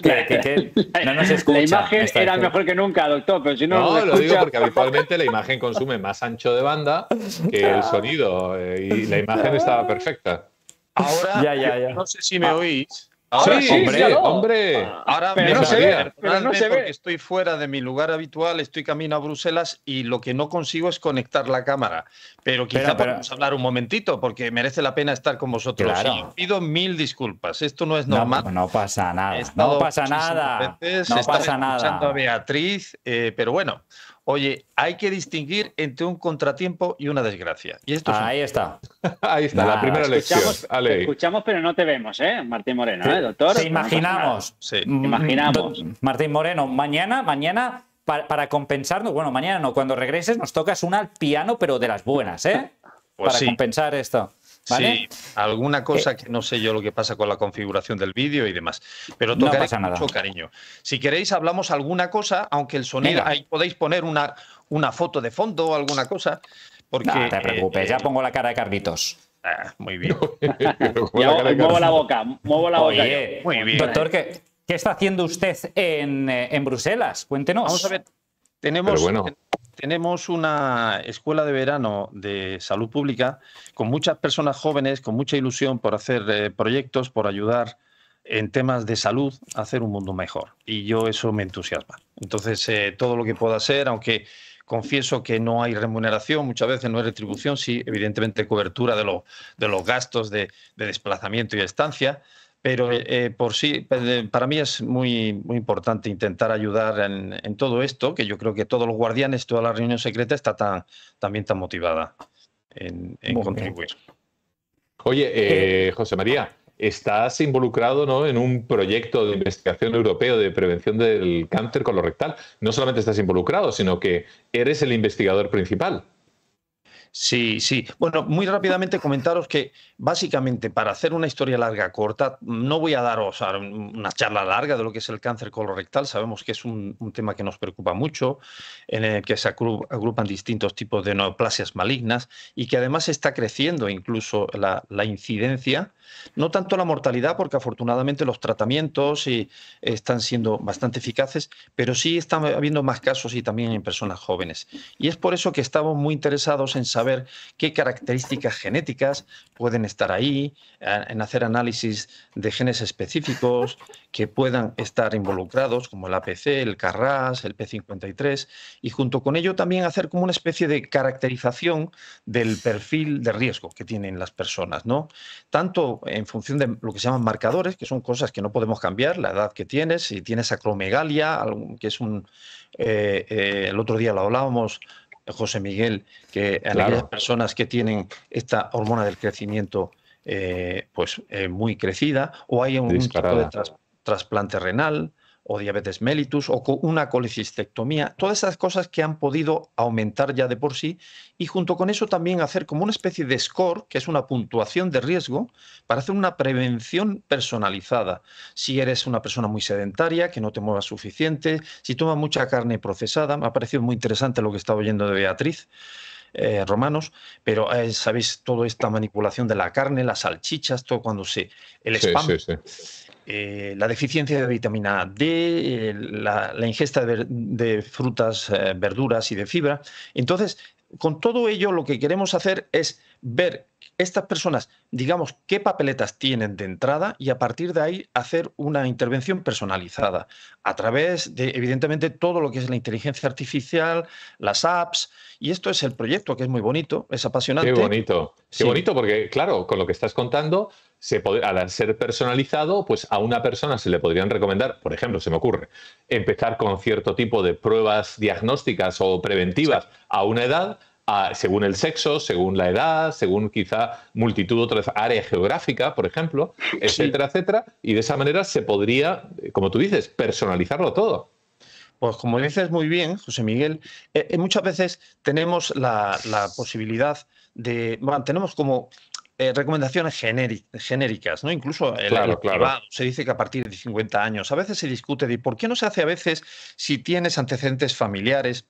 que, que, que no nos escucha. La imagen era mejor que nunca, doctor, pero si no... No, lo digo porque habitualmente la imagen consume más ancho de banda que el sonido eh, y la imagen estaba perfecta. Ahora, ya, ya, ya. no sé si me oís. Ahora sí, sí, hombre, sí, hombre. Ahora pero me no se ve, pero no se ve. Porque estoy fuera de mi lugar habitual, estoy camino a Bruselas y lo que no consigo es conectar la cámara. Pero quizá pero, pero, podemos hablar un momentito, porque merece la pena estar con vosotros. Claro. Sí, pido mil disculpas, esto no es normal. No, no pasa nada, no pasa nada, veces, no pasa nada. Escuchando a Beatriz, eh, pero bueno, oye, hay que distinguir entre un contratiempo y una desgracia. Y esto ah, es un... Ahí está. Ahí está, nah, la primera lección. Te escuchamos, pero no te vemos, ¿eh? Martín Moreno, ¿eh, doctor? Sí, imaginamos. Sí. Imaginamos. Martín Moreno, mañana, mañana, para, para compensarnos, bueno, mañana no, cuando regreses nos tocas una al piano, pero de las buenas, ¿eh? Pues para sí. compensar esto. ¿Vale? Sí, alguna cosa eh, que no sé yo lo que pasa con la configuración del vídeo y demás, pero tocaré no con mucho cariño. Si queréis hablamos alguna cosa, aunque el sonido, Venga. ahí podéis poner una, una foto de fondo o alguna cosa. Porque, no te preocupes, eh, ya pongo la cara de Carlitos. Ah, muy bien. la muevo la boca, muevo la boca. Oye, muy bien. Doctor, ¿qué, qué está haciendo usted en, en Bruselas? Cuéntenos. Vamos a ver, tenemos... Tenemos una escuela de verano de salud pública con muchas personas jóvenes, con mucha ilusión por hacer eh, proyectos, por ayudar en temas de salud a hacer un mundo mejor. Y yo eso me entusiasma. Entonces, eh, todo lo que pueda hacer, aunque confieso que no hay remuneración, muchas veces no hay retribución, sí, evidentemente cobertura de, lo, de los gastos de, de desplazamiento y estancia, pero eh, por sí, para mí es muy, muy importante intentar ayudar en, en todo esto, que yo creo que todos los guardianes, toda la reunión secreta está tan, también tan motivada en, en contribuir. Bien. Oye, eh, José María, estás involucrado, ¿no?, en un proyecto de investigación europeo de prevención del cáncer colorectal. No solamente estás involucrado, sino que eres el investigador principal. Sí, sí. Bueno, muy rápidamente comentaros que básicamente, para hacer una historia larga corta, no voy a daros una charla larga de lo que es el cáncer colorectal. Sabemos que es un, un tema que nos preocupa mucho, en el que se agrupan distintos tipos de neoplasias malignas y que además está creciendo incluso la, la incidencia, no tanto la mortalidad, porque afortunadamente los tratamientos y están siendo bastante eficaces, pero sí están habiendo más casos y también en personas jóvenes. Y es por eso que estamos muy interesados en saber saber qué características genéticas pueden estar ahí, en hacer análisis de genes específicos que puedan estar involucrados, como el A P C, el Carras, el P cincuenta y tres, y junto con ello también hacer como una especie de caracterización del perfil de riesgo que tienen las personas, ¿no? Tanto en función de lo que se llaman marcadores, que son cosas que no podemos cambiar, la edad que tienes, si tienes acromegalia, que es un... Eh, eh, el otro día lo hablábamos, José Miguel, que a claro. las personas que tienen esta hormona del crecimiento eh, pues eh, muy crecida, o hay un Disparada. tipo de tras, trasplante renal, o diabetes mellitus, o co una colecistectomía, todas esas cosas que han podido aumentar ya de por sí, y junto con eso también hacer como una especie de score, que es una puntuación de riesgo, para hacer una prevención personalizada. Si eres una persona muy sedentaria, que no te muevas suficiente, si tomas mucha carne procesada, me ha parecido muy interesante lo que estaba oyendo de Beatriz eh, Romanos, pero eh, sabéis, toda esta manipulación de la carne, las salchichas, todo cuando se... el spam... Sí, sí, sí. Eh, la deficiencia de vitamina D, eh, la, la ingesta de, de frutas, eh, verduras y de fibra. Entonces, con todo ello, lo que queremos hacer es ver estas personas, digamos, qué papeletas tienen de entrada y a partir de ahí hacer una intervención personalizada a través de, evidentemente, todo lo que es la inteligencia artificial, las apps. Y esto es el proyecto, que es muy bonito, es apasionante. Qué bonito, qué sí. bonito, porque, claro, con lo que estás contando... Se puede, al ser personalizado, pues a una persona se le podrían recomendar, por ejemplo, se me ocurre, empezar con cierto tipo de pruebas diagnósticas o preventivas sí. a una edad, a, según el sexo, según la edad, según quizá multitud de otras áreas geográficas, por ejemplo, etcétera, sí. etcétera, y de esa manera se podría, como tú dices, personalizarlo todo. Pues como dices muy bien, José Miguel, eh, muchas veces tenemos la, la posibilidad de... Bueno, tenemos como... Eh, recomendaciones genéric, genéricas, ¿no? Incluso el, claro, el privado, claro. se dice que a partir de cincuenta años. A veces se discute de por qué no se hace a veces si tienes antecedentes familiares.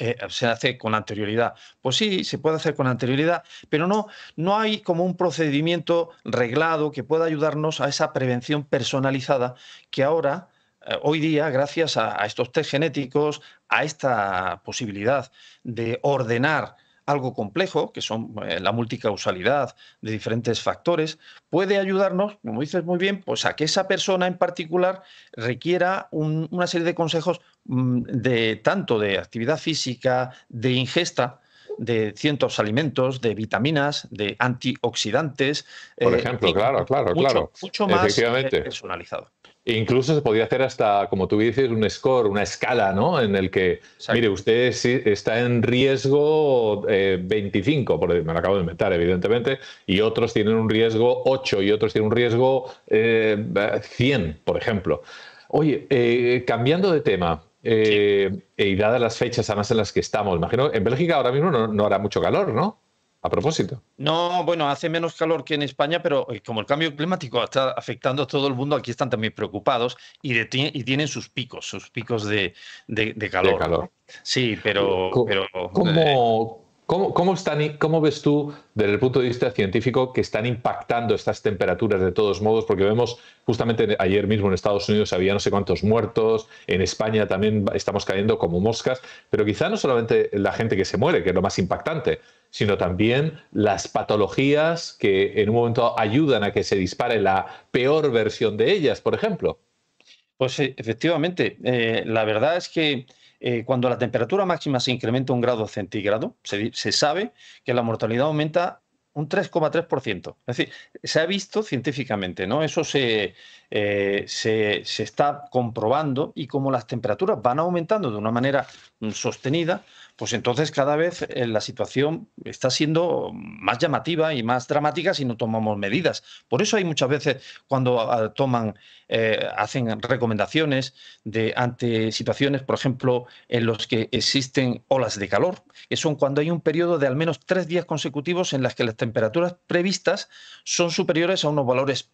Eh, se hace con anterioridad. Pues sí, se puede hacer con anterioridad, pero no, no hay como un procedimiento reglado que pueda ayudarnos a esa prevención personalizada que ahora, eh, hoy día, gracias a, a estos test genéticos, a esta posibilidad de ordenar algo complejo, que son la multicausalidad de diferentes factores, puede ayudarnos, como dices muy bien, pues a que esa persona en particular requiera un, una serie de consejos de tanto de actividad física, de ingesta de ciertos alimentos, de vitaminas, de antioxidantes. Por ejemplo, eh, claro, claro, mucho, claro. Mucho más personalizado. Incluso se podría hacer hasta, como tú dices, un score, una escala, ¿no? En el que, Exacto. mire, usted está en riesgo eh, veinticinco, porque me lo acabo de inventar, evidentemente, y otros tienen un riesgo ocho y otros tienen un riesgo eh, cien, por ejemplo. Oye, eh, cambiando de tema, eh, sí. y dadas las fechas además en las que estamos, imagino, en Bélgica ahora mismo no, no hará mucho calor, ¿no? A propósito. No, bueno, hace menos calor que en España, pero como el cambio climático está afectando a todo el mundo, aquí están también preocupados y, de, y tienen sus picos, sus picos de, de, de calor. De calor. Sí, pero... ¿Cómo, pero ¿cómo, cómo, cómo, están, ¿Cómo ves tú, desde el punto de vista científico, que están impactando estas temperaturas de todos modos? Porque vemos, justamente ayer mismo en Estados Unidos había no sé cuántos muertos, en España también estamos cayendo como moscas, pero quizá no solamente la gente que se muere, que es lo más impactante, sino también las patologías que en un momento ayudan a que se dispare la peor versión de ellas, por ejemplo. Pues efectivamente, eh, la verdad es que eh, cuando la temperatura máxima se incrementa un grado centígrado, se, se sabe que la mortalidad aumenta un tres coma tres por ciento. Es decir, se ha visto científicamente, ¿no? Eso se, eh, se, se está comprobando y como las temperaturas van aumentando de una manera sostenida, pues entonces cada vez la situación está siendo más llamativa y más dramática si no tomamos medidas. Por eso hay muchas veces cuando toman, eh, hacen recomendaciones de, ante situaciones, por ejemplo, en los que existen olas de calor, que son cuando hay un periodo de al menos tres días consecutivos en las que las temperaturas previstas son superiores a unos valores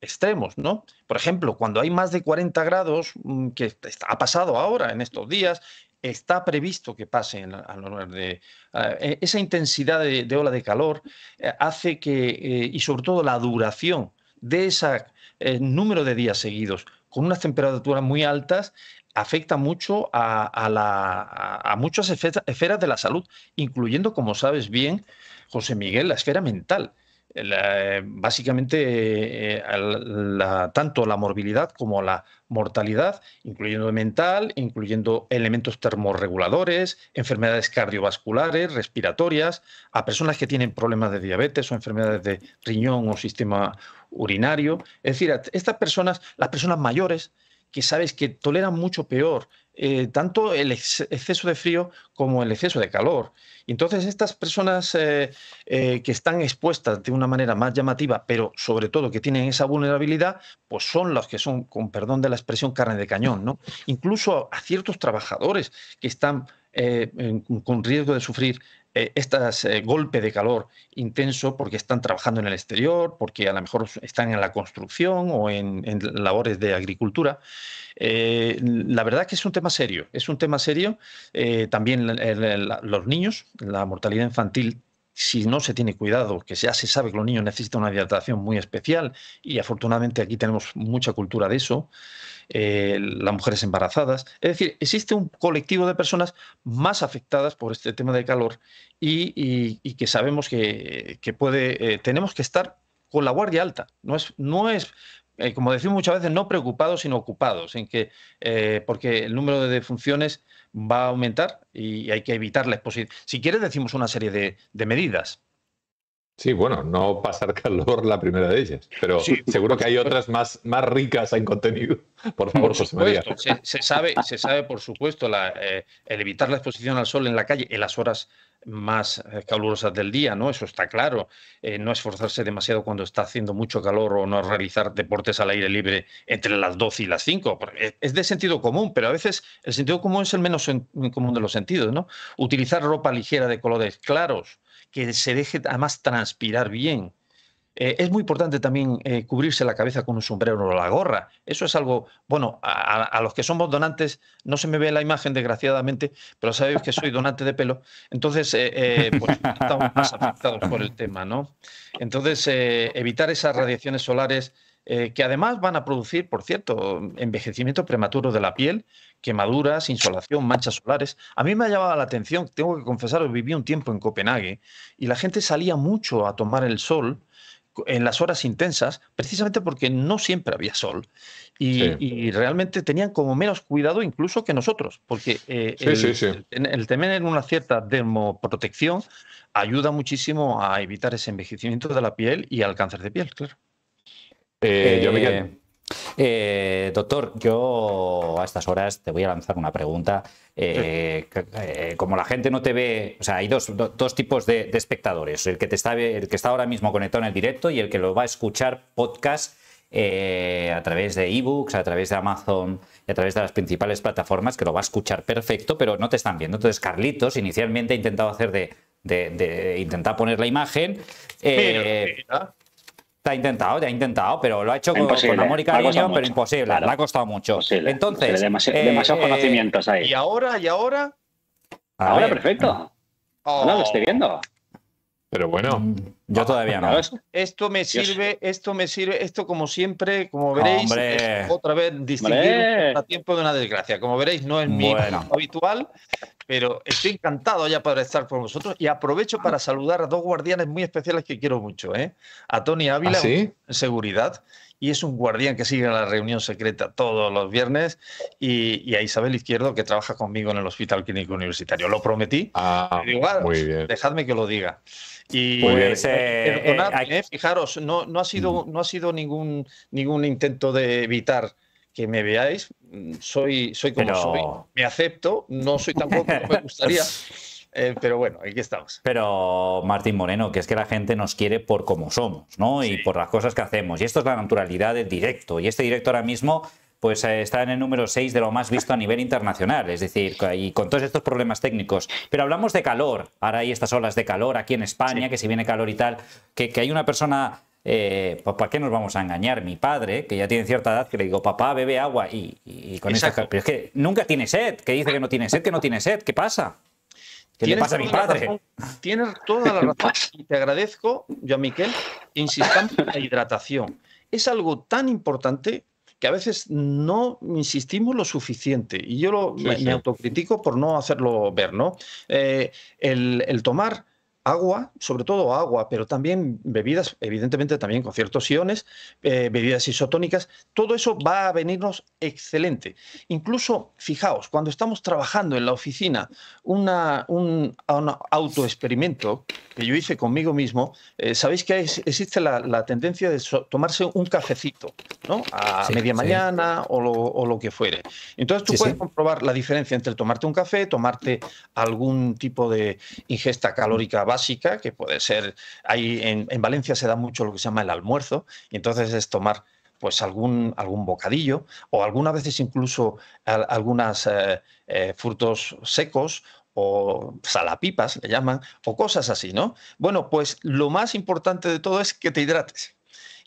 extremos, ¿no? Por ejemplo, cuando hay más de cuarenta grados, que ha pasado ahora en estos días, está previsto que pase en la, a lo de, a, esa intensidad de, de ola de calor, eh, hace que, eh, y sobre todo la duración de ese eh, número de días seguidos, con unas temperaturas muy altas, afecta mucho a, a, la, a, a muchas esferas de la salud, incluyendo, como sabes bien, José Miguel, la esfera mental. La, básicamente eh, la, tanto la morbilidad como la mortalidad, incluyendo mental, incluyendo elementos termorreguladores, enfermedades cardiovasculares, respiratorias, a personas que tienen problemas de diabetes o enfermedades de riñón o sistema urinario. Es decir, estas personas, las personas mayores, que sabes que toleran mucho peor Eh, tanto el ex exceso de frío como el exceso de calor. Y entonces estas personas eh, eh, que están expuestas de una manera más llamativa, pero sobre todo que tienen esa vulnerabilidad, pues son los que son, con perdón de la expresión, carne de cañón, ¿no? Incluso a, a ciertos trabajadores que están eh, en, con riesgo de sufrir Eh, estas eh, golpe de calor intenso porque están trabajando en el exterior, porque a lo mejor están en la construcción o en, en labores de agricultura. Eh, la verdad que es un tema serio, es un tema serio. Eh, también el, el, la, los niños, la mortalidad infantil, si no se tiene cuidado, que ya se sabe que los niños necesitan una hidratación muy especial y afortunadamente aquí tenemos mucha cultura de eso. Eh, las mujeres embarazadas. Es decir, existe un colectivo de personas más afectadas por este tema de calor y, y, y que sabemos que, que puede, eh, tenemos que estar con la guardia alta. No es, no es eh, como decimos muchas veces, no preocupados, sino ocupados, en que, eh, porque el número de defunciones va a aumentar y hay que evitar la exposición. Si quieres, decimos una serie de, de medidas. Sí, bueno, no pasar calor la primera de ellas, pero sí, seguro que hay otras más, más ricas en contenido. Por favor, por José María. Se, se, sabe, se sabe, por supuesto, la, eh, el evitar la exposición al sol en la calle en las horas más calurosas del día, ¿no? Eso está claro. Eh, no esforzarse demasiado cuando está haciendo mucho calor o no realizar deportes al aire libre entre las doce y las cinco. Es de sentido común, pero a veces el sentido común es el menos común de los sentidos, ¿no? Utilizar ropa ligera de colores claros, que se deje además transpirar bien. Eh, es muy importante también eh, cubrirse la cabeza con un sombrero o la gorra. Eso es algo, bueno, a, a los que somos donantes, no se me ve la imagen desgraciadamente, pero sabéis que soy donante de pelo, entonces eh, eh, pues, estamos más afectados por el tema, ¿no? Entonces, eh, evitar esas radiaciones solares eh, que además van a producir, por cierto, envejecimiento prematuro de la piel, quemaduras, insolación, manchas solares. A mí me ha llamado la atención, tengo que confesaros, viví un tiempo en Copenhague y la gente salía mucho a tomar el sol en las horas intensas, precisamente porque no siempre había sol. Y, sí. y realmente tenían como menos cuidado incluso que nosotros, porque eh, sí, el, sí, sí. El, el tener una cierta dermoprotección ayuda muchísimo a evitar ese envejecimiento de la piel y al cáncer de piel, claro. Eh, yo, Miguel. Eh, doctor, yo a estas horas te voy a lanzar una pregunta. Eh, eh, como la gente no te ve, o sea, hay dos, do, dos tipos de, de espectadores, el que te está, el que está ahora mismo conectado en el directo y el que lo va a escuchar podcast eh, a través de eBooks, a través de Amazon, a través de las principales plataformas, que lo va a escuchar perfecto, pero no te están viendo. Entonces, Carlitos inicialmente ha intentado hacer de, de, de intentar poner la imagen. Eh, pero, mira. Te ha intentado, te ha intentado, pero lo ha hecho con, con amor y cariño, pero imposible, claro. Le ha costado mucho. Imposible. Entonces, demasiado, eh, demasiados conocimientos ahí. ¿Y ahora? ¿Y ahora? A ahora, ver. Perfecto. Oh. No lo estoy viendo. Pero bueno, yo todavía no. Esto me sirve, esto me sirve, esto como siempre, como veréis, es otra vez distinguir a tiempo de una desgracia. Como veréis, no es mi bueno. habitual, pero estoy encantado ya para estar con vosotros y aprovecho para saludar a dos guardianes muy especiales que quiero mucho, ¿eh? A Tony Ávila, ¿ah, sí? En seguridad, y es un guardián que sigue la reunión secreta todos los viernes, y, y a Isabel Izquierdo, que trabaja conmigo en el Hospital Clínico Universitario. Lo prometí, ah, igual, muy bien. Dejadme que lo diga. Y pues, eh, perdonadme, eh, eh, fijaros, no, no ha sido, no ha sido ningún, ningún intento de evitar que me veáis. Soy, soy como pero... soy, me acepto, no soy tampoco como me gustaría, Eh, pero bueno, aquí estamos. Pero, Martín Moreno, que es que la gente nos quiere por como somos, ¿no? Sí. Y por las cosas que hacemos. Y esto es la naturalidad del directo. Y este directo ahora mismo pues eh, está en el número seis de lo más visto a nivel internacional. Es decir, y con todos estos problemas técnicos. Pero hablamos de calor. Ahora hay estas olas de calor aquí en España, sí, que si viene calor y tal, que, que hay una persona... Eh, pues ¿para qué nos vamos a engañar? Mi padre, que ya tiene cierta edad, que le digo, papá, bebe agua, y, y con esa... Pero es que nunca tiene sed, que dice que no tiene sed, que no tiene sed, ¿qué pasa? ¿Qué le pasa a mi padre? Razón, tienes toda la razón, y te agradezco, Joan Miquel, que insistamos en la hidratación. Es algo tan importante que a veces no insistimos lo suficiente, y yo lo, sí, me, sí. me autocritico por no hacerlo ver, ¿no? Eh, el, el tomar... agua, sobre todo agua, pero también bebidas, evidentemente también con ciertos iones, eh, bebidas isotónicas, todo eso va a venirnos excelente. Incluso, fijaos, cuando estamos trabajando en la oficina, una, un, un autoexperimento que yo hice conmigo mismo, eh, sabéis que es, existe la, la tendencia de so, tomarse un cafecito, ¿no? A sí, media sí. mañana o lo, o lo que fuere. Entonces tú sí, puedes sí. comprobar la diferencia entre tomarte un café, tomarte algún tipo de ingesta calórica básica, que puede ser, ahí en, en Valencia se da mucho lo que se llama el almuerzo, y entonces es tomar pues algún, algún bocadillo, o algunas veces incluso a, algunas eh, eh, frutos secos, o salapipas, le llaman, o cosas así, ¿no? Bueno, pues lo más importante de todo es que te hidrates.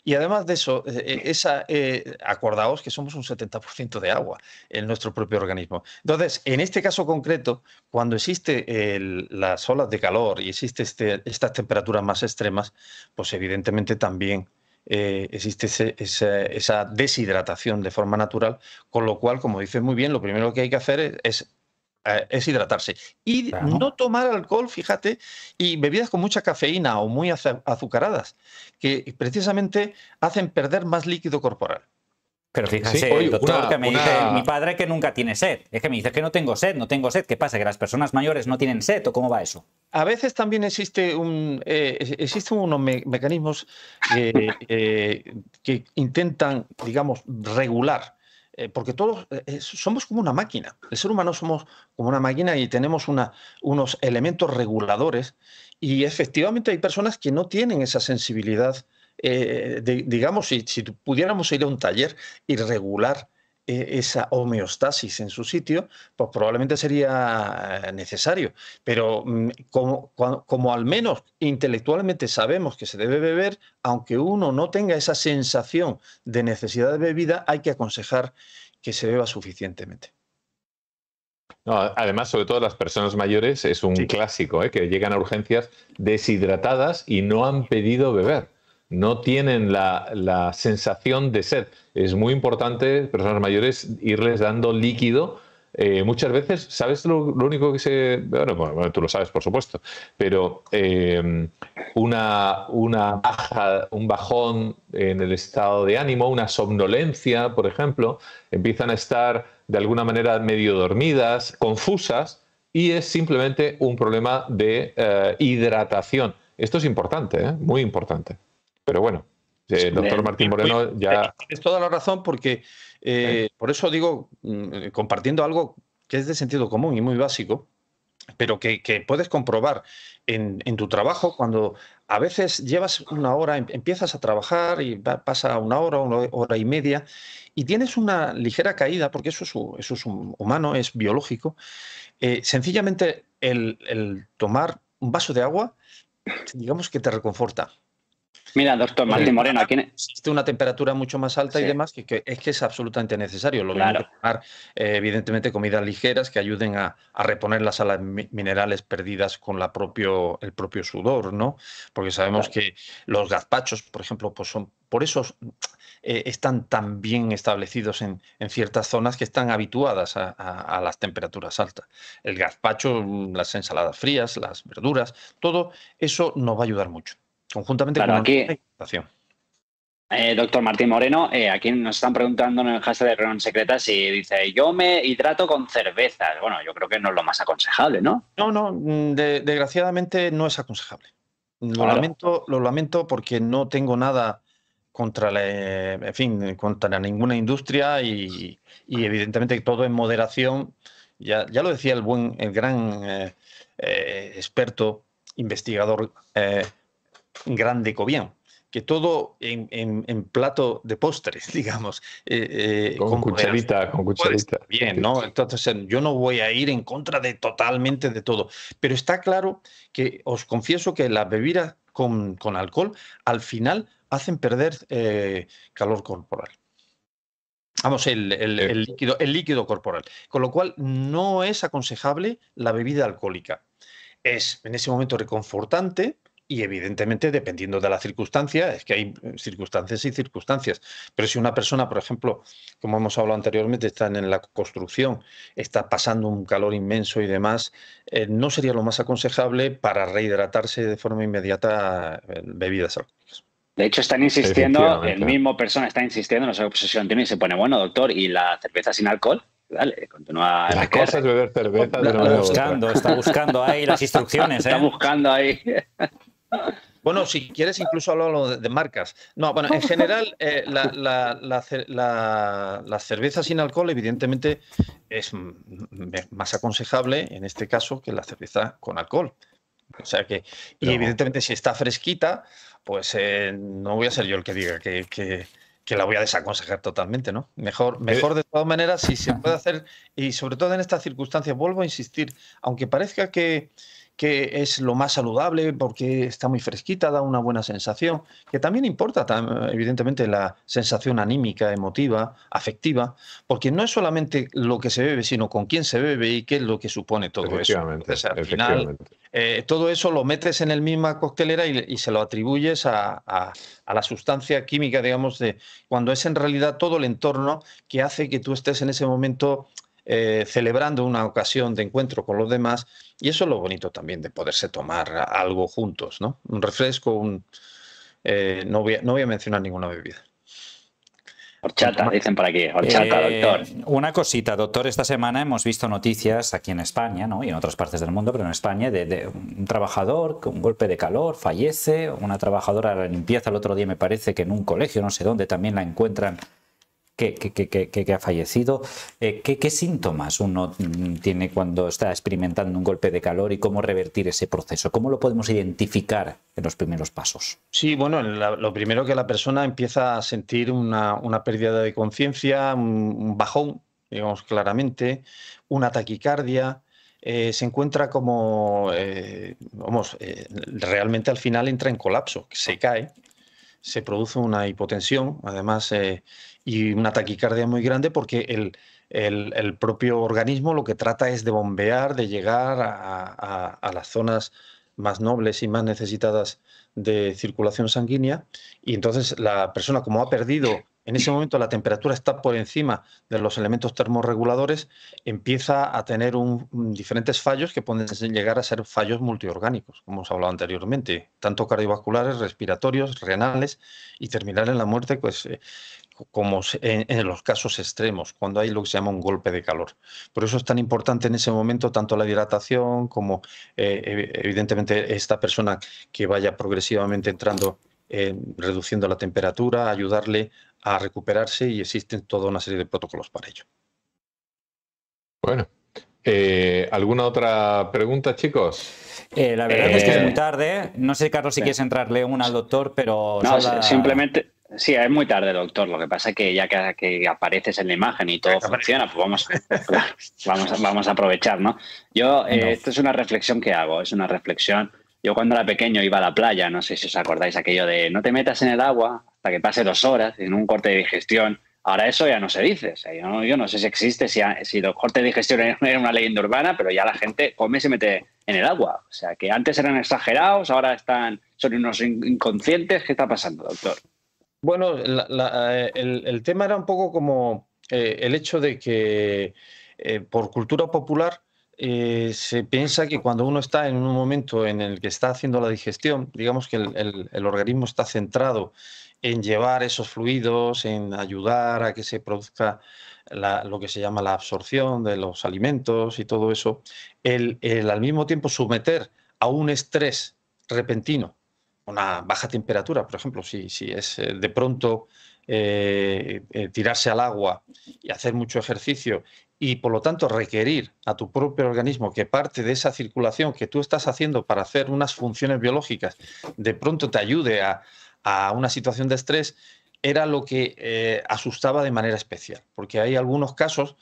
Y además de eso, esa, eh, acordaos que somos un setenta por ciento de agua en nuestro propio organismo. Entonces, en este caso concreto, cuando existe el, las olas de calor y existe este, estas temperaturas más extremas, pues evidentemente también eh, existe ese, esa, esa deshidratación de forma natural, con lo cual, como dices muy bien, lo primero que hay que hacer es... es es hidratarse. Y claro, no tomar alcohol, fíjate, y bebidas con mucha cafeína o muy azucaradas, que precisamente hacen perder más líquido corporal. Pero fíjate, sí, oye, doctor, una, que me una... dice mi padre que nunca tiene sed. Es que me dice que no tengo sed, no tengo sed. ¿Qué pasa, que las personas mayores no tienen sed o cómo va eso? A veces también existe un, eh, existen unos me mecanismos eh, eh, que intentan, digamos, regular. Porque todos somos como una máquina. El ser humano somos como una máquina y tenemos una, unos elementos reguladores, y efectivamente hay personas que no tienen esa sensibilidad. Eh, de, digamos, si, si pudiéramos ir a un taller y regular eh, esa homeostasis en su sitio, pues probablemente sería necesario. Pero como, como al menos intelectualmente sabemos que se debe beber, aunque uno no tenga esa sensación de necesidad de bebida, hay que aconsejar que se beba suficientemente. No, además, sobre todo las personas mayores, es un sí. clásico, ¿eh? Que llegan a urgencias deshidratadas y no han pedido beber. No tienen la, la sensación de sed. Es muy importante, personas mayores, irles dando líquido. Eh, muchas veces, ¿sabes lo, lo único que se...? Bueno, bueno, tú lo sabes, por supuesto, pero eh, una, una baja, un bajón en el estado de ánimo, una somnolencia, por ejemplo, empiezan a estar de alguna manera medio dormidas, confusas, y es simplemente un problema de eh, hidratación. Esto es importante, ¿eh? Muy importante. Pero bueno, el doctor Martín Moreno ya... Tienes toda la razón, porque eh, por eso digo, compartiendo algo que es de sentido común y muy básico, pero que, que puedes comprobar en, en tu trabajo, cuando a veces llevas una hora, empiezas a trabajar y pasa una hora, una hora y media, y tienes una ligera caída, porque eso es, eso es humano, es biológico. Eh, sencillamente el, el tomar un vaso de agua, digamos que te reconforta. Mira, doctor Martín Moreno, aquí existe una temperatura mucho más alta sí. y demás, que, que es que es absolutamente necesario. Lo claro. mismo que tomar, eh, evidentemente, comidas ligeras que ayuden a, a reponer las sales minerales perdidas con la propio, el propio sudor, ¿no? Porque sabemos claro. que los gazpachos, por ejemplo, pues son por eso eh, están tan bien establecidos en, en ciertas zonas que están habituadas a, a, a las temperaturas altas. El gazpacho, las ensaladas frías, las verduras, todo eso nos va a ayudar mucho. Conjuntamente claro, con aquí, eh, doctor Martín Moreno, eh, aquí nos están preguntando en el hashtag de Reunión Secreta si dice yo me hidrato con cerveza. Bueno, yo creo que no es lo más aconsejable, ¿no? No, no, de, desgraciadamente no es aconsejable. Lo, claro. lamento, lo lamento porque no tengo nada contra la, en fin, contra ninguna industria y, y evidentemente todo en moderación. Ya, ya lo decía el buen, el gran... Eh, eh, experto, investigador eh, grande cobián, que todo en, en, en plato de postres, digamos. Eh, eh, con cucharita, con cucharita. Bien, ¿no? Entonces, yo no voy a ir en contra de totalmente de todo. Pero está claro que os confieso que las bebidas con, con alcohol al final hacen perder eh, calor corporal. Vamos, el, el, el, líquido, el líquido corporal. Con lo cual, no es aconsejable la bebida alcohólica. Es en ese momento reconfortante. Y evidentemente, dependiendo de la circunstancia, es que hay circunstancias y circunstancias. Pero si una persona, por ejemplo, como hemos hablado anteriormente, está en la construcción, está pasando un calor inmenso y demás, eh, no sería lo más aconsejable para rehidratarse de forma inmediata bebidas alcohólicas. De hecho, están insistiendo, el mismo persona está insistiendo, no sé qué sesión tiene, y se pone, bueno, doctor, ¿y la cerveza sin alcohol? Dale, continúa. La cosa es beber cerveza. Está buscando, está buscando ahí las instrucciones. Está buscando ahí. Bueno, si quieres incluso hablo de, de marcas. No, bueno, en general eh, la, la, la, la, la cerveza sin alcohol evidentemente es más aconsejable en este caso que la cerveza con alcohol. O sea que, y evidentemente si está fresquita, pues eh, no voy a ser yo el que diga que, que, que la voy a desaconsejar totalmente, ¿no? Mejor, mejor de todas maneras, si se puede hacer, y sobre todo en estas circunstancias, vuelvo a insistir, aunque parezca que que es lo más saludable porque está muy fresquita, da una buena sensación, que también importa evidentemente la sensación anímica, emotiva, afectiva, porque no es solamente lo que se bebe, sino con quién se bebe y qué es lo que supone todo efectivamente, eso. Entonces, al final, eh, todo eso lo metes en la misma coctelera y, y se lo atribuyes a, a, a la sustancia química, digamos, de cuando es en realidad todo el entorno que hace que tú estés en ese momento Eh, celebrando una ocasión de encuentro con los demás, y eso es lo bonito también de poderse tomar algo juntos, ¿no? Un refresco, un eh, no, voy a, no voy a mencionar ninguna bebida. Horchata, dicen por aquí, horchata, eh, doctor. Una cosita, doctor, esta semana hemos visto noticias aquí en España, ¿no? Y en otras partes del mundo, pero en España, de, de un trabajador con un golpe de calor, fallece, una trabajadora de la limpieza el otro día me parece que en un colegio, no sé dónde, también la encuentran Que, que, que, que, que ha fallecido. Eh, ¿qué, ¿Qué síntomas uno tiene cuando está experimentando un golpe de calor y cómo revertir ese proceso? ¿Cómo lo podemos identificar en los primeros pasos? Sí, bueno, la, lo primero que la persona empieza a sentir una, una pérdida de conciencia, un, un bajón, digamos claramente, una taquicardia. Eh, se encuentra como, eh, vamos, eh, realmente al final entra en colapso, se cae, se produce una hipotensión, además, eh, y una taquicardia muy grande porque el, el, el propio organismo lo que trata es de bombear, de llegar a, a, a las zonas más nobles y más necesitadas de circulación sanguínea. Y entonces la persona, como ha perdido, en ese momento la temperatura está por encima de los elementos termorreguladores, empieza a tener un, diferentes fallos que pueden llegar a ser fallos multiorgánicos, como os he hablado anteriormente, tanto cardiovasculares, respiratorios, renales, y terminar en la muerte, pues... Eh, como en, en los casos extremos, cuando hay lo que se llama un golpe de calor. Por eso es tan importante en ese momento tanto la hidratación como eh, evidentemente esta persona que vaya progresivamente entrando, eh, reduciendo la temperatura, ayudarle a recuperarse, y existen toda una serie de protocolos para ello. Bueno, eh, ¿alguna otra pregunta, chicos? Eh, la verdad eh, es que es muy tarde. No sé, Carlos, si eh. quieres entrarle una al doctor, pero... No, la... simplemente... Sí, es muy tarde, doctor. Lo que pasa es que ya que, que apareces en la imagen y todo funciona, pues vamos, vamos, vamos a aprovechar, ¿no? Yo, eh, no. Esto es una reflexión que hago, es una reflexión. Yo cuando era pequeño iba a la playa, no sé si os acordáis aquello de no te metas en el agua hasta que pase dos horas en un corte de digestión. Ahora eso ya no se dice. O sea, yo, no, yo no sé si existe, si, ha, si los cortes de digestión eran una leyenda urbana, pero ya la gente come y se mete en el agua. O sea, que antes eran exagerados, ahora están, son unos inconscientes. ¿Qué está pasando, doctor? Bueno, la, la, el, el tema era un poco como eh, el hecho de que eh, por cultura popular eh, se piensa que cuando uno está en un momento en el que está haciendo la digestión, digamos que el, el, el organismo está centrado en llevar esos fluidos, en ayudar a que se produzca la, lo que se llama la absorción de los alimentos y todo eso, el, el al mismo tiempo someter a un estrés repentino, una baja temperatura, por ejemplo, si, si es de pronto eh, eh, tirarse al agua y hacer mucho ejercicio y por lo tanto requerir a tu propio organismo que parte de esa circulación que tú estás haciendo para hacer unas funciones biológicas de pronto te ayude a, a una situación de estrés, era lo que eh, asustaba de manera especial, porque hay algunos casos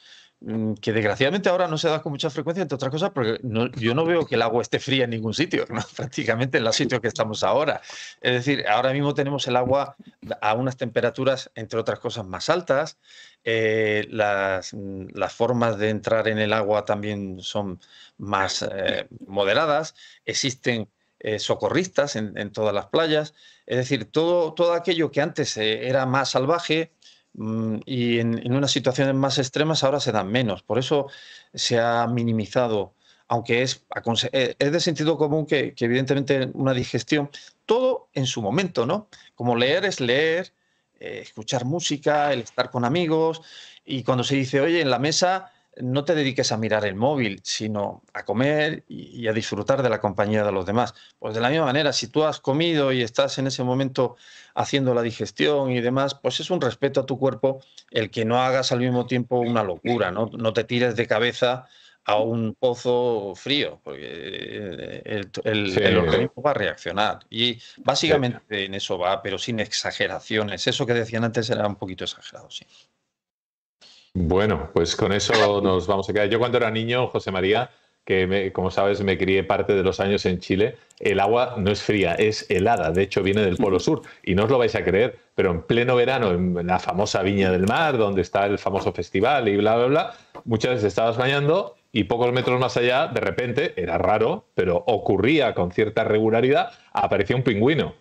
que desgraciadamente ahora no se da con mucha frecuencia, entre otras cosas porque no, yo no veo que el agua esté fría en ningún sitio, ¿no? Prácticamente en los sitios que estamos ahora. Es decir, ahora mismo tenemos el agua a unas temperaturas, entre otras cosas, más altas. Eh, las, las formas de entrar en el agua también son más eh, moderadas. Existen eh, socorristas en, en todas las playas. Es decir, todo, todo aquello que antes eh, era más salvaje, y en, en unas situaciones más extremas ahora se dan menos. Por eso se ha minimizado, aunque es, es de sentido común que, que evidentemente una digestión, todo en su momento, ¿no? Como leer es leer, eh, escuchar música, el estar con amigos, y cuando se dice, oye, en la mesa no te dediques a mirar el móvil, sino a comer y, y a disfrutar de la compañía de los demás. Pues de la misma manera, si tú has comido y estás en ese momento haciendo la digestión y demás, pues es un respeto a tu cuerpo el que no hagas al mismo tiempo una locura, ¿no? No te tires de cabeza a un pozo frío, porque el, el, sí, el organismo va a reaccionar. Y básicamente sí, en eso va, pero sin exageraciones. Eso que decían antes era un poquito exagerado, sí. Bueno, pues con eso nos vamos a quedar. Yo cuando era niño, José María, que me, como sabes me crié parte de los años en Chile, el agua no es fría, es helada, de hecho viene del Polo Sur, y no os lo vais a creer, pero en pleno verano, en la famosa Viña del Mar, donde está el famoso festival y bla, bla, bla, muchas veces estabas bañando y pocos metros más allá, de repente, era raro, pero ocurría con cierta regularidad, aparecía un pingüino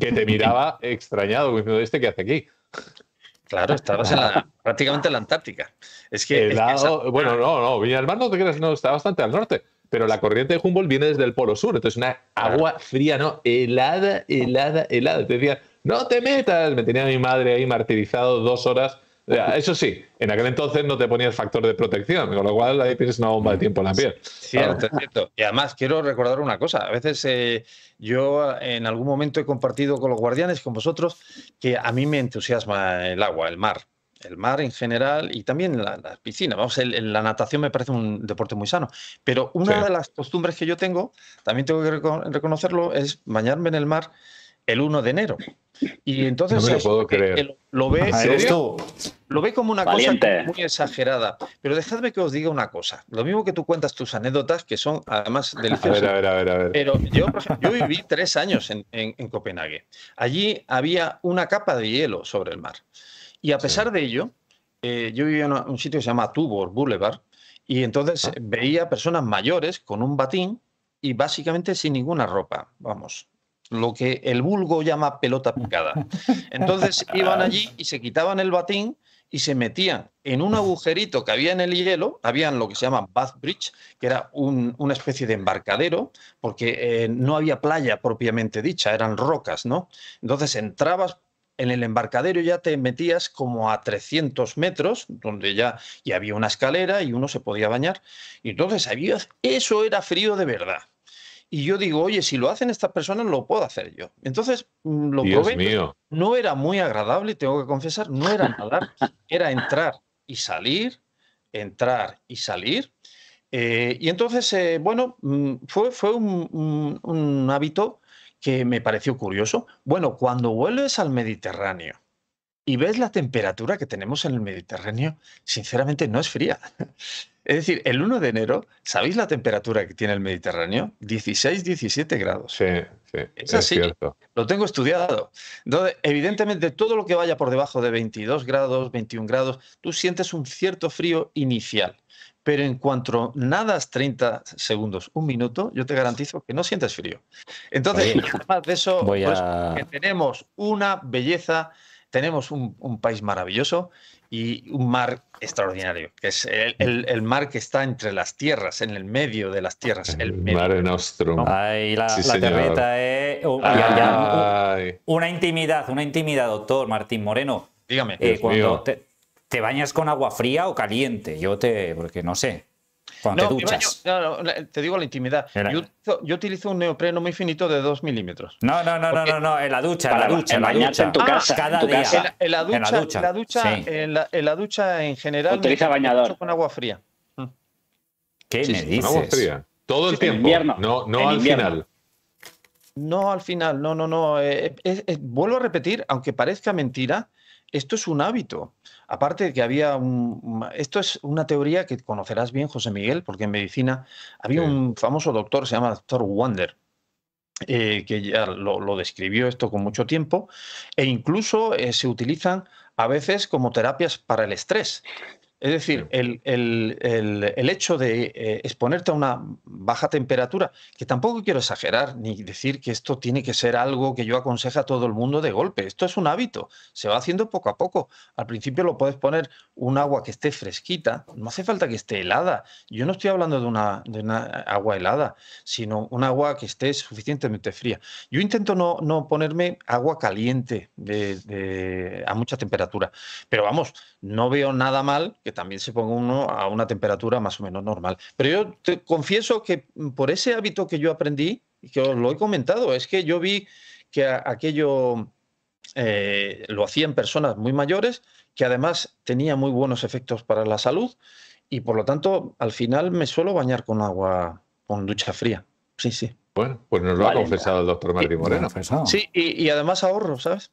que te miraba extrañado, diciendo, ¿este qué hace aquí? Claro, estabas en la, prácticamente en la Antártica. Es que, helado, es que esa... Bueno, no, no, Viña del Mar no te creas, no, está bastante al norte, pero la corriente de Humboldt viene desde el Polo Sur, entonces una agua fría, no, helada, helada, helada. Te decían, no te metas, me tenía mi madre ahí martirizado dos horas. O sea, eso sí, en aquel entonces no te ponías factor de protección, con lo cual ahí tienes una bomba de tiempo en la piel. Cierto, ah. cierto. Y además quiero recordar una cosa. A veces eh, yo en algún momento he compartido con los guardianes, con vosotros, que a mí me entusiasma el agua, el mar. El mar en general y también las la piscinas. Vamos, el, la natación me parece un deporte muy sano. Pero una sí. de las costumbres que yo tengo, también tengo que reco reconocerlo, es bañarme en el mar el uno de enero. Y entonces no me lo puedo creer. Él lo ve, esto lo ve como una Valiente. cosa muy exagerada. Pero dejadme que os diga una cosa. Lo mismo que tú cuentas tus anécdotas, que son además deliciosas. A ver, a ver, a ver, a ver. Pero yo, por ejemplo, yo viví tres años en, en, en Copenhague. Allí había una capa de hielo sobre el mar. Y a pesar sí. de ello, eh, yo vivía en un sitio que se llama Tuborg Boulevard. Y entonces veía personas mayores con un batín y básicamente sin ninguna ropa. Vamos, lo que el vulgo llama pelota picada. Entonces iban allí y se quitaban el batín y se metían en un agujerito que había en el hielo, habían lo que se llama Bath Bridge, que era un, una especie de embarcadero, porque eh, no había playa propiamente dicha, eran rocas, ¿no? Entonces entrabas en el embarcadero y ya te metías como a trescientos metros, donde ya, ya había una escalera y uno se podía bañar. Y entonces había, eso era frío de verdad. Y yo digo, oye, si lo hacen estas personas, lo puedo hacer yo. Entonces lo Dios probé. Mío. No era muy agradable, tengo que confesar, no era nadar, era entrar y salir, entrar y salir. Eh, y entonces, eh, bueno, fue, fue un, un, un hábito que me pareció curioso. Bueno, cuando vuelves al Mediterráneo y ves la temperatura que tenemos en el Mediterráneo, sinceramente no es fría. Es decir, el uno de enero, ¿sabéis la temperatura que tiene el Mediterráneo? dieciséis, diecisiete grados. Sí, sí, es así, cierto. Lo tengo estudiado. Entonces, evidentemente, todo lo que vaya por debajo de veintidós grados, veintiún grados, tú sientes un cierto frío inicial. Pero en cuanto nadas treinta segundos, un minuto, yo te garantizo que no sientes frío. Entonces, Oye, además de eso, voy pues, a... que tenemos una belleza, tenemos un, un país maravilloso y un mar extraordinario, que es el, el, el mar que está entre las tierras, en el medio de las tierras. El, el Mare Nostrum. Ay, la, sí, la terreta es eh. una, una intimidad, una intimidad, doctor Martín Moreno. Dígame. Eh, cuando te, te bañas con agua fría o caliente, yo te, porque no sé. Cuando no, te duchas. Yo, no, no, te digo la intimidad. Era... Yo, yo utilizo un neopreno muy finito de dos milímetros. No, no, no, no, no, en la ducha, en la ducha, en la ducha. En tu casa, cada día. En la ducha, en la ducha, sí. en, la, en la ducha en general. Utiliza bañador. Con agua fría. ¿Qué sí, me dices? Con agua fría. Todo sí, el tiempo. Invierno. No, no al invierno. final. No al final, no, no, no. Eh, eh, eh, vuelvo a repetir, aunque parezca mentira, esto es un hábito. Aparte de que había un... Esto es una teoría que conocerás bien, José Miguel, porque en medicina había sí. un famoso doctor, se llama doctor Wonder, eh, que ya lo, lo describió esto con mucho tiempo, e incluso eh, se utilizan a veces como terapias para el estrés. Es decir, el, el, el, el hecho de eh, exponerte a una baja temperatura, que tampoco quiero exagerar ni decir que esto tiene que ser algo que yo aconseje a todo el mundo de golpe. Esto es un hábito, se va haciendo poco a poco. Al principio lo puedes poner un agua que esté fresquita, no hace falta que esté helada. Yo no estoy hablando de una, de una agua helada, sino un agua que esté suficientemente fría. Yo intento no, no ponerme agua caliente de, de, a mucha temperatura, pero vamos, no veo nada mal que también se ponga uno a una temperatura más o menos normal. Pero yo te confieso que por ese hábito que yo aprendí, y que os lo he comentado, es que yo vi que aquello eh, lo hacían personas muy mayores, que además tenía muy buenos efectos para la salud, y por lo tanto, al final me suelo bañar con agua, con ducha fría. Sí, sí. Bueno, pues nos lo vale, ha confesado el doctor Martín Moreno. Sí, y, y además ahorro, ¿sabes?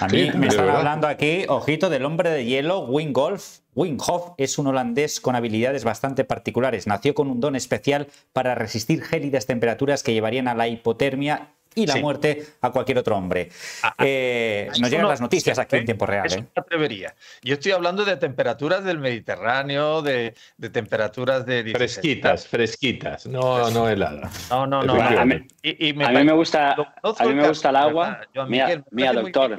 A mí me están hablando aquí, ojito, del hombre de hielo, Wingolf. Winghoff es un holandés con habilidades bastante particulares. Nació con un don especial para resistir gélidas temperaturas que llevarían a la hipotermia y la sí. muerte a cualquier otro hombre. Ah, eh, nos llegan no, las noticias aquí eh, en tiempo real. Eso eh. me atrevería. Yo estoy hablando de temperaturas del Mediterráneo, de, de temperaturas de... dieciséis. Fresquitas, fresquitas, no, no heladas. No, no, no. A mí, y, y me, a mí me gusta, a mí me gusta el agua. Yo, Miguel, mira, mira doctor.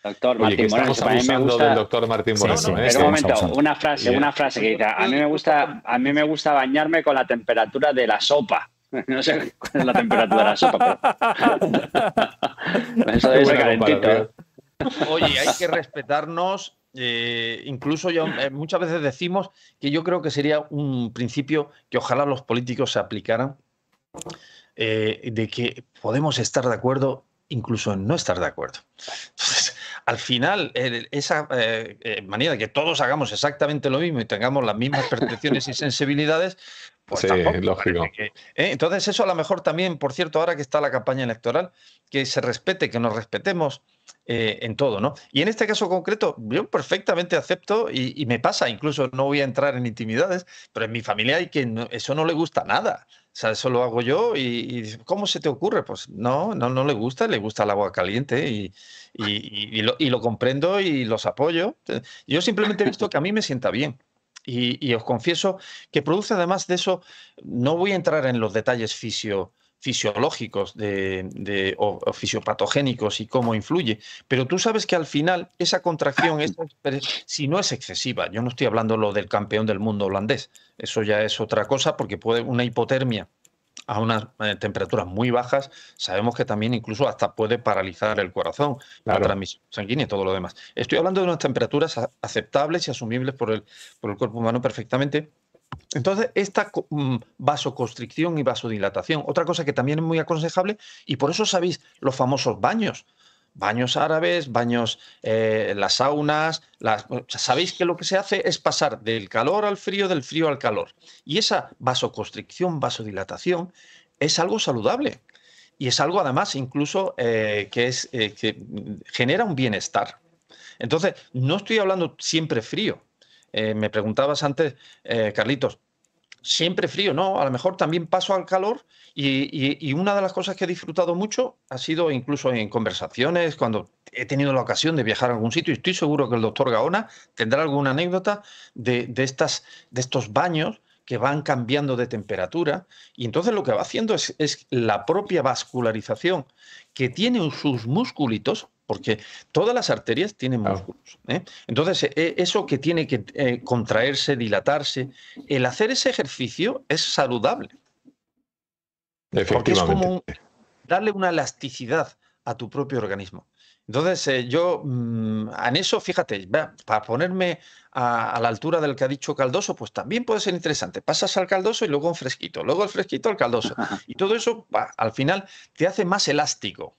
Doctor Martín Oye, Moreno, a mí me gusta del doctor Martín Moreno. Sí, sí, ¿eh? Pero un momento, una frase, una frase que dice, a mí me gusta, a mí me gusta bañarme con la temperatura de la sopa. No sé cuál es la temperatura de la sopa, pero... Eso debe ser calentito. Oye, hay que respetarnos. Eh, incluso yo, eh, muchas veces decimos que yo creo que sería un principio que ojalá los políticos se aplicaran, eh, de que podemos estar de acuerdo incluso en no estar de acuerdo. Entonces, al final, esa eh, manía de que todos hagamos exactamente lo mismo y tengamos las mismas percepciones y sensibilidades, pues sí, tampoco, lógico. Que, ¿eh? Entonces eso a lo mejor también, por cierto, ahora que está la campaña electoral, que se respete, que nos respetemos eh, en todo, ¿no? Y en este caso concreto, yo perfectamente acepto y, y me pasa, incluso no voy a entrar en intimidades, pero en mi familia hay que no, eso no le gusta nada. O sea, eso lo hago yo y, y ¿cómo se te ocurre? Pues no, no, no le gusta, le gusta el agua caliente y, y, y, y, lo, y lo comprendo y los apoyo. Yo simplemente he visto que a mí me sienta bien y, y os confieso que produce además de eso, no voy a entrar en los detalles fisio, fisiológicos de, de, o, o fisiopatogénicos y cómo influye, pero tú sabes que al final esa contracción, esa, si no es excesiva, yo no estoy hablando lo del campeón del mundo holandés, eso ya es otra cosa, porque puede una hipotermia a unas eh, temperaturas muy bajas, sabemos que también incluso hasta puede paralizar el corazón, claro, la transmisión sanguínea y todo lo demás. Estoy hablando de unas temperaturas aceptables y asumibles por el, por el cuerpo humano perfectamente. Entonces, esta vasoconstricción y vasodilatación, otra cosa que también es muy aconsejable, y por eso sabéis los famosos baños, baños árabes, baños, eh, las saunas, las, sabéis que lo que se hace es pasar del calor al frío, del frío al calor. Y esa vasoconstricción, vasodilatación, es algo saludable. Y es algo, además, incluso eh, que, es, eh, que genera un bienestar. Entonces, no estoy hablando siempre frío. Eh, me preguntabas antes, eh, Carlitos, siempre frío, ¿no? A lo mejor también paso al calor y, y, y una de las cosas que he disfrutado mucho ha sido incluso en conversaciones, cuando he tenido la ocasión de viajar a algún sitio, y estoy seguro que el doctor Gaona tendrá alguna anécdota de, de, estas, de estos baños que van cambiando de temperatura, y entonces lo que va haciendo es, es la propia vascularización que tiene sus musculitos, porque todas las arterias tienen músculos, ¿eh? Entonces, eso que tiene que eh, contraerse, dilatarse, el hacer ese ejercicio es saludable. Efectivamente. Porque es como darle una elasticidad a tu propio organismo. Entonces, eh, yo mmm, en eso, fíjate, va, para ponerme a, a la altura del que ha dicho Caldoso, pues también puede ser interesante. Pasas al caldoso y luego un fresquito, luego el fresquito al caldoso. Y todo eso, va, al final, te hace más elástico.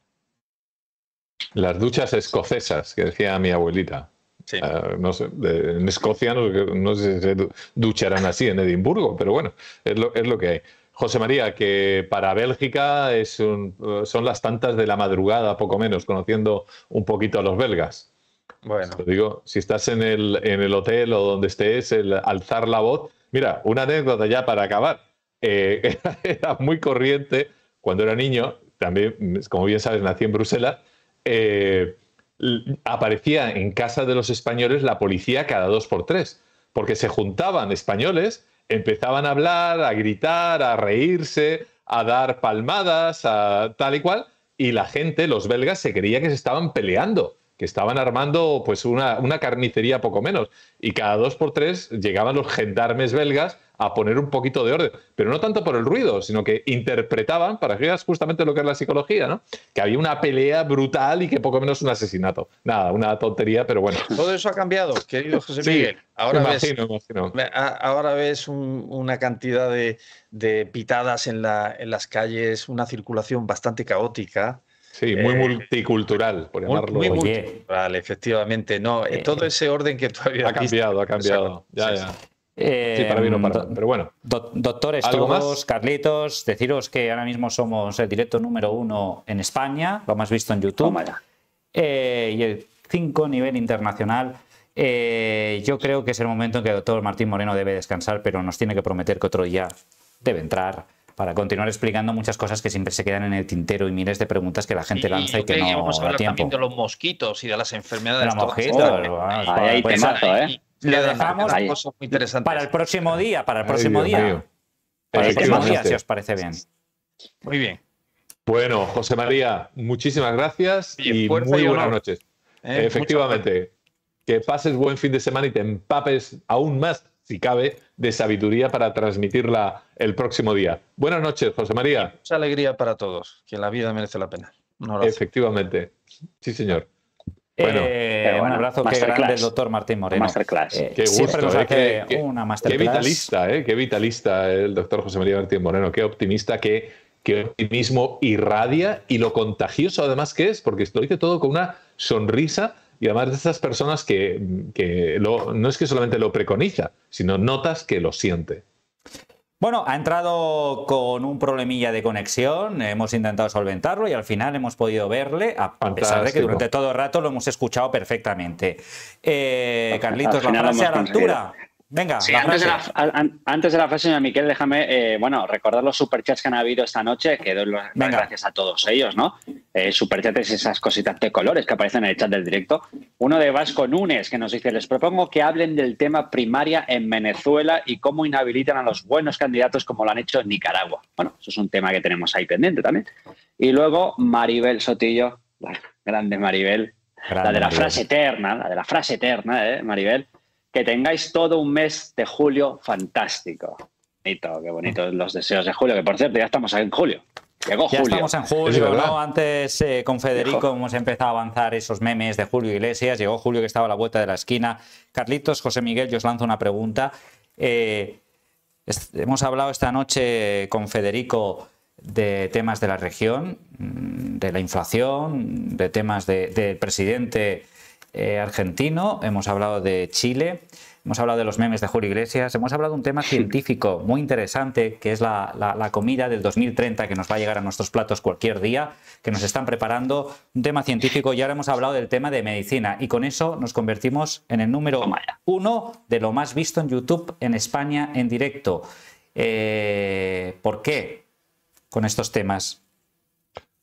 Las duchas escocesas, que decía mi abuelita. Sí. Uh, no sé, en Escocia no, no sé si se ducharán así en Edimburgo, pero bueno, es lo, es lo que hay. José María, que para Bélgica es un, son las tantas de la madrugada, poco menos, conociendo un poquito a los belgas. Bueno. Te digo, si estás en el, en el hotel o donde estés, el alzar la voz... Mira, una anécdota ya para acabar. Eh, era, era muy corriente cuando era niño, también, como bien sabes, nací en Bruselas, eh, aparecía en casa de los españoles la policía cada dos por tres, porque se juntaban españoles, empezaban a hablar, a gritar, a reírse, a dar palmadas, a tal y cual, y la gente, los belgas, se creía que se estaban peleando, que estaban armando pues una, una carnicería poco menos, y cada dos por tres llegaban los gendarmes belgas a poner un poquito de orden, pero no tanto por el ruido, sino que interpretaban, para que veas justamente lo que es la psicología, ¿no? Que había una pelea brutal y que poco menos un asesinato. Nada, una tontería, pero bueno. Todo eso ha cambiado, querido José Miguel. Sí, ahora imagino, ves, imagino. Ahora ves un, una cantidad de, de pitadas en, la, en las calles, una circulación bastante caótica. Sí, muy eh, multicultural, por llamarlo. Muy, muy multicultural, efectivamente. No, eh, todo ese orden que tú habías visto. Ha cambiado, ha cambiado. Ya, ya. Eh, sí, para mí no para, pero bueno. Do doctores, todos, más? Carlitos, deciros que ahora mismo somos el directo número uno en España, lo más visto en YouTube, oh, eh, y el cinco a nivel internacional. Eh, yo creo que es el momento en que el doctor Martín Moreno debe descansar, pero nos tiene que prometer que otro día debe entrar para continuar explicando muchas cosas que siempre se quedan en el tintero y miles de preguntas que la gente sí, lanza y que no da tiempo. Hablar también de los mosquitos y de las enfermedades. Los mosquitos, ahí te mato, ¿eh? Lo dejamos cosas muy interesantes para el próximo día, para el próximo Ay, Dios, día. Dios. Para el próximo día, si os parece bien. Muy bien. Bueno, José María, muchísimas gracias y, y muy y buenas noches. Eh, Efectivamente. Que pases buen fin de semana y te empapes aún más, si cabe, de sabiduría para transmitirla el próximo día. Buenas noches, José María. Mucha alegría para todos, que la vida merece la pena. Un abrazo. Efectivamente. Sí, señor. Bueno, eh, bueno, un abrazo que grande el doctor Martín Moreno. Masterclass. Eh, qué gusto, siempre nos eh, hace qué, una masterclass. Qué vitalista, eh, qué vitalista el doctor José María Martín Moreno. Qué optimista, qué, qué optimismo irradia y lo contagioso además que es, porque lo dice todo con una sonrisa y además de esas personas que, que lo, no es que solamente lo preconiza, sino notas que lo siente. Bueno, ha entrado con un problemilla de conexión, hemos intentado solventarlo y al final hemos podido verle, a Fantástico. pesar de que durante todo el rato lo hemos escuchado perfectamente. Eh, Carlitos, la frase a la altura. Venga, sí, la antes, de la, an, antes de la frase, señor Miquel, déjame eh, bueno, recordar los superchats que han habido esta noche, que doy las Venga. gracias a todos ellos, ¿no? Eh, superchats, esas cositas de colores que aparecen en el chat del directo. Uno de Vasco Núñez, que nos dice, les propongo que hablen del tema primaria en Venezuela y cómo inhabilitan a los buenos candidatos como lo han hecho en Nicaragua. Bueno, eso es un tema que tenemos ahí pendiente también. Y luego Maribel Sotillo, la grande Maribel, grande la de la Maribel. frase eterna, la de la frase eterna, ¿eh, Maribel? Que tengáis todo un mes de julio fantástico. Bonito, qué bonitos los deseos de julio, que por cierto ya estamos en julio. Llegó julio. Ya estamos en julio, ¿no? Antes eh, con Federico Llegó. hemos empezado a avanzar esos memes de Julio Iglesias, llegó Julio que estaba a la vuelta de la esquina. Carlitos, José Miguel, yo os lanzo una pregunta. Eh, hemos hablado esta noche con Federico de temas de la región, de la inflación, de temas del de presidente... Eh, argentino, hemos hablado de Chile, hemos hablado de los memes de Julio Iglesias, hemos hablado de un tema científico muy interesante que es la, la, la comida del dos mil treinta que nos va a llegar a nuestros platos cualquier día, que nos están preparando un tema científico y ahora hemos hablado del tema de medicina y con eso nos convertimos en el número uno de lo más visto en YouTube en España en directo. Eh, ¿por qué con estos temas?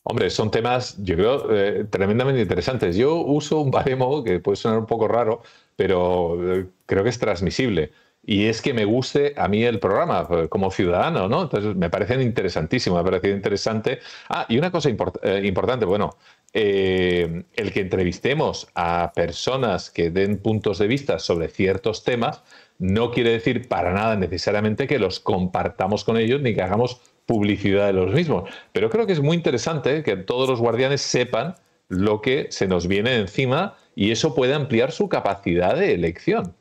Hombre, son temas, yo creo, eh, tremendamente interesantes. Yo uso un baremo que puede sonar un poco raro, pero creo que es transmisible. Y es que me guste a mí el programa como ciudadano, ¿no? Entonces me parecen interesantísimos, me ha parecido interesante. Ah, y una cosa import- eh, importante, bueno, eh, el que entrevistemos a personas que den puntos de vista sobre ciertos temas no quiere decir para nada necesariamente que los compartamos con ellos ni que hagamos publicidad de los mismos. Pero creo que es muy interesante que todos los guardianes sepan lo que se nos viene encima y eso puede ampliar su capacidad de elección.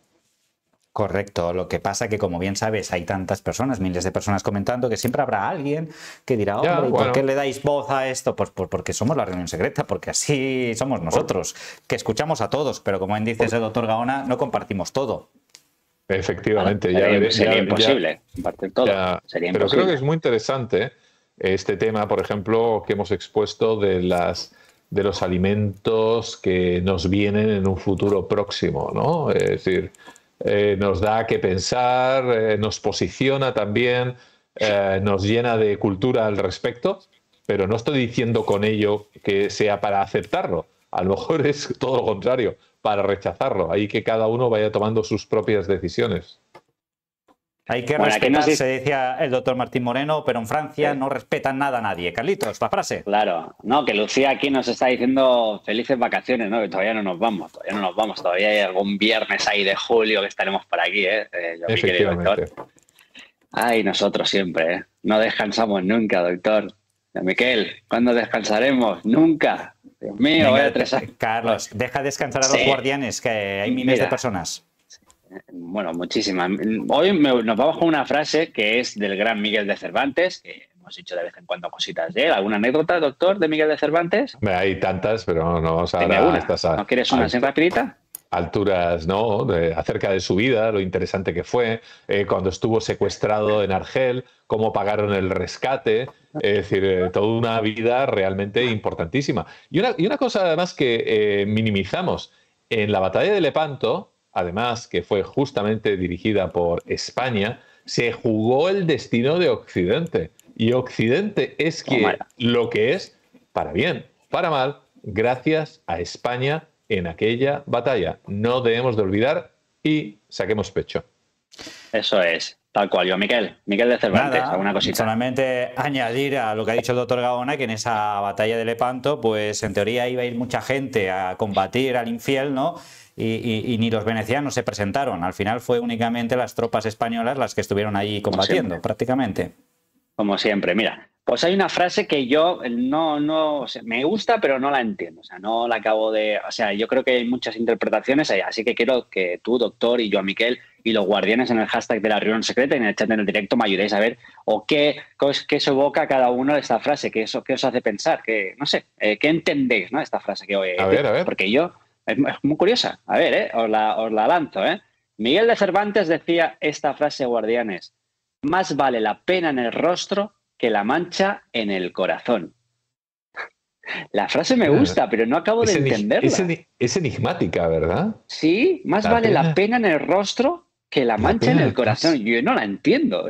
Correcto, lo que pasa que, como bien sabes, hay tantas personas, miles de personas comentando, que siempre habrá alguien que dirá, hombre, ya, bueno. ¿por qué le dais voz a esto? Pues, pues porque somos la reunión secreta, porque así somos nosotros, que escuchamos a todos, pero como bien dices el doctor Gaona, no compartimos todo. Efectivamente. Ahora, ya sería, veréis, sería ya, imposible ya, compartir todo. Ya, sería pero imposible. Creo que es muy interesante este tema, por ejemplo, que hemos expuesto de las... de los alimentos que nos vienen en un futuro próximo, ¿no? Es decir, eh, nos da que pensar, eh, nos posiciona también, eh, nos llena de cultura al respecto, pero no estoy diciendo con ello que sea para aceptarlo. A lo mejor es todo lo contrario, para rechazarlo. Ahí que cada uno vaya tomando sus propias decisiones. Hay que bueno, respetar, no se... se decía el doctor Martín Moreno, pero en Francia sí. No respetan nada a nadie. Carlitos, la frase. Claro, no, que Lucía aquí nos está diciendo felices vacaciones, ¿no? Que todavía no nos vamos, todavía no nos vamos, todavía hay algún viernes ahí de julio que estaremos por aquí, ¿eh? eh yo, mi querido doctor. Ay, nosotros siempre, ¿eh? No descansamos nunca, doctor. Miquel, ¿cuándo descansaremos? Nunca. Dios mío, voy a tres años. Carlos, deja descansar a los sí. guardianes, que hay miles Mira. de personas. Bueno, muchísimas. Hoy me, nos vamos con una frase que es del gran Miguel de Cervantes, que hemos dicho de vez en cuando cositas de él. ¿Alguna anécdota, doctor, de Miguel de Cervantes? Hay tantas, pero no, no vamos a hablar. ¿No quieres una así rapidita? Alturas, ¿no? De, acerca de su vida, lo interesante que fue, eh, cuando estuvo secuestrado en Argel, cómo pagaron el rescate, es decir, eh, toda una vida realmente importantísima. Y una, y una cosa además que eh, minimizamos, en la batalla de Lepanto, además que fue justamente dirigida por España, se jugó el destino de Occidente. Y Occidente es que, oh, lo que es, para bien, para mal, gracias a España en aquella batalla. No debemos de olvidar y saquemos pecho. Eso es. Tal cual, yo, Miquel, Miquel de Cervantes, Nada, alguna cosita. Solamente añadir a lo que ha dicho el doctor Gaona, que en esa batalla de Lepanto, pues en teoría iba a ir mucha gente a combatir al infiel, ¿no? Y, y, y ni los venecianos se presentaron. Al final fue únicamente las tropas españolas las que estuvieron ahí combatiendo, prácticamente. Como siempre, mira. Pues hay una frase que yo no, no, o sea, me gusta, pero no la entiendo. O sea, no la acabo de... O sea, yo creo que hay muchas interpretaciones ahí, así que quiero que tú, doctor, y yo, Miquel... y los guardianes en el hashtag de la reunión secreta y en el chat en el directo me ayudéis a ver o qué, qué se evoca cada uno de esta frase, qué, eso, qué os hace pensar, que no sé, eh, qué entendéis, ¿no? Esta frase que hoy... A ver, a ver. Porque yo... Es muy curiosa. A ver, eh, os, la, os la lanzo, ¿eh? Miguel de Cervantes decía esta frase, guardianes: más vale la pena en el rostro que la mancha en el corazón. La frase me gusta, pero no acabo de es entenderla. Es, enig es enigmática, ¿verdad? Sí, más la vale pena. la pena en el rostro... que la mancha en el corazón. Yo no la entiendo.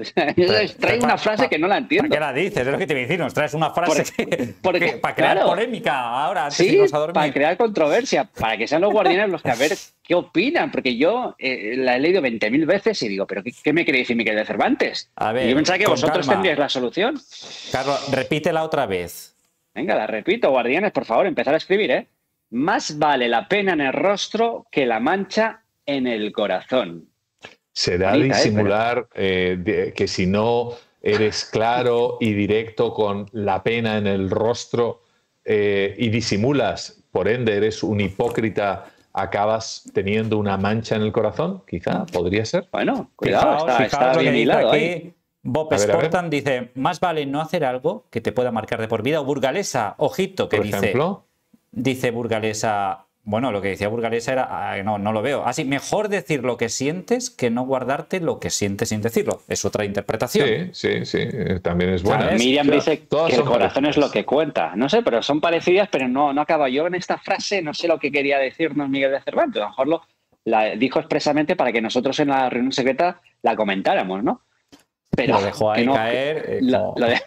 Trae una frase que no la entiendo. ¿Para qué la dices? Es lo que te voy a decir. Nos traes una frase Por, que, porque, que, para crear claro, polémica ahora. Antes sí, a para crear controversia. Para que sean los guardianes los que a ver qué opinan. Porque yo eh, la he leído veinte mil veces y digo, ¿pero qué, qué me quiere decir Miguel de Cervantes? A ver, y yo pensaba que vosotros calma. tendríais la solución. Carlos, repítela otra vez. Venga, la repito. Guardianes, por favor, empezar a escribir, ¿eh? Más vale la pena en el rostro que la mancha en el corazón. Será Bonita, disimular eh, de, que si no eres claro y directo con la pena en el rostro eh, y disimulas, por ende eres un hipócrita, acabas teniendo una mancha en el corazón, quizá, podría ser. Bueno, cuidado, fijaos, está, fijaos está bien hilado ahí. Bob Sportan dice, más vale no hacer algo que te pueda marcar de por vida. O Burgalesa, ojito, que por dice, ejemplo, dice Burgalesa... Bueno, lo que decía Burgalesa era, ay, no, no lo veo. Así, mejor decir lo que sientes que no guardarte lo que sientes sin decirlo. Es otra interpretación. Sí, sí, sí, también es buena. ¿Sabes? Miriam claro. dice Todas que el corazón parecidas. es lo que cuenta. No sé, pero son parecidas, pero no, no acaba yo en esta frase. No sé lo que quería decirnos Miguel de Cervantes. A lo mejor lo la dijo expresamente para que nosotros en la reunión secreta la comentáramos, ¿no? Pero lo dejó ahí no, caer. Eh, lo, no. lo de...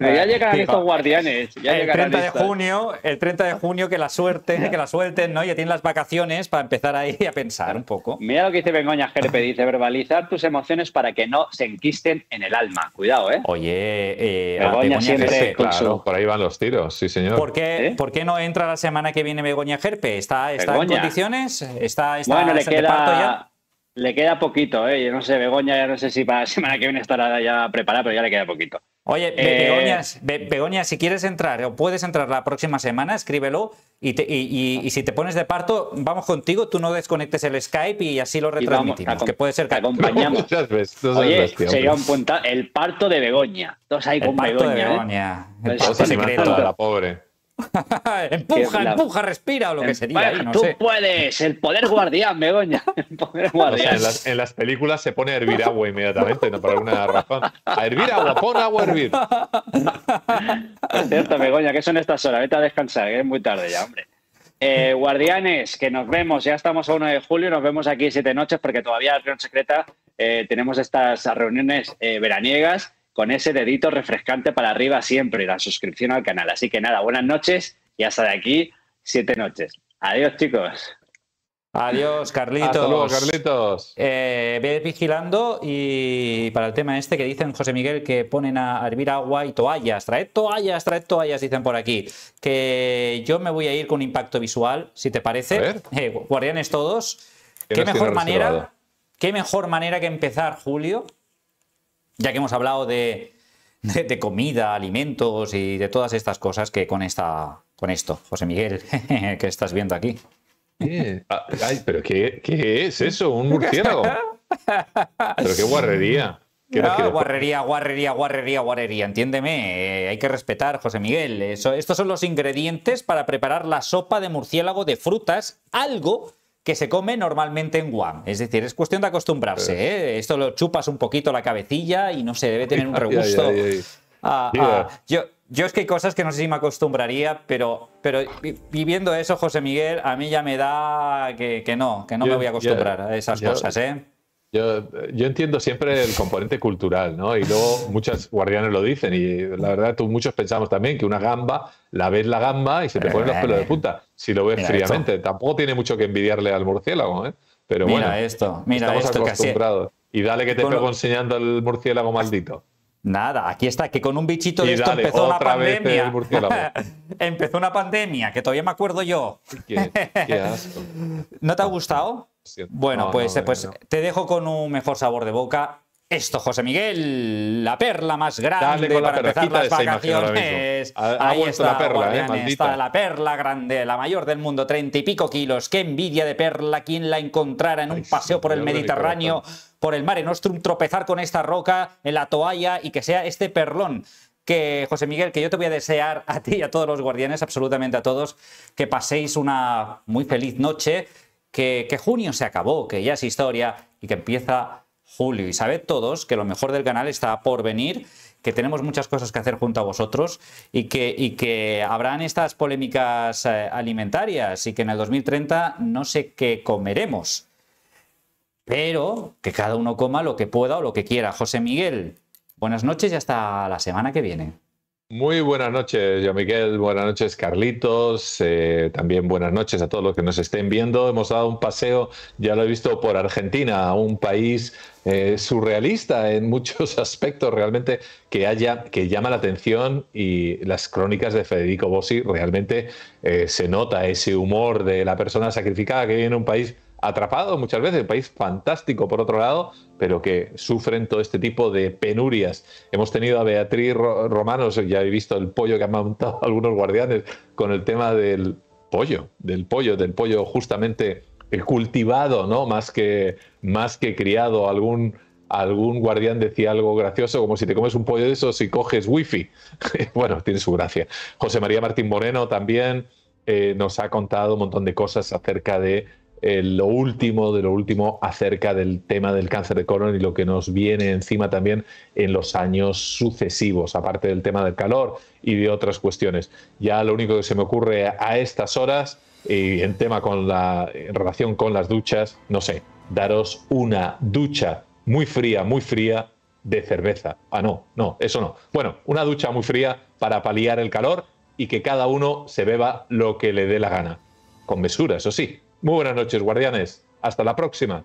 Ya llegan sí, estos guardianes. Ya el, treinta de junio, el treinta de junio, que la suelten, que la suelten, ¿no? Ya tienen las vacaciones para empezar ahí a pensar un poco. Mira lo que dice Begoña Gerpe, dice verbalizar tus emociones para que no se enquisten en el alma. Cuidado, ¿eh? Oye, eh, Begoña, Begoña siempre Gerpe, claro, su... por ahí van los tiros, sí señor. ¿Por qué, ¿Eh? ¿Por qué no entra la semana que viene Begoña Gerpe? ¿Está, está Begoña. en condiciones? ¿Está, está bueno, le queda... parto ya? Le queda poquito, ¿eh? Yo no sé, Begoña, ya no sé si para la semana que viene estará ya preparada, pero ya le queda poquito. Oye, eh... Begoña, Be Begoña, si quieres entrar o puedes entrar la próxima semana, escríbelo y, te, y, y, y si te pones de parto, vamos contigo, tú no desconectes el Skype y así lo retransmitimos, vamos, que puede ser que te acompañamos. Veces, Oye, bestia, sería un puntal, el parto de Begoña. Todos ahí con Begoña. De Begoña, ¿eh? El parto secreto. Toda la pobre. empuja, la... empuja, respira o lo que sería. Ahí, no tú sé. puedes, el poder guardián, Begoña. El poder guardián. O sea, en, las, en las películas se pone a hervir agua inmediatamente, no por alguna razón. A hervir agua, pon agua a hervir. Es cierto, Begoña, que son estas horas. Vete a descansar, que es muy tarde ya, hombre. Eh, guardianes, que nos vemos. Ya estamos a uno de julio, nos vemos aquí siete noches porque todavía la reunión secreta eh, tenemos estas reuniones eh, veraniegas, con ese dedito refrescante para arriba siempre y la suscripción al canal. Así que nada, buenas noches y hasta de aquí, siete noches. Adiós, chicos. Adiós, Carlitos. Hasta luego, Carlitos. Eh, ve vigilando y para el tema este que dicen, José Miguel, que ponen a hervir agua y toallas. Traed toallas, traed toallas, dicen por aquí. Que yo me voy a ir con impacto visual, si te parece. Eh, guardianes todos. ¿Qué mejor manera, qué mejor manera que empezar, Julio? Ya que hemos hablado de, de, de comida, alimentos y de todas estas cosas, que con esta con esto, José Miguel, que estás viendo aquí. ¿Qué? Ay, pero qué, ¿qué es eso? ¿Un murciélago? Pero qué guarrería. ¿Qué no, guarrería, guarrería, guarrería, guarrería. Entiéndeme, eh, hay que respetar, José Miguel. Eso, estos son los ingredientes para preparar la sopa de murciélago de frutas, algo que se come normalmente en Guam. Es decir, es cuestión de acostumbrarse, ¿eh? Esto lo chupas un poquito la cabecilla y no sé, debe tener un regusto. Yeah, yeah, yeah. Ah, yeah. Ah, yo, yo es que hay cosas que no sé si me acostumbraría, pero, pero viviendo eso, José Miguel, a mí ya me da que, que no, que no yo, me voy a acostumbrar yeah, a esas yo, cosas, ¿eh? Yo, yo entiendo siempre el componente cultural, ¿no? Y luego muchas guardianes lo dicen y la verdad tú, muchos pensamos también que una gamba, la ves la gamba y se te ponen los pelos de punta. Si lo ves mira fríamente, esto. tampoco tiene mucho que envidiarle al murciélago, ¿eh? Pero mira bueno, esto, mira estamos esto acostumbrados. Que y dale que te pego lo... enseñando al murciélago maldito. Nada, aquí está, que con un bichito de y esto dale, empezó una pandemia. Empezó una pandemia, que todavía me acuerdo yo. Qué, qué asco. ¿No te ha gustado? Bueno, no, pues, no, pues no. te dejo con un mejor sabor de boca. Esto, José Miguel, la perla más grande para la empezar las vacaciones. Ha, Ahí ha está, la perla, eh, está la perla grande, la mayor del mundo, treinta y pico kilos. Qué envidia de perla quien la encontrara en Ay, un paseo sí, por el Mediterráneo, por el Mare Nostrum, tropezar con esta roca en la toalla y que sea este perlón. Que, José Miguel, que yo te voy a desear a ti y a todos los guardianes, absolutamente a todos, que paséis una muy feliz noche, que, que junio se acabó, que ya es historia y que empieza... Julio, y sabed todos que lo mejor del canal está por venir, que tenemos muchas cosas que hacer junto a vosotros y que, y que habrán estas polémicas eh, alimentarias y que en el dos mil treinta no sé qué comeremos, pero que cada uno coma lo que pueda o lo que quiera. José Miguel, buenas noches y hasta la semana que viene. Muy buenas noches, Joan Miquel, buenas noches, Carlitos, eh, también buenas noches a todos los que nos estén viendo. Hemos dado un paseo, ya lo he visto, por Argentina, un país eh, surrealista en muchos aspectos realmente que, haya, que llama la atención, y las crónicas de Federico Bossi realmente eh, se nota ese humor de la persona sacrificada que vive en un país atrapado muchas veces, un país fantástico por otro lado, pero que sufren todo este tipo de penurias. Hemos tenido a Beatriz Romanos, ya he visto el pollo que han montado algunos guardianes con el tema del pollo, del pollo, del pollo justamente cultivado, ¿no? Más que, más que criado. Algún, algún guardián decía algo gracioso, como si te comes un pollo de esos y coges wifi. Bueno, tiene su gracia. José María Martín Moreno también eh, nos ha contado un montón de cosas acerca de Eh, lo último de lo último acerca del tema del cáncer de colon y lo que nos viene encima también en los años sucesivos, aparte del tema del calor y de otras cuestiones. Ya lo único que se me ocurre a, a estas horas, y en tema con la en relación con las duchas, no sé, daros una ducha muy fría, muy fría, de cerveza. Ah, no, no, eso no. Bueno, una ducha muy fría para paliar el calor y que cada uno se beba lo que le dé la gana. Con mesura, eso sí. Muy buenas noches, guardianes. Hasta la próxima.